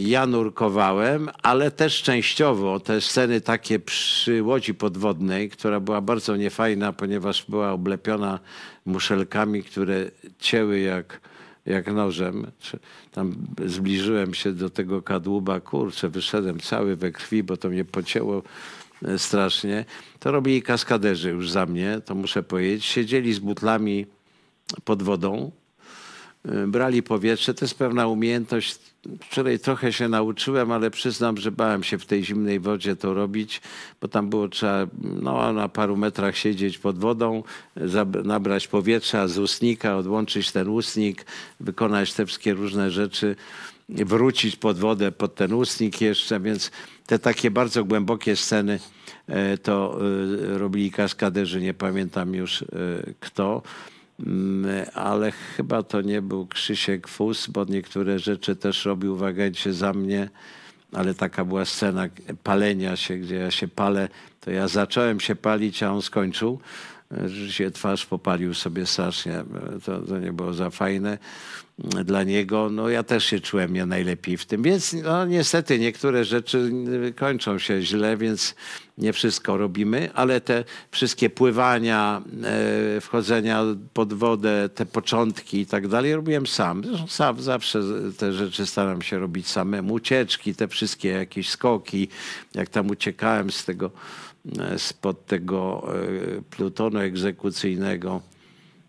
Ja nurkowałem, ale też częściowo te sceny takie przy łodzi podwodnej, która była bardzo niefajna, ponieważ była oblepiona muszelkami, które cięły jak nożem. Tam zbliżyłem się do tego kadłuba, kurczę, wyszedłem cały we krwi, bo to mnie pocięło strasznie. To robili kaskaderzy już za mnie, to muszę powiedzieć. Siedzieli z butlami pod wodą, brali powietrze. To jest pewna umiejętność, której trochę się nauczyłem, ale przyznam, że bałem się w tej zimnej wodzie to robić, bo tam było trzeba na paru metrach siedzieć pod wodą, nabrać powietrza z ustnika, odłączyć ten ustnik, wykonać te wszystkie różne rzeczy, wrócić pod wodę, pod ten ustnik jeszcze, więc te takie bardzo głębokie sceny to robili kaskaderzy, nie pamiętam już kto. Ale chyba to nie był Krzysiek Fus, bo niektóre rzeczy też robił w Agencie za mnie, ale taka była scena palenia się, gdzie ja się palę, to ja zacząłem się palić, a on skończył. Rzeczywiście twarz popalił sobie strasznie, to nie było za fajne dla niego. No ja też się czułem nie najlepiej w tym, więc no, niestety niektóre rzeczy kończą się źle, więc nie wszystko robimy, ale te wszystkie pływania, wchodzenia pod wodę, te początki i tak dalej robiłem sam. Zresztą sam zawsze te rzeczy staram się robić samemu. Ucieczki, te wszystkie jakieś skoki, jak tam uciekałem z tego, spod tego plutonu egzekucyjnego.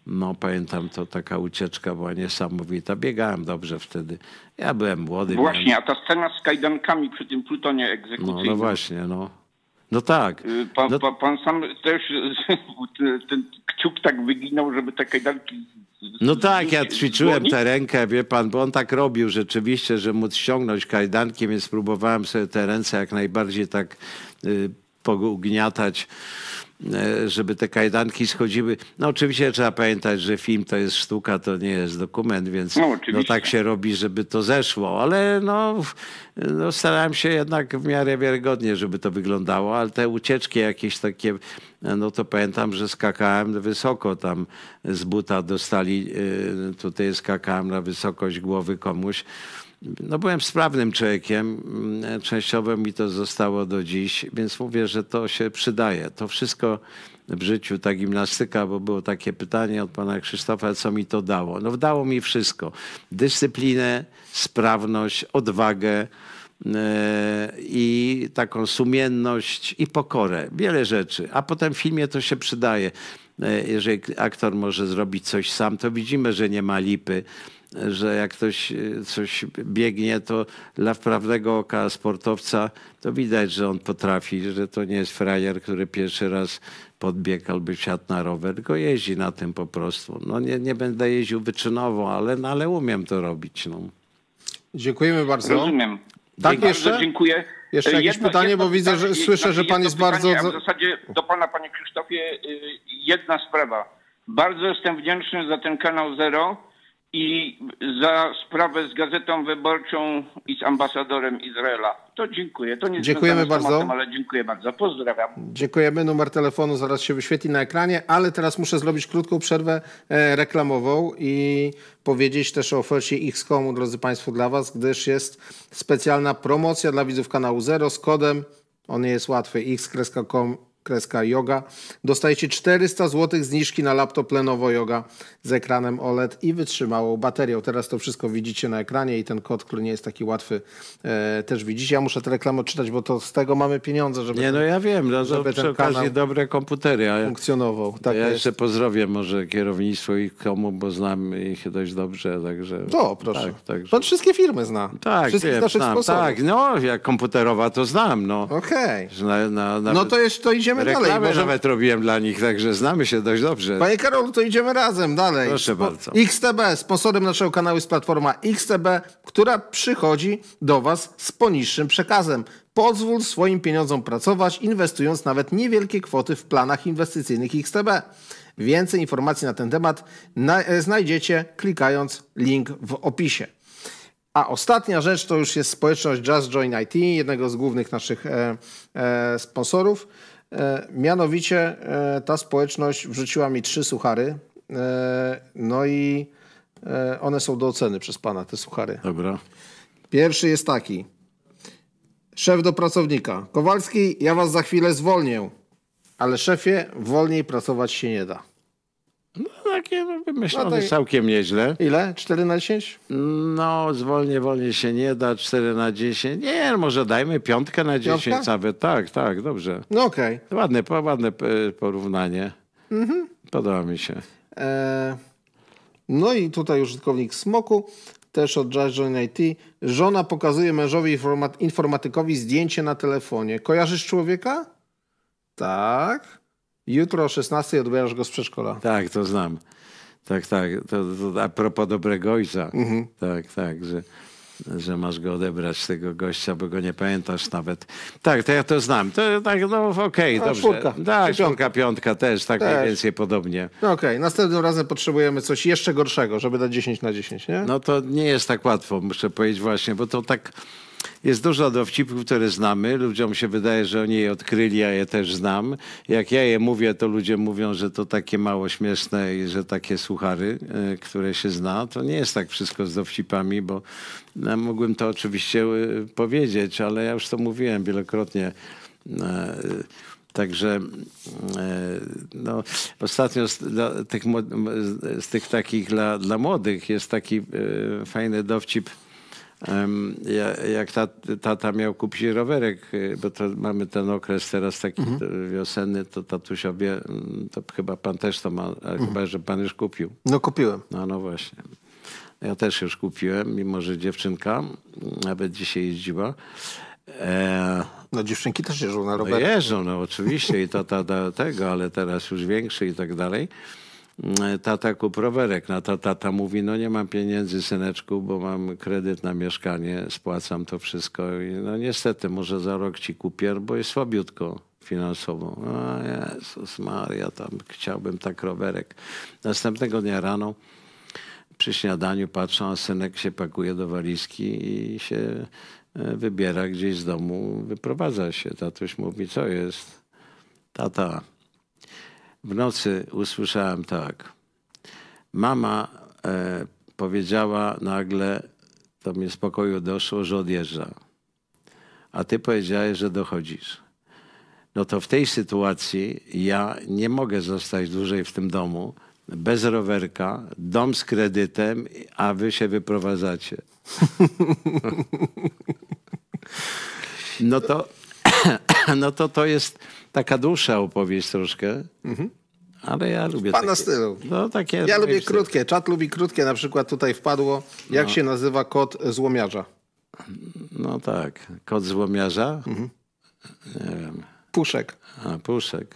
No pamiętam, to taka ucieczka była niesamowita. Biegałem dobrze wtedy. Ja byłem młody. Właśnie, a ta scena z kajdankami przy tym plutonie egzekucyjnym. No właśnie, no tak. Pan sam też ten kciuk tak wyginął, żeby te kajdanki... No tak, ja ćwiczyłem tę rękę, wie pan, bo on tak robił rzeczywiście, że móc ściągnąć kajdanki, więc próbowałem sobie te ręce jak najbardziej tak... pogniatać żeby te kajdanki schodziły. No oczywiście trzeba pamiętać, że film to jest sztuka, to nie jest dokument, więc no tak się robi, żeby to zeszło. Ale no starałem się jednak w miarę wiarygodnie, żeby to wyglądało, ale te ucieczki jakieś takie, no to pamiętam, że skakałem wysoko tam z buta dostali, tutaj skakałem na wysokość głowy komuś. No byłem sprawnym człowiekiem, częściowo mi to zostało do dziś, więc mówię, że to się przydaje. To wszystko w życiu, ta gimnastyka, bo było takie pytanie od pana Krzysztofa, co mi to dało. No dało mi wszystko. Dyscyplinę, sprawność, odwagę i taką sumienność i pokorę. Wiele rzeczy. A potem w filmie to się przydaje. Jeżeli aktor może zrobić coś sam, to widzimy, że nie ma lipy. Że jak ktoś coś biegnie, to dla wprawnego oka sportowca to widać, że on potrafi, że to nie jest frajer, który pierwszy raz podbiegł albo wsiadł na rower, tylko jeździ na tym po prostu. No nie będę jeździł wyczynowo, ale umiem to robić. No. Dziękujemy bardzo. Rozumiem. Tak, dziękuję. Jeszcze? Dziękuję. Jeszcze jakieś pytanie, bo widzę, że słyszę, że pan jest bardzo... W zasadzie do pana, panie Krzysztofie, jedna sprawa. Bardzo jestem wdzięczny za ten kanał Zero i za sprawę z Gazetą Wyborczą i z ambasadorem Izraela. To dziękuję. To nie dziękujemy bardzo. Tematem, ale dziękuję bardzo. Pozdrawiam. Dziękujemy. Numer telefonu zaraz się wyświetli na ekranie, ale teraz muszę zrobić krótką przerwę reklamową i powiedzieć też o ofercie X.com, drodzy Państwo, dla Was, gdyż jest specjalna promocja dla widzów kanału Zero z kodem, on nie jest łatwy, x.com/yoga. Dostajecie 400 zł zniżki na laptop Lenovo Yoga z ekranem OLED i wytrzymałą baterią. Teraz to wszystko widzicie na ekranie i ten kod, który nie jest taki łatwy, też widzicie. Ja muszę tę reklamę odczytać, bo to z tego mamy pieniądze, żeby... Nie, no ja wiem, no, żeby przy okazji dobre komputery. A funkcjonował. Tak ja jeszcze pozdrowię może kierownictwo i komu, bo znam ich dość dobrze, także... To, proszę. Tak, także... Pan wszystkie firmy zna. Tak, wszystkich wiem, naszych znam. Tak, no jak komputerowa to znam, no. Okej. Okay. No to jeszcze to idzie dalej, bo nawet robiłem dla nich, także znamy się dość dobrze. Panie Karolu, to idziemy razem dalej. Proszę bardzo. XTB, sponsorem naszego kanału jest platforma XTB, która przychodzi do Was z poniższym przekazem. Pozwól swoim pieniądzom pracować, inwestując nawet niewielkie kwoty w planach inwestycyjnych XTB. Więcej informacji na ten temat znajdziecie klikając link w opisie. A ostatnia rzecz to już jest społeczność Just Join IT, jednego z głównych naszych sponsorów. Mianowicie ta społeczność wrzuciła mi 3 suchary, no i one są do oceny przez pana, te suchary. Dobra. Pierwszy jest taki. Szef do pracownika. Kowalski, ja was za chwilę zwolnię, ale szefie, wolniej pracować się nie da. No takie wymyślone no, całkiem nieźle. Ile? 4 na 10? No wolniej się nie da, 4 na 10. Nie, może dajmy 5 na 10 nawet. Tak, tak, dobrze. No okej. Okay. Ładne porównanie. Mhm. Podoba mi się. No i tutaj użytkownik Smoku, też od Just Join IT. Żona pokazuje mężowi informatykowi zdjęcie na telefonie. Kojarzysz człowieka? Tak. Jutro o 16 odbierasz go z przedszkola. Tak, to znam. Tak, tak. To a propos dobrego ojca. Mhm. Tak, tak, że masz go odebrać tego gościa, bo go nie pamiętasz nawet. Tak, to ja to znam. To tak, no okej, okay, dobrze. Czwórka. Tak, czwórka, piątka też, tak też. Mniej więcej podobnie. No okej, okay. Następnym razem potrzebujemy coś jeszcze gorszego, żeby dać 10 na 10, nie? No to nie jest tak łatwo, muszę powiedzieć właśnie, bo to tak... Jest dużo dowcipów, które znamy. Ludziom się wydaje, że oni je odkryli, ja je też znam. Jak ja je mówię, to ludzie mówią, że to takie mało śmieszne i że takie suchary, które się zna. To nie jest tak wszystko z dowcipami, bo ja mógłbym to oczywiście powiedzieć, ale ja już to mówiłem wielokrotnie. Także no, ostatnio z tych takich dla młodych jest taki fajny dowcip. Jak tata miał kupić rowerek, bo to mamy ten okres teraz taki wiosenny, to tatusiowie, to chyba pan też to ma, chyba że pan już kupił. No kupiłem. No, no właśnie. Ja też już kupiłem, mimo że dziewczynka nawet dzisiaj jeździła. No dziewczynki też jeżdżą na rowerek. No jeżdżą, no oczywiście i tata tego, ale teraz już większy i tak dalej. Tata kup rowerek. No tata mówi, no nie mam pieniędzy, syneczku, bo mam kredyt na mieszkanie, spłacam to wszystko. I no niestety, może za rok ci kupię, bo jest słabiutko. finansową. O Jezus Maria, tam chciałbym tak rowerek. Następnego dnia rano przy śniadaniu patrzę, a synek się pakuje do walizki i się wybiera gdzieś z domu, wyprowadza się. Tatuś mówi, co jest? Tata, w nocy usłyszałem tak. Mama powiedziała nagle, to mnie z pokoju doszło, że odjeżdża. A ty powiedziałeś, że dochodzisz. No to w tej sytuacji ja nie mogę zostać dłużej w tym domu, bez rowerka, dom z kredytem, a wy się wyprowadzacie. No to jest taka dłuższa opowieść troszkę, ale ja lubię pana takie, stylu. No, takie ja lubię krótkie, stylu. Czat lubi krótkie, na przykład tutaj wpadło, jak się nazywa kot złomiarza? No tak, kot złomiarza? Nie wiem. Puszek. A, Puszek.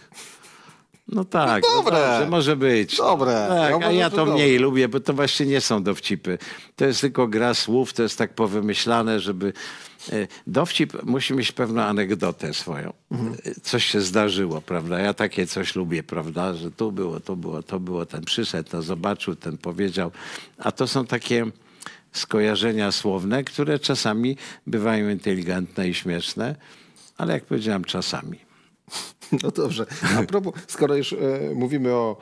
No tak, no dobre. No może być. Dobre. Tak, a ja to mniej lubię, bo to właśnie nie są dowcipy. To jest tylko gra słów, to jest tak powymyślane, żeby... Dowcip musi mieć pewną anegdotę swoją. Coś się zdarzyło, prawda? Ja takie coś lubię, prawda? Że to było, ten przyszedł, to zobaczył, ten powiedział. A to są takie skojarzenia słowne, które czasami bywają inteligentne i śmieszne, ale jak powiedziałem, czasami. No dobrze. A propos, skoro już mówimy o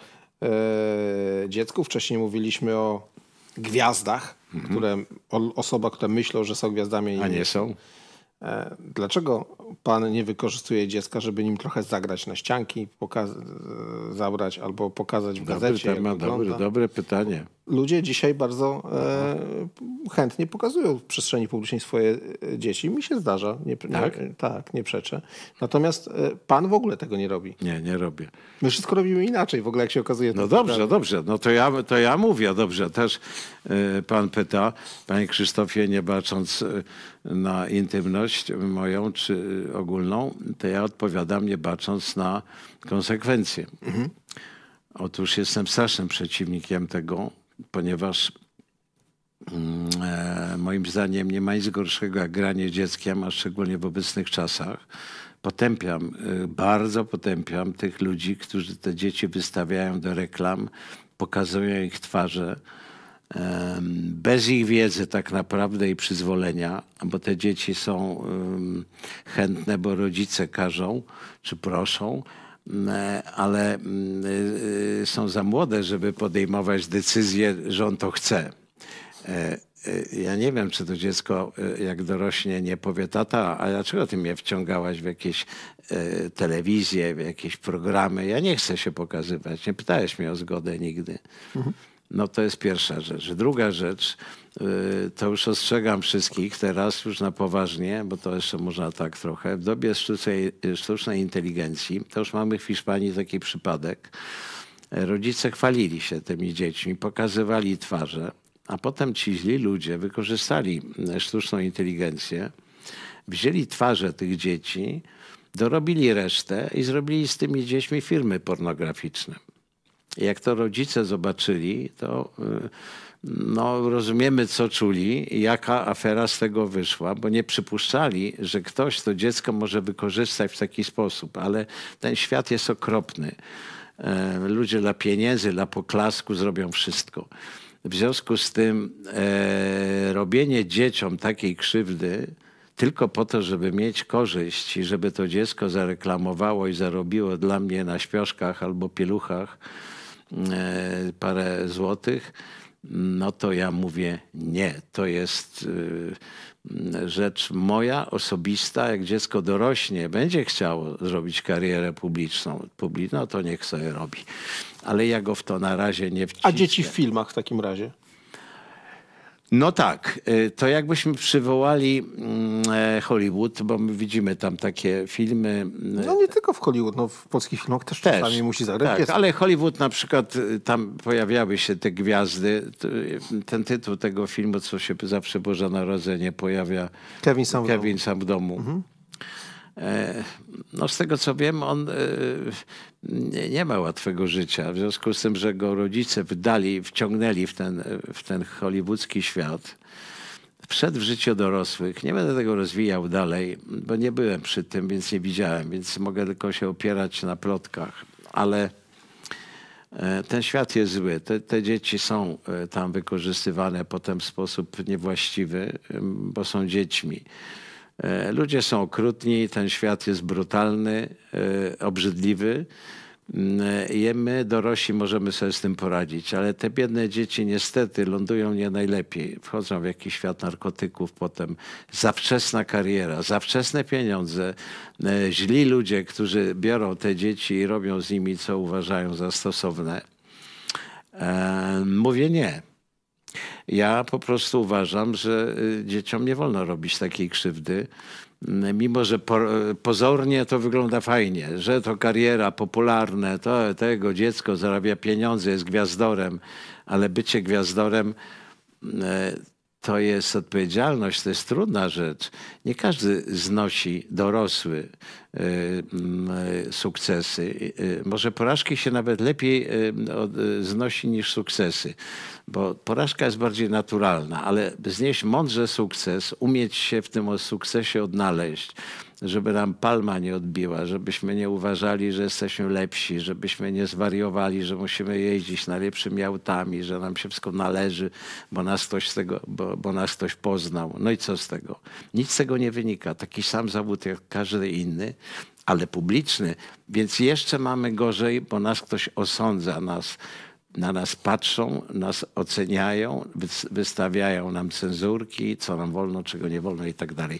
dziecku, wcześniej mówiliśmy o gwiazdach, osoba, które myślą, że są gwiazdami. A nie są. Dlaczego pan nie wykorzystuje dziecka, żeby nim trochę zagrać na ścianki, zabrać albo pokazać w gazecie? Dobre pytanie. Ludzie dzisiaj bardzo chętnie pokazują w przestrzeni publicznej swoje dzieci. Mi się zdarza. Tak, nie przeczę. Natomiast pan w ogóle tego nie robi. Nie robię. My wszystko robimy inaczej w ogóle, jak się okazuje. No dobrze. No to ja mówię. Dobrze, też pan pyta, panie Krzysztofie, nie bacząc na intymność moją czy ogólną, to ja odpowiadam nie bacząc na konsekwencje. Otóż jestem strasznym przeciwnikiem tego, ponieważ moim zdaniem nie ma nic gorszego jak granie dzieckiem, a szczególnie w obecnych czasach. Potępiam, bardzo potępiam tych ludzi, którzy te dzieci wystawiają do reklam, pokazują ich twarze, bez ich wiedzy tak naprawdę i przyzwolenia, bo te dzieci są chętne, bo rodzice każą czy proszą, ale są za młode, żeby podejmować decyzję, że on to chce. Ja nie wiem, czy to dziecko, jak dorośnie, nie powie, tata, a dlaczego ty mnie wciągałaś w jakieś telewizje, w jakieś programy? Ja nie chcę się pokazywać, nie pytałeś mnie o zgodę nigdy. No to jest pierwsza rzecz. Druga rzecz, to już ostrzegam wszystkich teraz już na poważnie, bo to jeszcze można tak trochę. W dobie sztucznej inteligencji, to już mamy w Hiszpanii taki przypadek, rodzice chwalili się tymi dziećmi, pokazywali twarze, a potem ci źli ludzie wykorzystali sztuczną inteligencję, wzięli twarze tych dzieci, dorobili resztę i zrobili z tymi dziećmi filmy pornograficzne. Jak to rodzice zobaczyli, to no, rozumiemy, co czuli, jaka afera z tego wyszła, bo nie przypuszczali, że ktoś to dziecko może wykorzystać w taki sposób, ale ten świat jest okropny. Ludzie dla pieniędzy, dla poklasku zrobią wszystko. W związku z tym robienie dzieciom takiej krzywdy tylko po to, żeby mieć korzyść i żeby to dziecko zareklamowało i zarobiło dla mnie na śpioszkach albo pieluchach parę złotych, no to ja mówię nie. To jest rzecz moja, osobista. Jak dziecko dorośnie, będzie chciało zrobić karierę publiczną, no to niech sobie robi. Ale ja go w to na razie nie wciskam. A dzieci w filmach w takim razie? No tak, to jakbyśmy przywołali Hollywood, bo my widzimy tam takie filmy. No nie tylko w Hollywood, no w polskich filmach też czasami musi zagrać. Tak, ale Hollywood na przykład, tam pojawiały się te gwiazdy. Ten tytuł tego filmu, co się zawsze Boże Narodzenie pojawia. Kevin sam w domu. No z tego co wiem, on nie ma łatwego życia. W związku z tym, że go rodzice wciągnęli w ten hollywoodzki świat, wszedł w życie dorosłych. Nie będę tego rozwijał dalej, bo nie byłem przy tym, więc nie widziałem, więc mogę tylko się opierać na plotkach. Ale ten świat jest zły. Te dzieci są tam wykorzystywane potem w sposób niewłaściwy, bo są dziećmi. Ludzie są okrutni, ten świat jest brutalny, obrzydliwy. My dorośli możemy sobie z tym poradzić, ale te biedne dzieci niestety lądują nie najlepiej. Wchodzą w jakiś świat narkotyków, potem za wczesna kariera, za wczesne pieniądze. Źli ludzie, którzy biorą te dzieci i robią z nimi, co uważają za stosowne. Mówię nie. Ja po prostu uważam, że dzieciom nie wolno robić takiej krzywdy. Mimo że pozornie to wygląda fajnie, że to kariera popularne, to tego dziecko zarabia pieniądze, jest gwiazdorem, ale bycie gwiazdorem to jest odpowiedzialność, to jest trudna rzecz. Nie każdy znosi dorosły sukcesy. Może porażki się nawet lepiej znosi niż sukcesy, bo porażka jest bardziej naturalna, ale znieść mądrze sukces, umieć się w tym sukcesie odnaleźć, żeby nam palma nie odbiła, żebyśmy nie uważali, że jesteśmy lepsi, żebyśmy nie zwariowali, że musimy jeździć najlepszymi autami, że nam się wszystko należy, bo nas ktoś z tego, bo nas ktoś poznał. No i co z tego? Nic z tego nie wynika. Taki sam zawód jak każdy inny, ale publiczny. Więc jeszcze mamy gorzej, bo nas ktoś osądza, na nas patrzą, nas oceniają, wystawiają nam cenzurki, co nam wolno, czego nie wolno i tak dalej.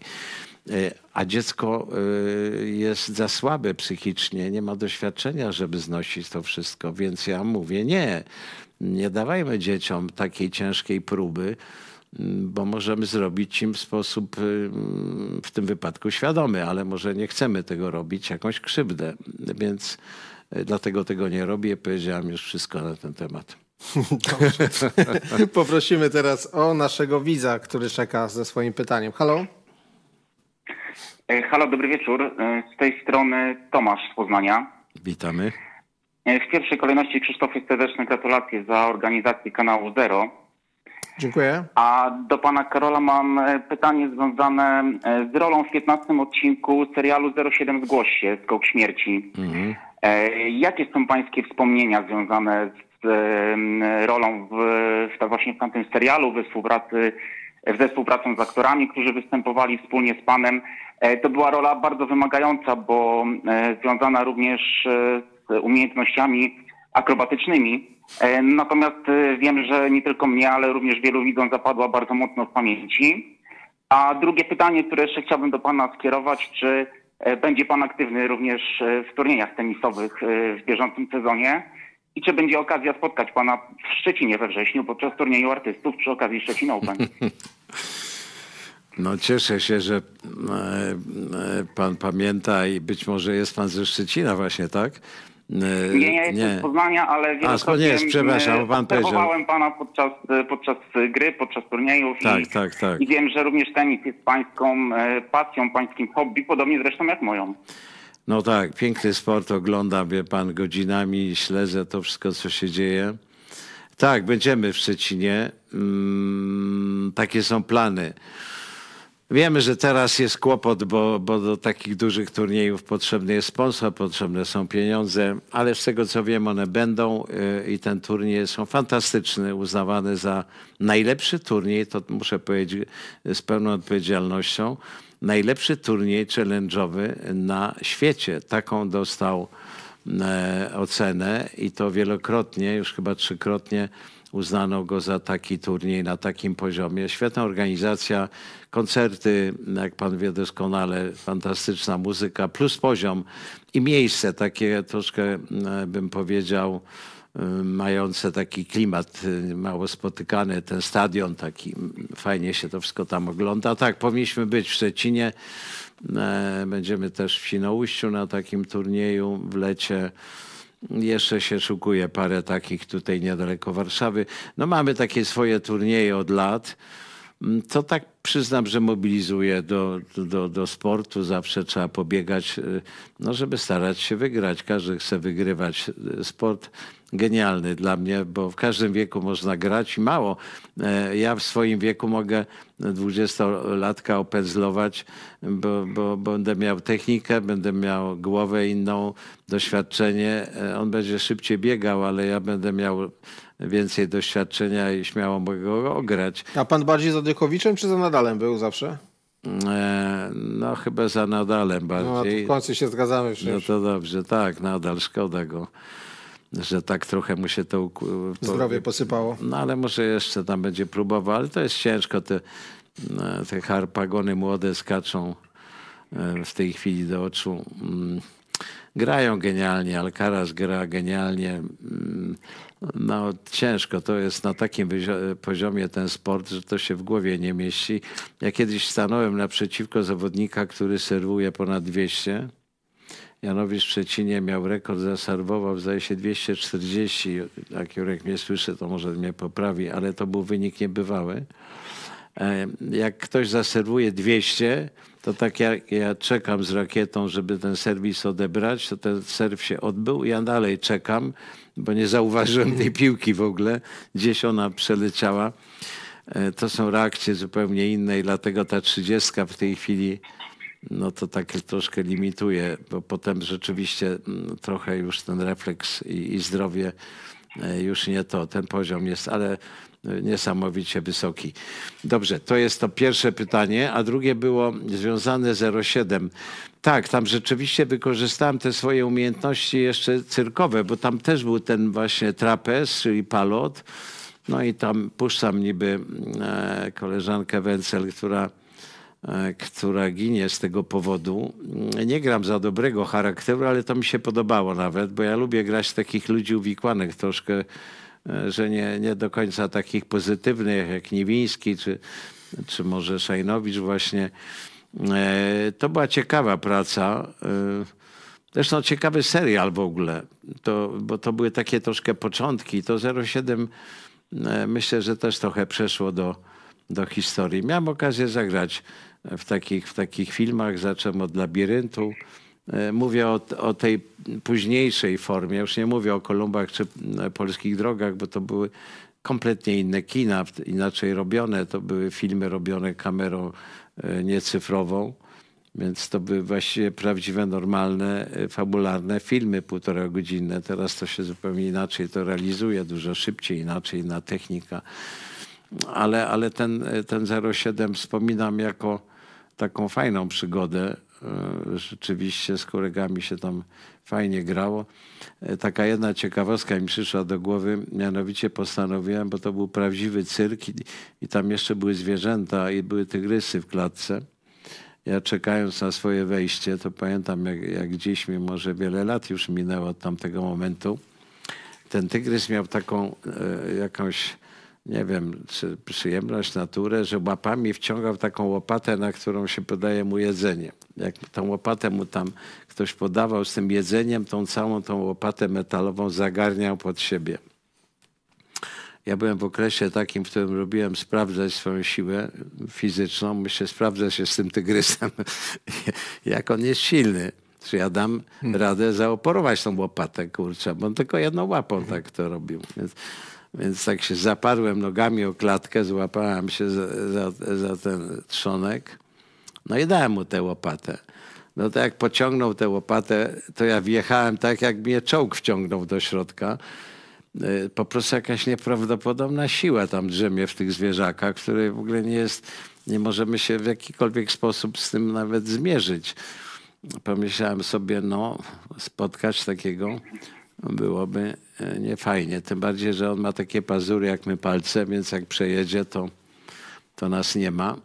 A dziecko jest za słabe psychicznie, nie ma doświadczenia, żeby znosić to wszystko. Więc ja mówię, nie dawajmy dzieciom takiej ciężkiej próby, bo możemy zrobić im w sposób, w tym wypadku świadomy, ale może nie chcemy tego robić, jakąś krzywdę. Więc dlatego tego nie robię. Powiedziałem już wszystko na ten temat. Dobrze. Poprosimy teraz o naszego widza, który czeka ze swoim pytaniem. Halo? Halo, dobry wieczór. Z tej strony Tomasz z Poznania. Witamy. W pierwszej kolejności Krzysztofie serdeczne gratulacje za organizację kanału Zero. Dziękuję. A do pana Karola mam pytanie związane z rolą w 15 odcinku serialu 07 Zgłoś się, Skok Śmierci. Mhm. Jakie są pańskie wspomnienia związane z rolą właśnie w tamtym serialu, ze współpracą z aktorami, którzy występowali wspólnie z panem? To była rola bardzo wymagająca, bo związana również z umiejętnościami akrobatycznymi. Natomiast wiem, że nie tylko mnie, ale również wielu widzom zapadła bardzo mocno w pamięci. A drugie pytanie, które jeszcze chciałbym do pana skierować, czy będzie pan aktywny również w turniejach tenisowych w bieżącym sezonie? I czy będzie okazja spotkać pana w Szczecinie we wrześniu podczas turnieju artystów przy okazji Szczecin Open? No cieszę się, że pan pamięta i być może jest pan ze Szczecina właśnie, tak? Nie, jestem z Poznania, ale wielokrotnie obserwowałem pana podczas gry, podczas turniejów. Tak, tak. I wiem, że również tenis jest pańską pasją, pańskim hobby, podobnie zresztą jak moją. No tak, piękny sport, oglądam, wie pan, godzinami, śledzę to wszystko, co się dzieje. Tak, będziemy w Szczecinie. Takie są plany. Wiemy, że teraz jest kłopot, bo do takich dużych turniejów potrzebny jest sponsor, potrzebne są pieniądze, ale z tego co wiem, one będą i ten turniej są fantastyczny, uznawany za najlepszy turniej, to muszę powiedzieć z pełną odpowiedzialnością, najlepszy turniej challenge'owy na świecie. Taką dostał ocenę i to wielokrotnie, już chyba 3-krotnie uznano go za taki turniej na takim poziomie. Świetna organizacja, koncerty, jak pan wie doskonale, fantastyczna muzyka, plus poziom i miejsce takie troszkę, bym powiedział, mające taki klimat mało spotykany, ten stadion taki, fajnie się to wszystko tam ogląda. Tak, powinniśmy być w Szczecinie, będziemy też w Świnoujściu na takim turnieju w lecie. Jeszcze się szukuje parę takich tutaj niedaleko Warszawy. No mamy takie swoje turnieje od lat. To tak przyznam, że mobilizuje do sportu. Zawsze trzeba pobiegać, no żeby starać się wygrać. Każdy chce wygrywać. Sport genialny dla mnie, bo w każdym wieku można grać i mało. Ja w swoim wieku mogę 20-latka opędzlować, bo będę miał technikę, będę miał głowę inną, doświadczenie. On będzie szybciej biegał, ale ja będę miał więcej doświadczenia i śmiało mogę go ograć. A pan bardziej za Dykowiczem czy za Nadalem był zawsze? No chyba za Nadalem bardziej. No, w końcu się zgadzamy przecież. No to dobrze, tak, Nadal, szkoda go, że tak trochę mu się to zdrowie posypało. No ale może jeszcze tam będzie próbował, ale to jest ciężko. Te harpagony młode skaczą w tej chwili do oczu. Grają genialnie, Alcaraz gra genialnie. No ciężko, to jest na takim poziomie ten sport, że to się w głowie nie mieści. Ja kiedyś stanąłem naprzeciwko zawodnika, który serwuje ponad 200. Janowicz w Szczecinie miał rekord, zaserwował zdaje się 240. Jak Jurek mnie słyszy, to może mnie poprawi, ale to był wynik niebywały. Jak ktoś zaserwuje 200, to tak ja czekam z rakietą, żeby ten serwis odebrać, to ten serw się odbył. Ja dalej czekam, bo nie zauważyłem tej piłki w ogóle, gdzieś ona przeleciała. To są reakcje zupełnie inne i dlatego ta 30 w tej chwili no to tak troszkę limituje, bo potem rzeczywiście trochę już ten refleks i zdrowie już nie to. Ten poziom jest, ale niesamowicie wysoki. Dobrze, to jest to pierwsze pytanie, a drugie było związane z 07. Tak, tam rzeczywiście wykorzystałem te swoje umiejętności jeszcze cyrkowe, bo tam też był ten właśnie trapez, czyli palot. No i tam puszczam niby koleżankę Wencel, która ginie z tego powodu. Nie gram za dobrego charakteru, ale to mi się podobało nawet, bo ja lubię grać takich ludzi uwikłanych troszkę, że nie do końca takich pozytywnych jak Niewiński czy może Szajnowicz właśnie. To była ciekawa praca. Zresztą ciekawy serial w ogóle, bo to były takie troszkę początki. To 07 myślę, że też trochę przeszło do historii. Miałem okazję zagrać w takich filmach. Zacząłem od Labiryntu. Mówię o tej późniejszej formie. Już nie mówię o Kolumbach czy Polskich Drogach, bo to były kompletnie inne kina, inaczej robione. To były filmy robione kamerą niecyfrową, więc to były właściwie prawdziwe, normalne, fabularne filmy półtoragodzinne. Teraz to się zupełnie inaczej to realizuje, dużo szybciej, inaczej, inna technika. Ale ten 07 wspominam jako taką fajną przygodę. Rzeczywiście z kolegami się tam fajnie grało. Taka jedna ciekawostka mi przyszła do głowy, mianowicie postanowiłem, bo to był prawdziwy cyrk i tam jeszcze były zwierzęta i były tygrysy w klatce. Ja czekając na swoje wejście, to pamiętam jak dziś, mimo że wiele lat już minęło od tamtego momentu, ten tygrys miał taką jakąś, nie wiem, czy przyjemność, naturę, że łapami wciągał taką łopatę, na którą się podaje mu jedzenie. Jak tą łopatę mu tam ktoś podawał z tym jedzeniem, tą całą łopatę metalową zagarniał pod siebie. Ja byłem w okresie takim, w którym lubiłem sprawdzać swoją siłę fizyczną. Myślę, sprawdzać się z tym tygrysem, jak on jest silny. Czy ja dam radę zaoporować tą łopatę, kurczę, bo on tylko jedną łapą tak to robił. Więc tak się zaparłem nogami o klatkę, złapałem się za ten trzonek. No i dałem mu tę łopatę. No to jak pociągnął tę łopatę, to ja wjechałem tak, jak mnie czołg wciągnął do środka. Po prostu jakaś nieprawdopodobna siła tam drzemie w tych zwierzakach, której w ogóle nie możemy się w jakikolwiek sposób z tym nawet zmierzyć. Pomyślałem sobie, no spotkać takiego byłoby niefajnie. Tym bardziej, że on ma takie pazury jak my palce, więc jak przejedzie, to nas nie ma.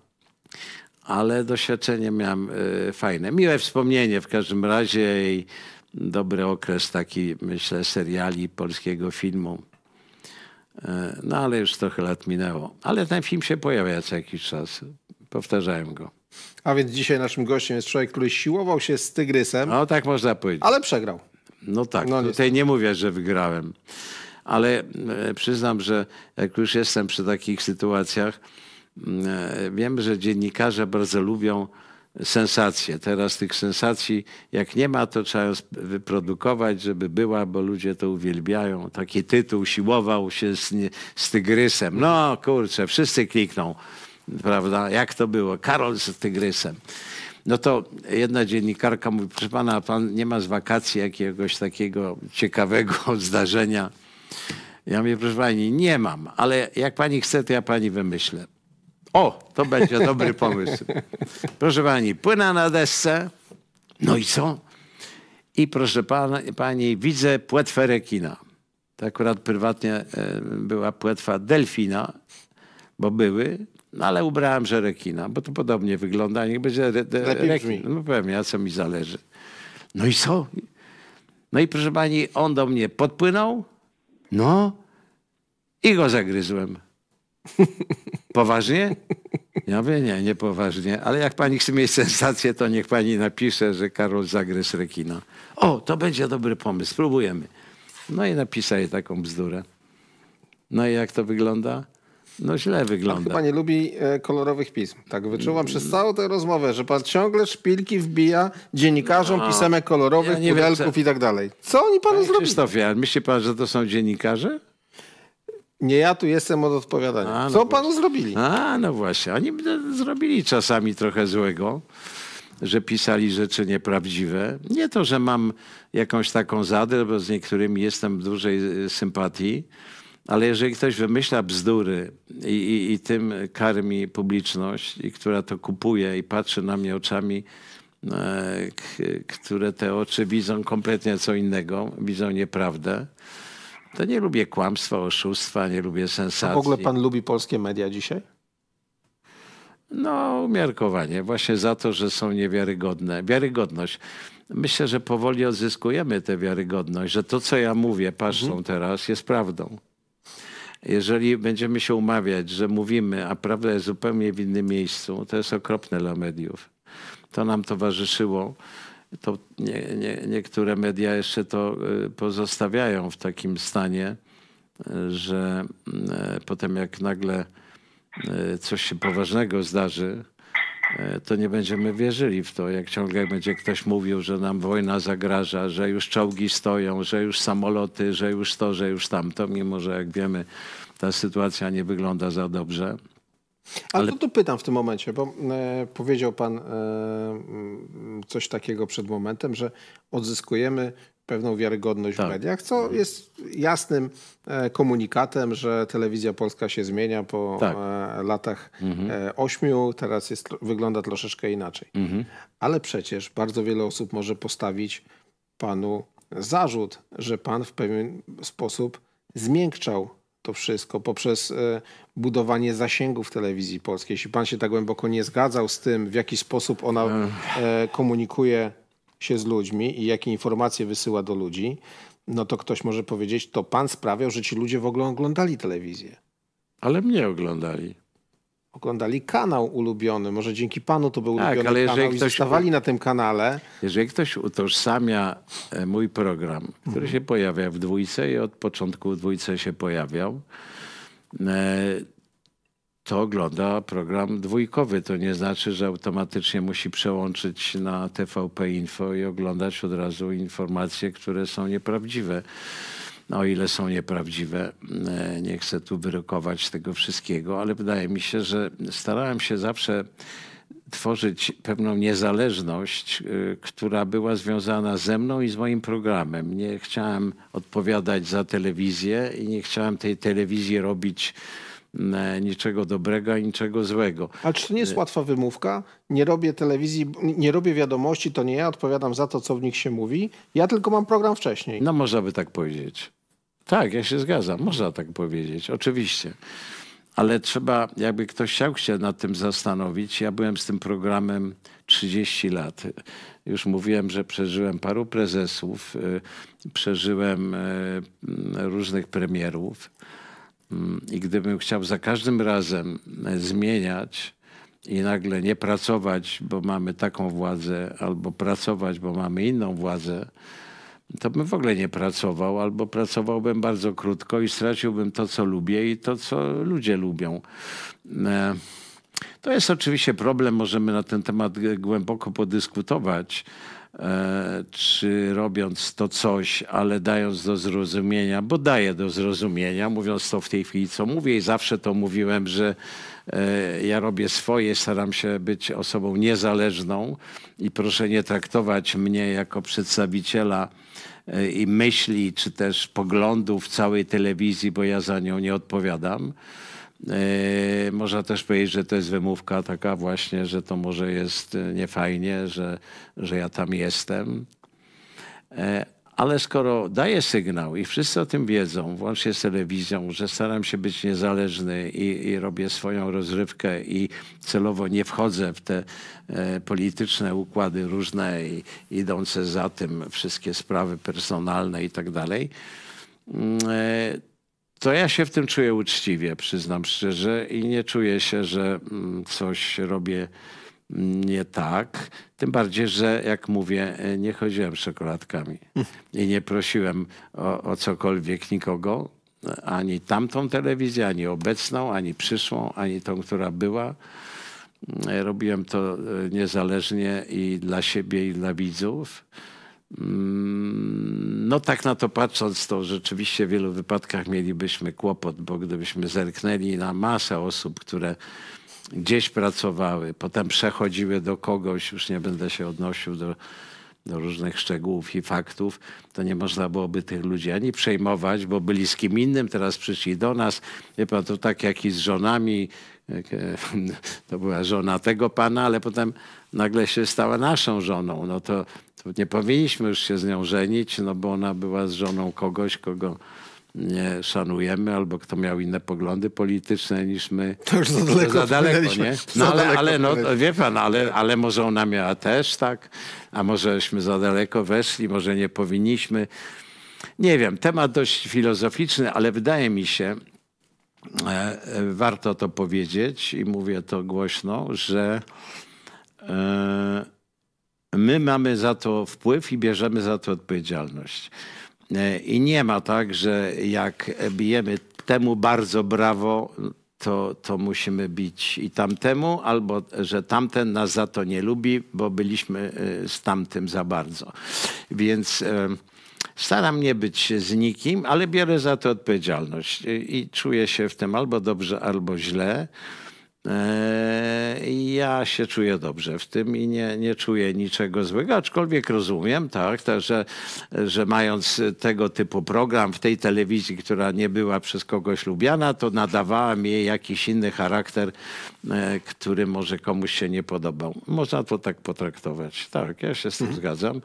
Ale doświadczenie miałem fajne. Miłe wspomnienie w każdym razie i dobry okres taki, myślę, seriali, polskiego filmu. No ale już trochę lat minęło. Ale ten film się pojawia co jakiś czas. Powtarzałem go. A więc dzisiaj naszym gościem jest człowiek, który siłował się z tygrysem. No tak można powiedzieć. Ale przegrał. No tak, no, tutaj nie mówię, że wygrałem. Ale przyznam, że jak już jestem przy takich sytuacjach, wiem, że dziennikarze bardzo lubią sensacje. Teraz tych sensacji jak nie ma, to trzeba wyprodukować, żeby była, bo ludzie to uwielbiają. Taki tytuł siłował się z tygrysem. No kurczę, wszyscy klikną, prawda? Jak to było? Karol z tygrysem. No to jedna dziennikarka mówi, proszę pana, pan nie ma z wakacji jakiegoś takiego ciekawego zdarzenia? Ja mówię, proszę pani, nie mam, ale jak pani chce, to ja pani wymyślę. O, to będzie dobry pomysł. Proszę pani, płynę na desce, no i co? I proszę pani, widzę płetwę rekina. To akurat prywatnie była płetwa delfina, bo były, no ale ubrałem, że rekina, bo to podobnie wygląda, niech będzie rekin. No pewnie, a co mi zależy. No i co? No i proszę pani, on do mnie podpłynął, no i go zagryzłem. Poważnie? Ja mówię, nie, nie poważnie, ale jak pani chce mieć sensację, to niech pani napisze, że Karol zagryzł rekina. O, to będzie dobry pomysł, spróbujemy. No i napisali taką bzdurę. No i jak to wygląda? No źle wygląda. Pan chyba nie lubi kolorowych pism. Tak wyczuwam przez całą tę rozmowę, że pan ciągle szpilki wbija dziennikarzom pisemek kolorowych, ja pudelków i tak dalej. Co oni panu zrobili? Krzysztofie, myśli pan, że to są dziennikarze? Nie, ja tu jestem od odpowiadania. A, no co panu zrobili? A, no właśnie. Oni zrobili czasami trochę złego, że pisali rzeczy nieprawdziwe. Nie to, że mam jakąś taką zadrę, bo z niektórymi jestem w dużej sympatii, ale jeżeli ktoś wymyśla bzdury i tym karmi publiczność, która to kupuje i patrzy na mnie oczami, które te oczy widzą kompletnie co innego, widzą nieprawdę, to nie lubię kłamstwa, oszustwa, nie lubię sensacji. A w ogóle pan lubi polskie media dzisiaj? No, umiarkowanie. Właśnie za to, że są niewiarygodne. Wiarygodność. Myślę, że powoli odzyskujemy tę wiarygodność, że to, co ja mówię, patrzą teraz, jest prawdą. Jeżeli będziemy się umawiać, że mówimy, a prawda jest zupełnie w innym miejscu, to jest okropne dla mediów. To nam towarzyszyło. To niektóre media jeszcze to pozostawiają w takim stanie, że potem jak nagle coś się poważnego zdarzy, to nie będziemy wierzyli w to. Jak ciągle będzie ktoś mówił, że nam wojna zagraża, że już czołgi stoją, że już samoloty, że już to, że już tamto, mimo że jak wiemy, ta sytuacja nie wygląda za dobrze. Ale to pytam w tym momencie, bo powiedział pan coś takiego przed momentem, że odzyskujemy pewną wiarygodność w mediach, co jest jasnym komunikatem, że telewizja polska się zmienia po latach 8, teraz wygląda troszeczkę inaczej. Ale przecież bardzo wiele osób może postawić panu zarzut, że pan w pewien sposób zmiękczał to wszystko poprzez budowanie zasięgów telewizji polskiej. Jeśli pan się tak głęboko nie zgadzał z tym, w jaki sposób ona komunikuje się z ludźmi i jakie informacje wysyła do ludzi, no to ktoś może powiedzieć, to pan sprawiał, że ci ludzie w ogóle oglądali telewizję. Ale mnie oglądali. Oglądali kanał ulubiony. Może dzięki panu to był ulubiony ale kanał i zostawali na tym kanale. Jeżeli ktoś utożsamia mój program, który się pojawia w Dwójce i od początku w Dwójce się pojawiał, to ogląda program dwójkowy. To nie znaczy, że automatycznie musi przełączyć na TVP Info i oglądać od razu informacje, które są nieprawdziwe. O ile są nieprawdziwe, nie chcę tu wyrokować tego wszystkiego, ale wydaje mi się, że starałem się zawsze tworzyć pewną niezależność, która była związana ze mną i z moim programem. Nie chciałem odpowiadać za telewizję i nie chciałem tej telewizji robić niczego dobrego, a niczego złego. Ale czy to nie jest łatwa wymówka? Nie robię telewizji, nie robię wiadomości, to nie ja odpowiadam za to, co w nich się mówi. Ja tylko mam program wcześniej. No można by tak powiedzieć. Tak, ja się zgadzam. Można tak powiedzieć, oczywiście. Ale trzeba, jakby ktoś chciał się nad tym zastanowić. Ja byłem z tym programem 30 lat. Już mówiłem, że przeżyłem paru prezesów, przeżyłem różnych premierów. I gdybym chciał za każdym razem zmieniać i nagle nie pracować, bo mamy taką władzę, albo pracować, bo mamy inną władzę, to bym w ogóle nie pracował, albo pracowałbym bardzo krótko i straciłbym to, co lubię i to, co ludzie lubią. To jest oczywiście problem, możemy na ten temat głęboko podyskutować, czy robiąc to coś, ale dając do zrozumienia, bo daję do zrozumienia, mówiąc to w tej chwili, co mówię i zawsze to mówiłem, że ja robię swoje, staram się być osobą niezależną i proszę nie traktować mnie jako przedstawiciela i myśli, czy też poglądów całej telewizji, bo ja za nią nie odpowiadam. Można też powiedzieć, że to jest wymówka taka właśnie, że to może jest niefajnie, że ja tam jestem. Ale skoro daję sygnał i wszyscy o tym wiedzą, włącznie z telewizją, że staram się być niezależny i robię swoją rozrywkę i celowo nie wchodzę w te polityczne układy różne i idące za tym wszystkie sprawy personalne i tak dalej, to ja się w tym czuję uczciwie, przyznam szczerze, i nie czuję się, że coś robię nie tak. Tym bardziej, że jak mówię, nie chodziłem z czekoladkami i nie prosiłem o cokolwiek nikogo, ani tamtą telewizję, ani obecną, ani przyszłą, ani tą, która była. Robiłem to niezależnie i dla siebie, i dla widzów. No tak na to patrząc, to rzeczywiście w wielu wypadkach mielibyśmy kłopot, bo gdybyśmy zerknęli na masę osób, które gdzieś pracowały, potem przechodziły do kogoś, już nie będę się odnosił do różnych szczegółów i faktów, to nie można byłoby tych ludzi ani przejmować, bo byli z kim innym, teraz przyszli do nas. Wie pan, to tak jak i z żonami, to była żona tego pana, ale potem nagle się stała naszą żoną. No to nie powinniśmy już się z nią żenić, no bo ona była z żoną kogoś, kogo nie szanujemy, albo kto miał inne poglądy polityczne niż my. To już za daleko, nie? No ale no, wie pan, ale może ona miała też, tak? A możeśmy za daleko weszli, może nie powinniśmy. Nie wiem, temat dość filozoficzny, ale wydaje mi się, warto to powiedzieć i mówię to głośno, że my mamy za to wpływ i bierzemy za to odpowiedzialność. I nie ma tak, że jak bijemy temu bardzo brawo, to musimy bić i tamtemu, albo że tamten nas za to nie lubi, bo byliśmy z tamtym za bardzo. Więc staram nie być z nikim, ale biorę za to odpowiedzialność i czuję się w tym albo dobrze, albo źle. Ja się czuję dobrze w tym i nie czuję niczego złego, aczkolwiek rozumiem, tak, że mając tego typu program w tej telewizji, która nie była przez kogoś lubiana, to nadawałem jej jakiś inny charakter, który może komuś się nie podobał. Można to tak potraktować. Tak, ja się z tym zgadzam.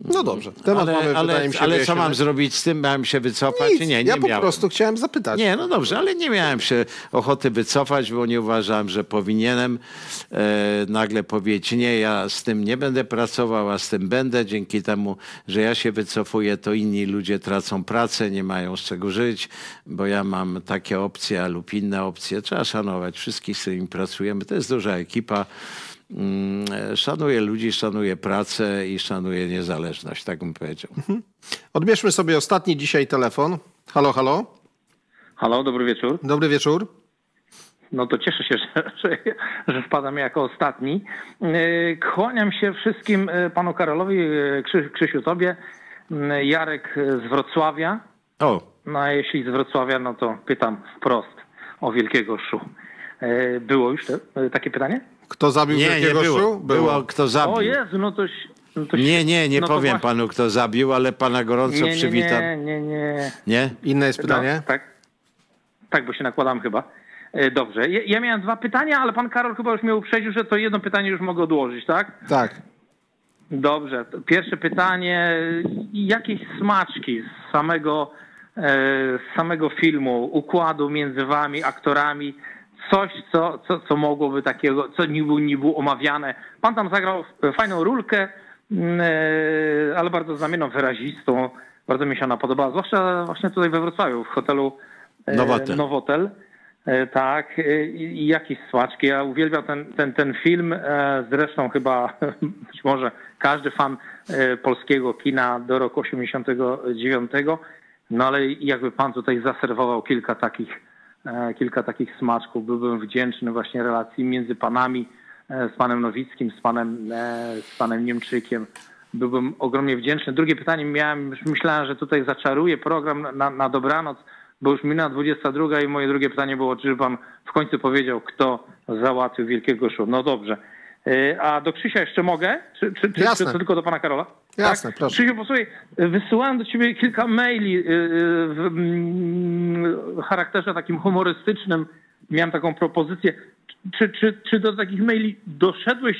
No dobrze. Temat ale co mam zrobić z tym? Miałem się wycofać? Nic, nie miałem. Po prostu chciałem zapytać. Nie, no dobrze, ale nie miałem się ochoty wycofać, bo nie uważałem, że powinienem nagle powiedzieć nie, ja z tym nie będę pracował, a z tym będę. Dzięki temu, że ja się wycofuję, to inni ludzie tracą pracę, nie mają z czego żyć, bo ja mam takie opcje lub inne opcje. Trzeba szanować wszystkich, z którymi pracujemy. To jest duża ekipa. Szanuję ludzi, szanuję pracę i szanuję niezależność, tak bym powiedział. Odbierzmy sobie ostatni dzisiaj telefon. Halo, halo. Halo, dobry wieczór. Dobry wieczór. No to cieszę się, że wpadam jako ostatni. Kłaniam się wszystkim, panu Karolowi, Krzysiu tobie, Jarek z Wrocławia. O. No a jeśli z Wrocławia, no to pytam wprost o Wielkiego Szu. Było już takie pytanie? Kto zabił Wielkiego Szu? Było kto zabił. O Jezu, no toś... Nie, powiem właśnie panu, kto zabił, ale pana gorąco przywitam. Nie. Inne jest pytanie? No, tak, bo się nakładam chyba. Dobrze, ja miałem dwa pytania, ale pan Karol chyba już mnie uprzedził, że to jedno pytanie już mogę odłożyć, tak? Tak. Dobrze, pierwsze pytanie. Jakieś smaczki z samego filmu, układu między wami, aktorami, coś, co mogłoby takiego, co nie było omawiane. Pan tam zagrał fajną rulkę, ale bardzo znamienną, wyrazistą. Bardzo mi się ona podobała, zwłaszcza właśnie tutaj we Wrocławiu, w hotelu Nowotel. Tak, i jakieś smaczki. Ja uwielbiam ten film. Zresztą chyba być może każdy fan polskiego kina do roku 89. No ale jakby pan tutaj zaserwował kilka takich kilka takich smaczków. Byłbym wdzięczny właśnie relacji między panami, z panem Nowickim, z panem Niemczykiem. Byłbym ogromnie wdzięczny. Drugie pytanie miałem, już myślałem, że tutaj zaczaruję program na dobranoc, bo już minęła 22 i moje drugie pytanie było, czy pan w końcu powiedział, kto załatwił Wielkiego Szu. No dobrze. A do Krzysia jeszcze mogę? Czy tylko do pana Karola? Jasne, tak? Proszę. Krzysiu, posłuchaj, wysyłałem do ciebie kilka maili w charakterze takim humorystycznym. Miałem taką propozycję. Czy do takich maili doszedłeś,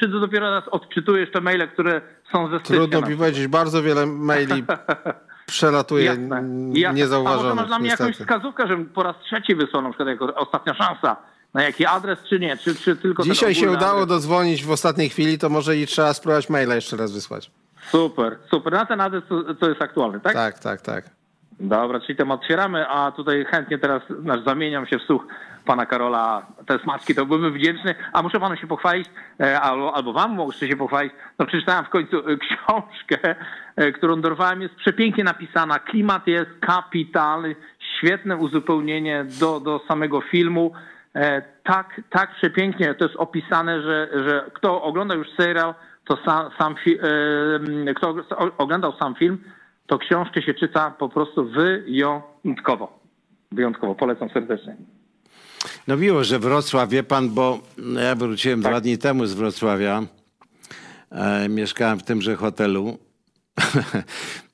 czy dopiero teraz odczytujesz te maile, które są ze stycznia? Trudno mi powiedzieć, bardzo wiele maili przelatuje niezauważone. A może masz dla mnie jakąś wskazówkę, żebym po raz trzeci wysłał, na przykład jako ostatnia szansa, na jaki adres, czy nie? Czy tylko dzisiaj się udało dodzwonić w ostatniej chwili, to może i trzeba spróbować maila jeszcze raz wysłać. Super, super. Na ten adres, co jest aktualny, tak? Tak, tak, tak. Dobra, czyli temat otwieramy, a tutaj chętnie teraz zamieniam się w słuch pana Karola, te smaczki, to byłbym wdzięczny, a muszę panu się pochwalić, albo wam muszę się pochwalić, no przeczytałem w końcu książkę, którą dorwałem, jest przepięknie napisana, klimat jest kapitalny, świetne uzupełnienie do samego filmu, tak przepięknie to jest opisane, że kto oglądał już serial, to kto oglądał sam film, to książkę się czyta po prostu wyjątkowo. Wyjątkowo, polecam serdecznie. No miło, że Wrocław, wie pan, bo ja wróciłem 2 dni temu z Wrocławia. Mieszkałem w tymże hotelu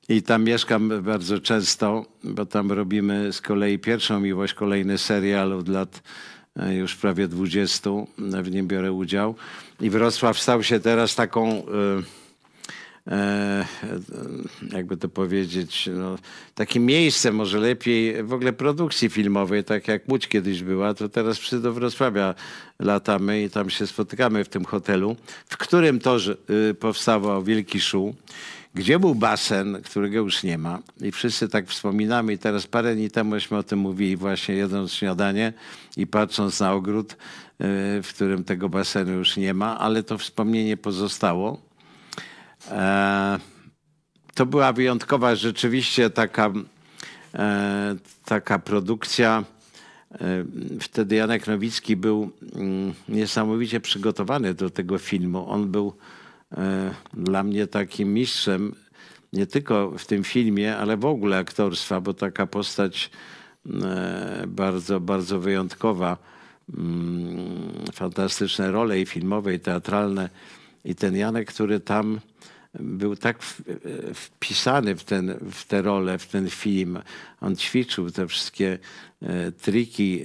i tam mieszkam bardzo często, bo tam robimy z kolei Pierwszą Miłość, kolejny serial od lat już prawie 20. W nim biorę udział. I Wrocław stał się teraz taką... jakby to powiedzieć, no, takie miejsce może lepiej w ogóle produkcji filmowej, tak jak Łódź kiedyś była, to teraz wszyscy do Wrocławia latamy i tam się spotykamy w tym hotelu, w którym to powstawał Wielki Szu, gdzie był basen, którego już nie ma i wszyscy tak wspominamy i teraz parę dni temuśmy o tym mówili właśnie jedząc śniadanie i patrząc na ogród, w którym tego basenu już nie ma, ale to wspomnienie pozostało. To była wyjątkowa rzeczywiście taka produkcja. Wtedy Janek Nowicki był niesamowicie przygotowany do tego filmu. On był dla mnie takim mistrzem nie tylko w tym filmie, ale w ogóle aktorstwa, bo taka postać bardzo, bardzo wyjątkowa. Fantastyczne role i filmowe, i teatralne. I ten Janek, który tam był tak wpisany w tę rolę, w ten film. On ćwiczył te wszystkie triki,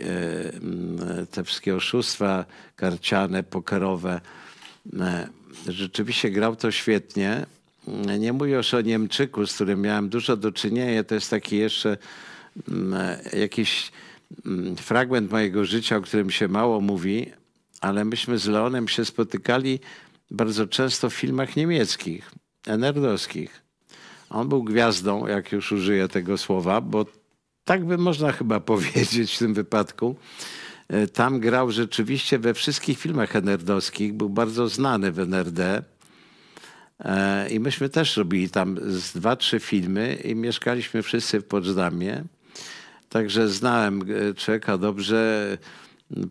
te wszystkie oszustwa karciane, pokerowe. Rzeczywiście grał to świetnie. Nie mówię już o Niemczyku, z którym miałem dużo do czynienia. To jest taki jeszcze jakiś fragment mojego życia, o którym się mało mówi, ale myśmy z Leonem się spotykali bardzo często w filmach niemieckich, NRD-owskich. On był gwiazdą, jak już użyję tego słowa, bo tak by można chyba powiedzieć w tym wypadku. Tam grał rzeczywiście we wszystkich filmach NRD-owskich, był bardzo znany w NRD. I myśmy też robili tam 2-3 filmy i mieszkaliśmy wszyscy w Poczdamie. Także znałem człowieka dobrze,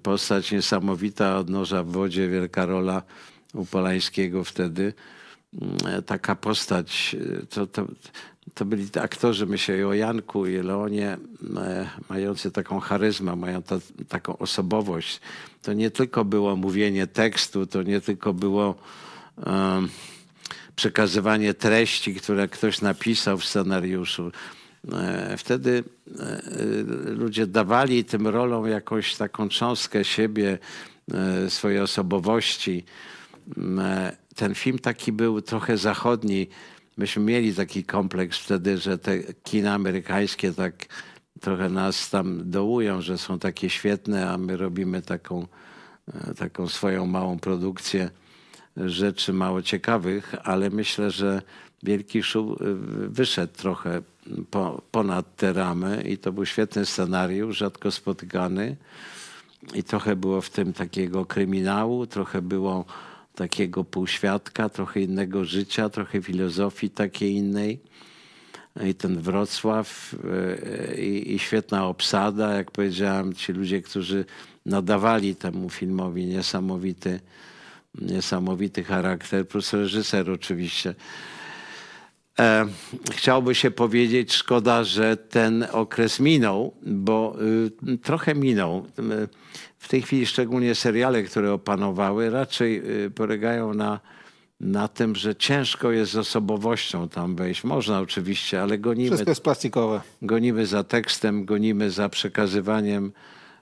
postać niesamowita, Od noża w wodzie, wielka rola u Polańskiego wtedy. Taka postać, to byli aktorzy, myślę o Janku i Leonie, mający taką charyzmę, mają taką osobowość. To nie tylko było mówienie tekstu, to nie tylko było przekazywanie treści, które ktoś napisał w scenariuszu. Wtedy ludzie dawali tym rolom jakąś taką cząstkę siebie, swojej osobowości. Ten film taki był trochę zachodni. Myśmy mieli taki kompleks wtedy, że te kina amerykańskie tak trochę nas tam dołują, że są takie świetne, a my robimy taką swoją małą produkcję rzeczy mało ciekawych, ale myślę, że Wielki Szu wyszedł trochę ponad te ramy i to był świetny scenariusz, rzadko spotykany i trochę było w tym takiego kryminału, trochę było takiego półświadka, trochę innego życia, trochę filozofii takiej innej. i ten Wrocław i świetna obsada, jak powiedziałem, ci ludzie, którzy nadawali temu filmowi niesamowity charakter, plus reżyser oczywiście. Chciałoby się powiedzieć, szkoda, że ten okres minął, bo trochę minął. W tej chwili szczególnie seriale, które opanowały, raczej polegają na tym, że ciężko jest z osobowością tam wejść. Można oczywiście, ale gonimy... Wszystko jest plastikowe. Gonimy za tekstem, gonimy za przekazywaniem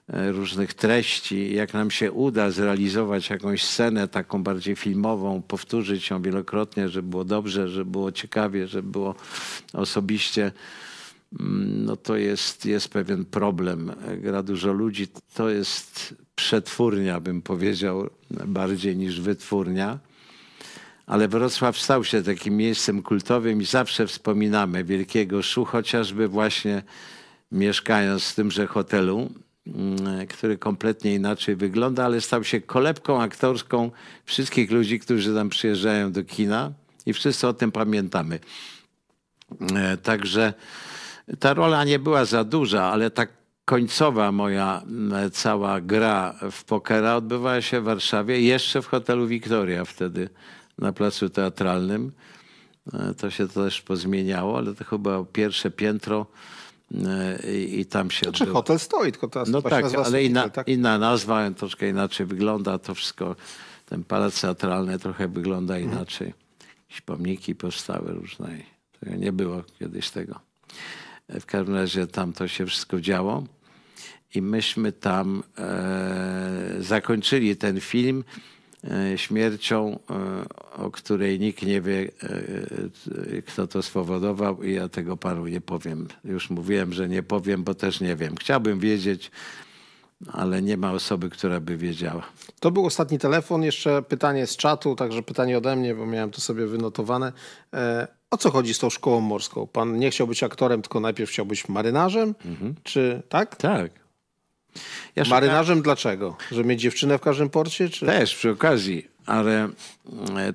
różnych treści. Jak nam się uda zrealizować jakąś scenę taką bardziej filmową, powtórzyć ją wielokrotnie, żeby było dobrze, żeby było ciekawie, żeby było osobiście, no to jest pewien problem. Gra dużo ludzi. To jest przetwórnia, bym powiedział, bardziej niż wytwórnia. Ale Wrocław stał się takim miejscem kultowym i zawsze wspominamy Wielkiego Szu, chociażby właśnie mieszkając w tymże hotelu, który kompletnie inaczej wygląda, ale stał się kolebką aktorską wszystkich ludzi, którzy tam przyjeżdżają do kina i wszyscy o tym pamiętamy. Także ta rola nie była za duża, ale ta końcowa moja cała gra w pokera odbywała się w Warszawie, jeszcze w hotelu Wiktoria wtedy, na placu teatralnym. To się też pozmieniało, ale to chyba pierwsze piętro i tam się... Znaczy odbyło. Hotel stoi, tylko teraz no tak, nazwa ale inna, tak? Inna nazwa, troszkę inaczej wygląda to wszystko. Ten palac teatralny trochę wygląda inaczej. Jakieś pomniki powstały różne. Tego nie było kiedyś tego. W każdym razie tam to się wszystko działo i myśmy tam zakończyli ten film śmiercią, o której nikt nie wie, kto to spowodował i ja tego panu nie powiem. Już mówiłem, że nie powiem, bo też nie wiem. Chciałbym wiedzieć, ale nie ma osoby, która by wiedziała. To był ostatni telefon. Jeszcze pytanie z czatu, także pytanie ode mnie, bo miałem to sobie wynotowane. O co chodzi z tą szkołą morską? Pan nie chciał być aktorem, tylko najpierw chciał być marynarzem? Czy tak? Tak. Ja marynarzem dlaczego? Że mieć dziewczynę w każdym porcie? Czy? Też przy okazji, ale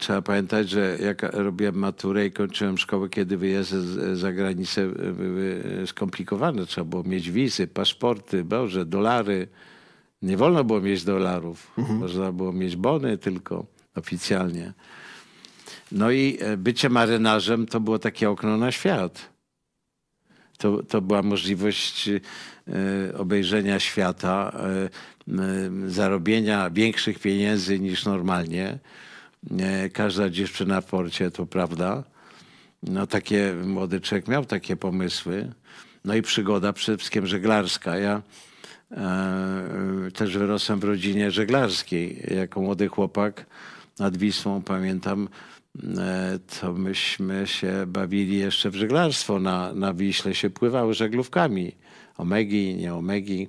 trzeba pamiętać, że jak robiłem maturę i kończyłem szkołę, kiedy wyjazdy za granicę były skomplikowane. Trzeba było mieć wizy, paszporty, boże, dolary. Nie wolno było mieć dolarów. Można było mieć bony tylko oficjalnie. No i bycie marynarzem to było takie okno na świat. To była możliwość obejrzenia świata, zarobienia większych pieniędzy niż normalnie. Każda dziewczyna w porcie, to prawda. No takie, młody człowiek miał takie pomysły. No i przygoda przede wszystkim żeglarska. Ja też wyrosłem w rodzinie żeglarskiej. Jako młody chłopak nad Wisłą, pamiętam, to myśmy się bawili jeszcze w żeglarstwo. Na Wiśle się pływało żeglówkami. Omegi, nie Omegi.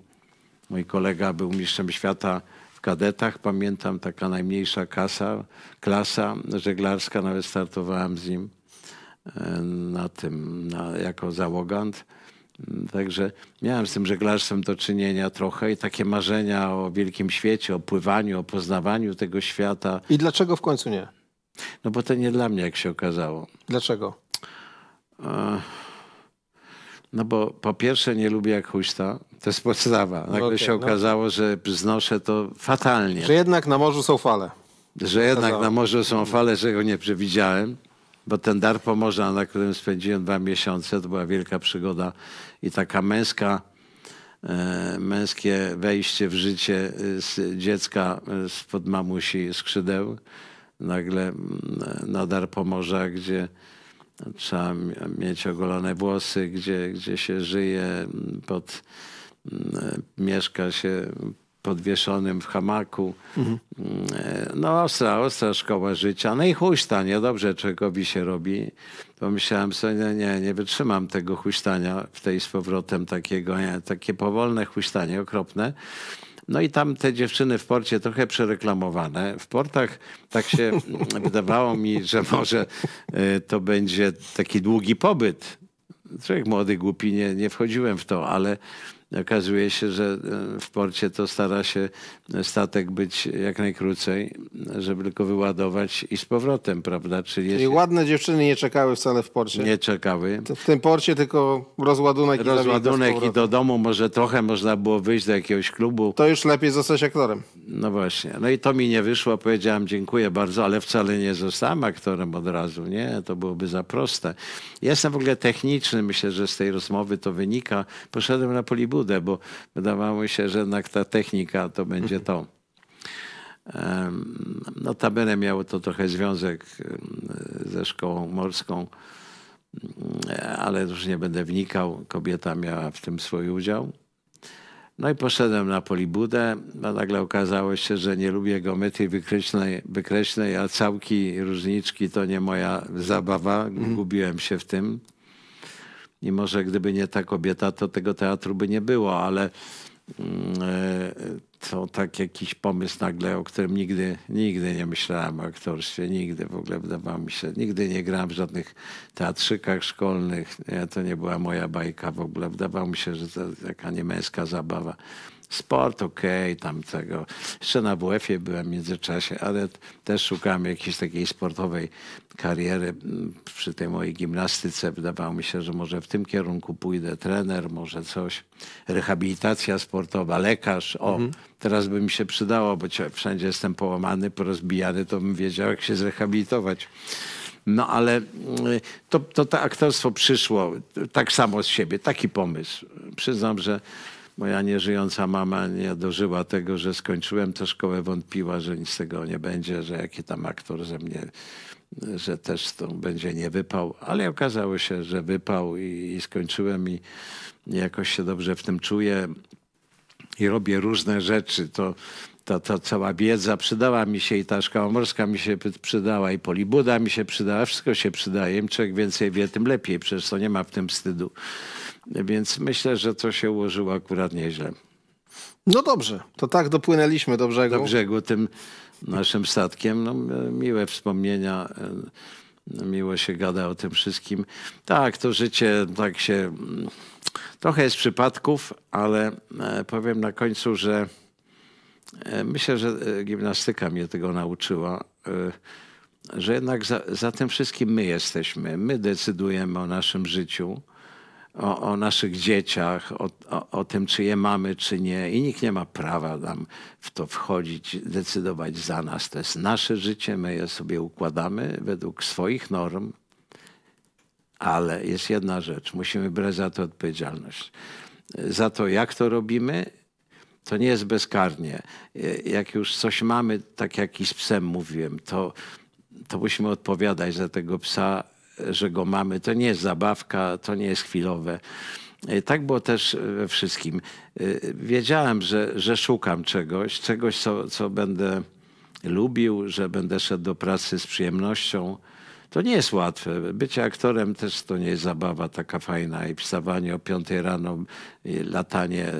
Mój kolega był mistrzem świata w kadetach. Pamiętam, taka najmniejsza klasa żeglarska. Nawet startowałem z nim na tym, jako załogant. Także miałem z tym żeglarstwem do czynienia trochę i takie marzenia o wielkim świecie, o pływaniu, o poznawaniu tego świata. I dlaczego w końcu nie? No bo to nie dla mnie, jak się okazało. Dlaczego? No bo po pierwsze nie lubię jak huśta. To jest podstawa. Nagle się okazało, że znoszę to fatalnie. Że jednak na morzu są fale. Że jednak na morzu są fale, czego nie przewidziałem. Bo ten Dar Pomorza, na którym spędziłem 2 miesiące, to była wielka przygoda. I taka męskie wejście w życie z dziecka spod mamusi skrzydeł. Nagle na Dar Pomorza, gdzie trzeba mieć ogolone włosy, gdzie się żyje, mieszka się podwieszonym w hamaku. No ostra szkoła życia. No i huśtanie, niedobrze człowiekowi się robi. Pomyślałem sobie, nie wytrzymam tego huśtania z powrotem takiego. Takie powolne huśtanie, okropne. No i tam te dziewczyny w porcie trochę przereklamowane. W portach tak się wydawało mi, że może to będzie taki długi pobyt. Człowiek młody, głupi, nie wchodziłem w to, ale Okazuje się, że w porcie to stara się statek być jak najkrócej, żeby tylko wyładować i z powrotem, prawda? Czyli ładne dziewczyny nie czekały wcale w porcie. Nie czekały. W tym porcie tylko rozładunek. Rozładunek i do domu, może trochę można było wyjść do jakiegoś klubu. To już lepiej zostać aktorem. No właśnie. No i to mi nie wyszło. Powiedziałem dziękuję bardzo, ale wcale nie zostałem aktorem od razu. Nie, to byłoby za proste. Ja jestem w ogóle techniczny. Myślę, że z tej rozmowy to wynika. Poszedłem na Polibudę, bo wydawało się, że jednak ta technika to będzie to. Notabene miało to trochę związek ze szkołą morską, ale już nie będę wnikał. Kobieta miała w tym swój udział. No i poszedłem na Polibudę, a nagle okazało się, że nie lubię geometrii wykreślnej, a całki, różniczki to nie moja zabawa. Gubiłem się w tym. I może gdyby nie ta kobieta, to tego teatru by nie było, ale to tak jakiś pomysł nagle, o którym nigdy nie myślałem o aktorstwie, nigdy w ogóle wydawało mi się, nigdy nie grałem w żadnych teatrzykach szkolnych, to nie była moja bajka w ogóle, wydawało mi się, że to taka niemęska zabawa. Sport, okej, tam tego. Jeszcze na WF-ie byłem w międzyczasie, ale też szukałem jakiejś takiej sportowej kariery. Przy tej mojej gimnastyce wydawało mi się, że może w tym kierunku pójdę. Trener, może coś. Rehabilitacja sportowa, lekarz. O, teraz by mi się przydało, bo wszędzie jestem połamany, porozbijany, to bym wiedział, jak się zrehabilitować. No ale to aktorstwo przyszło tak samo z siebie, taki pomysł. Przyznam, że moja nieżyjąca mama nie dożyła tego, że skończyłem tę szkołę, wątpiła, że nic z tego nie będzie, że jaki tam aktor ze mnie, że też to będzie nie wypał. Ale okazało się, że wypał i skończyłem i jakoś się dobrze w tym czuję i robię różne rzeczy. Ta cała wiedza przydała mi się i ta szkoła morska mi się przydała i Polibuda mi się przydała. Wszystko się przydaje. Im człowiek więcej wie, tym lepiej. Przecież to nie ma w tym wstydu. Więc myślę, że to się ułożyło akurat nieźle. No dobrze, to tak dopłynęliśmy do brzegu. Do brzegu tym naszym statkiem. No, miłe wspomnienia, miło się gada o tym wszystkim. Tak, to życie tak się... Trochę jest przypadków, ale powiem na końcu, że myślę, że gimnastyka mnie tego nauczyła, że jednak za tym wszystkim my jesteśmy. My decydujemy o naszym życiu. O naszych dzieciach, o tym, czy je mamy, czy nie. I nikt nie ma prawa nam w to wchodzić, decydować za nas. To jest nasze życie, my je sobie układamy według swoich norm. Ale jest jedna rzecz, musimy brać za to odpowiedzialność. Za to, jak to robimy, to nie jest bezkarnie. Jak już coś mamy, tak jak i z psem mówiłem, to musimy odpowiadać za tego psa, że go mamy. To nie jest zabawka, to nie jest chwilowe. Tak było też we wszystkim. Wiedziałem, że szukam czegoś, co będę lubił, że będę szedł do pracy z przyjemnością. To nie jest łatwe. Bycie aktorem też to nie jest zabawa taka fajna i wstawanie o 5 rano, latanie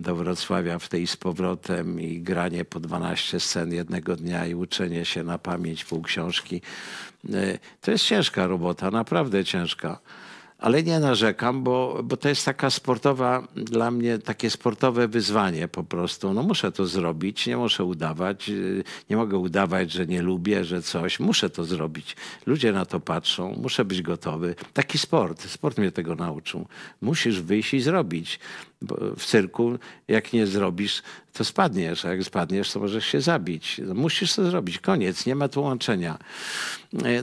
do Wrocławia w tej i z powrotem i granie po 12 scen jednego dnia i uczenie się na pamięć pół książki. To jest ciężka robota, naprawdę ciężka. Ale nie narzekam, bo to jest taka sportowa, dla mnie takie sportowe wyzwanie po prostu. No muszę to zrobić, nie muszę udawać, nie mogę udawać, że nie lubię, że coś. Muszę to zrobić. Ludzie na to patrzą, muszę być gotowy. Taki sport mnie tego nauczył. Musisz wyjść i zrobić. Bo w cyrku, jak nie zrobisz, to spadniesz, a jak spadniesz, to możesz się zabić. No, musisz to zrobić, koniec, nie ma tłumaczenia.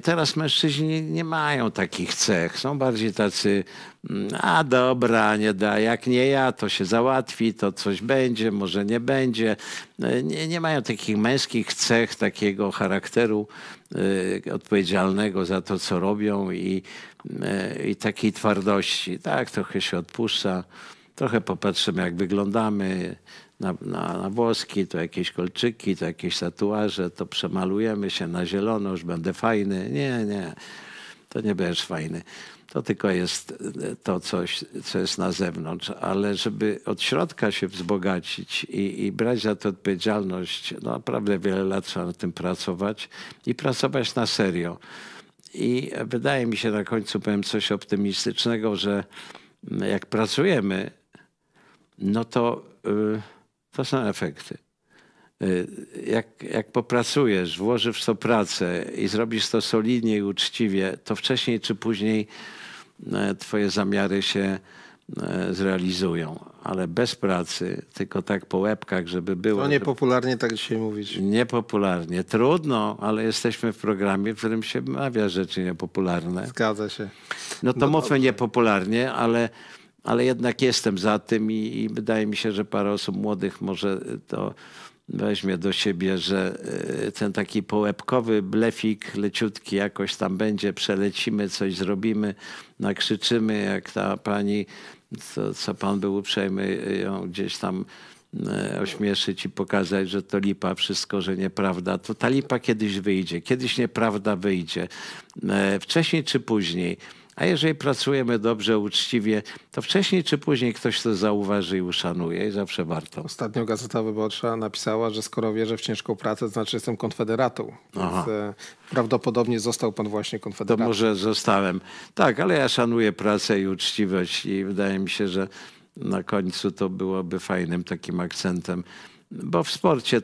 Teraz mężczyźni nie mają takich cech, są bardziej tacy, a dobra, nie da, jak nie ja, to się załatwi, to coś będzie, może nie będzie. Nie mają takich męskich cech, takiego charakteru odpowiedzialnego za to, co robią i takiej twardości. Tak, trochę się odpuszcza. Trochę popatrzymy, jak wyglądamy na włoski, to jakieś kolczyki, to jakieś tatuaże, to przemalujemy się na zielono, już będę fajny. Nie, to nie będziesz fajny. To tylko jest to coś, co jest na zewnątrz. Ale żeby od środka się wzbogacić i brać za to odpowiedzialność, no naprawdę wiele lat trzeba nad tym pracować i pracować na serio. I wydaje mi się, na końcu powiem coś optymistycznego, że jak pracujemy, no to to są efekty. Jak popracujesz, włożysz w to pracę i zrobisz to solidnie i uczciwie, to wcześniej czy później twoje zamiary się zrealizują. Ale bez pracy, tylko tak po łebkach, żeby było... To niepopularnie tak dzisiaj mówić. Niepopularnie. Trudno, ale jesteśmy w programie, w którym się mawia rzeczy niepopularne. Zgadza się. No to no mówmy niepopularnie, ale jednak jestem za tym i wydaje mi się, że parę osób młodych może to weźmie do siebie, że ten taki połebkowy blefik leciutki jakoś tam będzie, przelecimy, coś zrobimy, nakrzyczymy, jak ta pani, co pan był uprzejmy ją gdzieś tam ośmieszyć i pokazać, że to lipa wszystko, że nieprawda. To ta lipa kiedyś wyjdzie, kiedyś nieprawda wyjdzie. Wcześniej czy później. A jeżeli pracujemy dobrze, uczciwie, to wcześniej czy później ktoś to zauważy i uszanuje i zawsze warto. Ostatnio Gazeta Wyborcza napisała, że skoro wierzę w ciężką pracę, to znaczy jestem konfederatą. Więc prawdopodobnie został pan właśnie konfederatą. To może zostałem. Tak, ale ja szanuję pracę i uczciwość i wydaje mi się, że na końcu to byłoby fajnym takim akcentem. Bo w sporcie,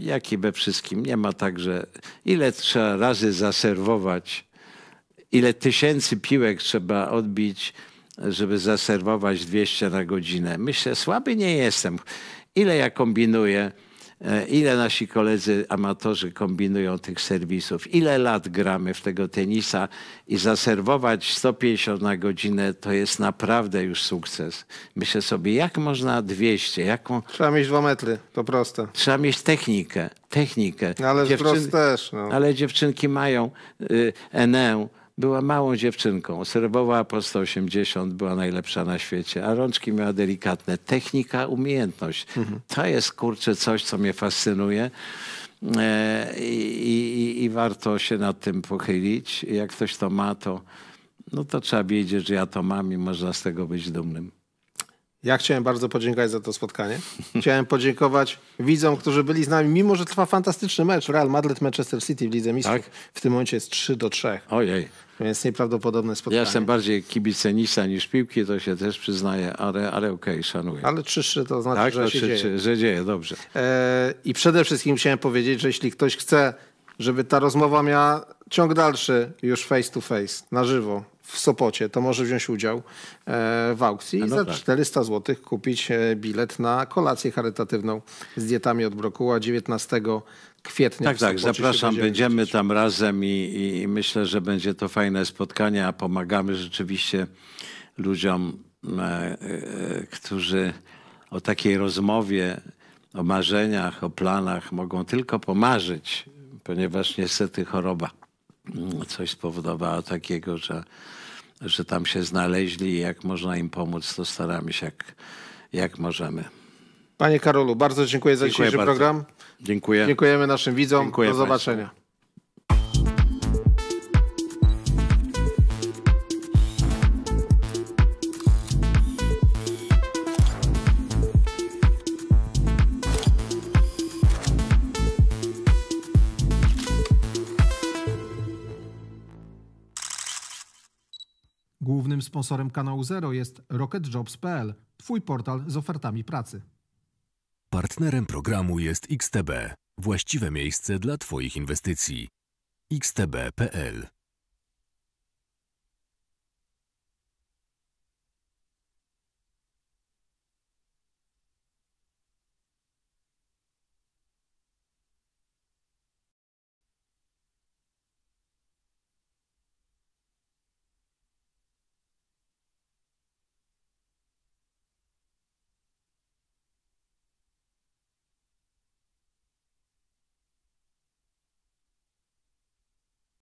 jak i we wszystkim, nie ma tak, że ile trzeba razy zaserwować, ile tysięcy piłek trzeba odbić, żeby zaserwować 200 na godzinę. Myślę, słaby nie jestem. Ile ja kombinuję, ile nasi koledzy amatorzy kombinują tych serwisów, ile lat gramy w tego tenisa i zaserwować 150 na godzinę to jest naprawdę już sukces. Myślę sobie, jak można 200? Jaką... Trzeba mieć 2 metry, to proste. Trzeba mieć technikę, technikę. Ale wprost też. No. Ale dziewczynki mają enę. Była małą dziewczynką, serwowała po 180, była najlepsza na świecie, a rączki miała delikatne. Technika, umiejętność. To jest, kurczę, coś, co mnie fascynuje i warto się nad tym pochylić. Jak ktoś to ma, to, no to trzeba wiedzieć, że ja to mam i można z tego być dumnym. Ja chciałem bardzo podziękować za to spotkanie. Chciałem podziękować widzom, którzy byli z nami, mimo że trwa fantastyczny mecz. Real Madrid-Manchester City w Lidze Mistrzów. Tak? W tym momencie jest 3-3. Ojej. Więc nieprawdopodobne spotkanie. Ja jestem bardziej kibicenista niż piłki, to się też przyznaję, ale okej, szanuję. Ale 3-3 to znaczy, tak, że się dzieje. Że dzieje, dobrze. I przede wszystkim chciałem powiedzieć, że jeśli ktoś chce, żeby ta rozmowa miała ciąg dalszy już face to face, na żywo, w Sopocie, to może wziąć udział w aukcji i za 400 zł kupić bilet na kolację charytatywną z dietami od Brokuła 19 kwietnia. Tak, tak, zapraszam, będziemy tam razem i myślę, że będzie to fajne spotkanie, a pomagamy rzeczywiście ludziom, którzy o takiej rozmowie, o marzeniach, o planach mogą tylko pomarzyć, ponieważ niestety choroba coś spowodowało takiego, że tam się znaleźli i jak można im pomóc, to staramy się jak możemy. Panie Karolu, bardzo dziękuję za dzisiejszy program. Dziękuję. Dziękujemy naszym widzom. Dziękuję. Do zobaczenia. Państwu. Głównym sponsorem kanału Zero jest rocketjobs.pl, twój portal z ofertami pracy. Partnerem programu jest XTB, właściwe miejsce dla twoich inwestycji. XTB.pl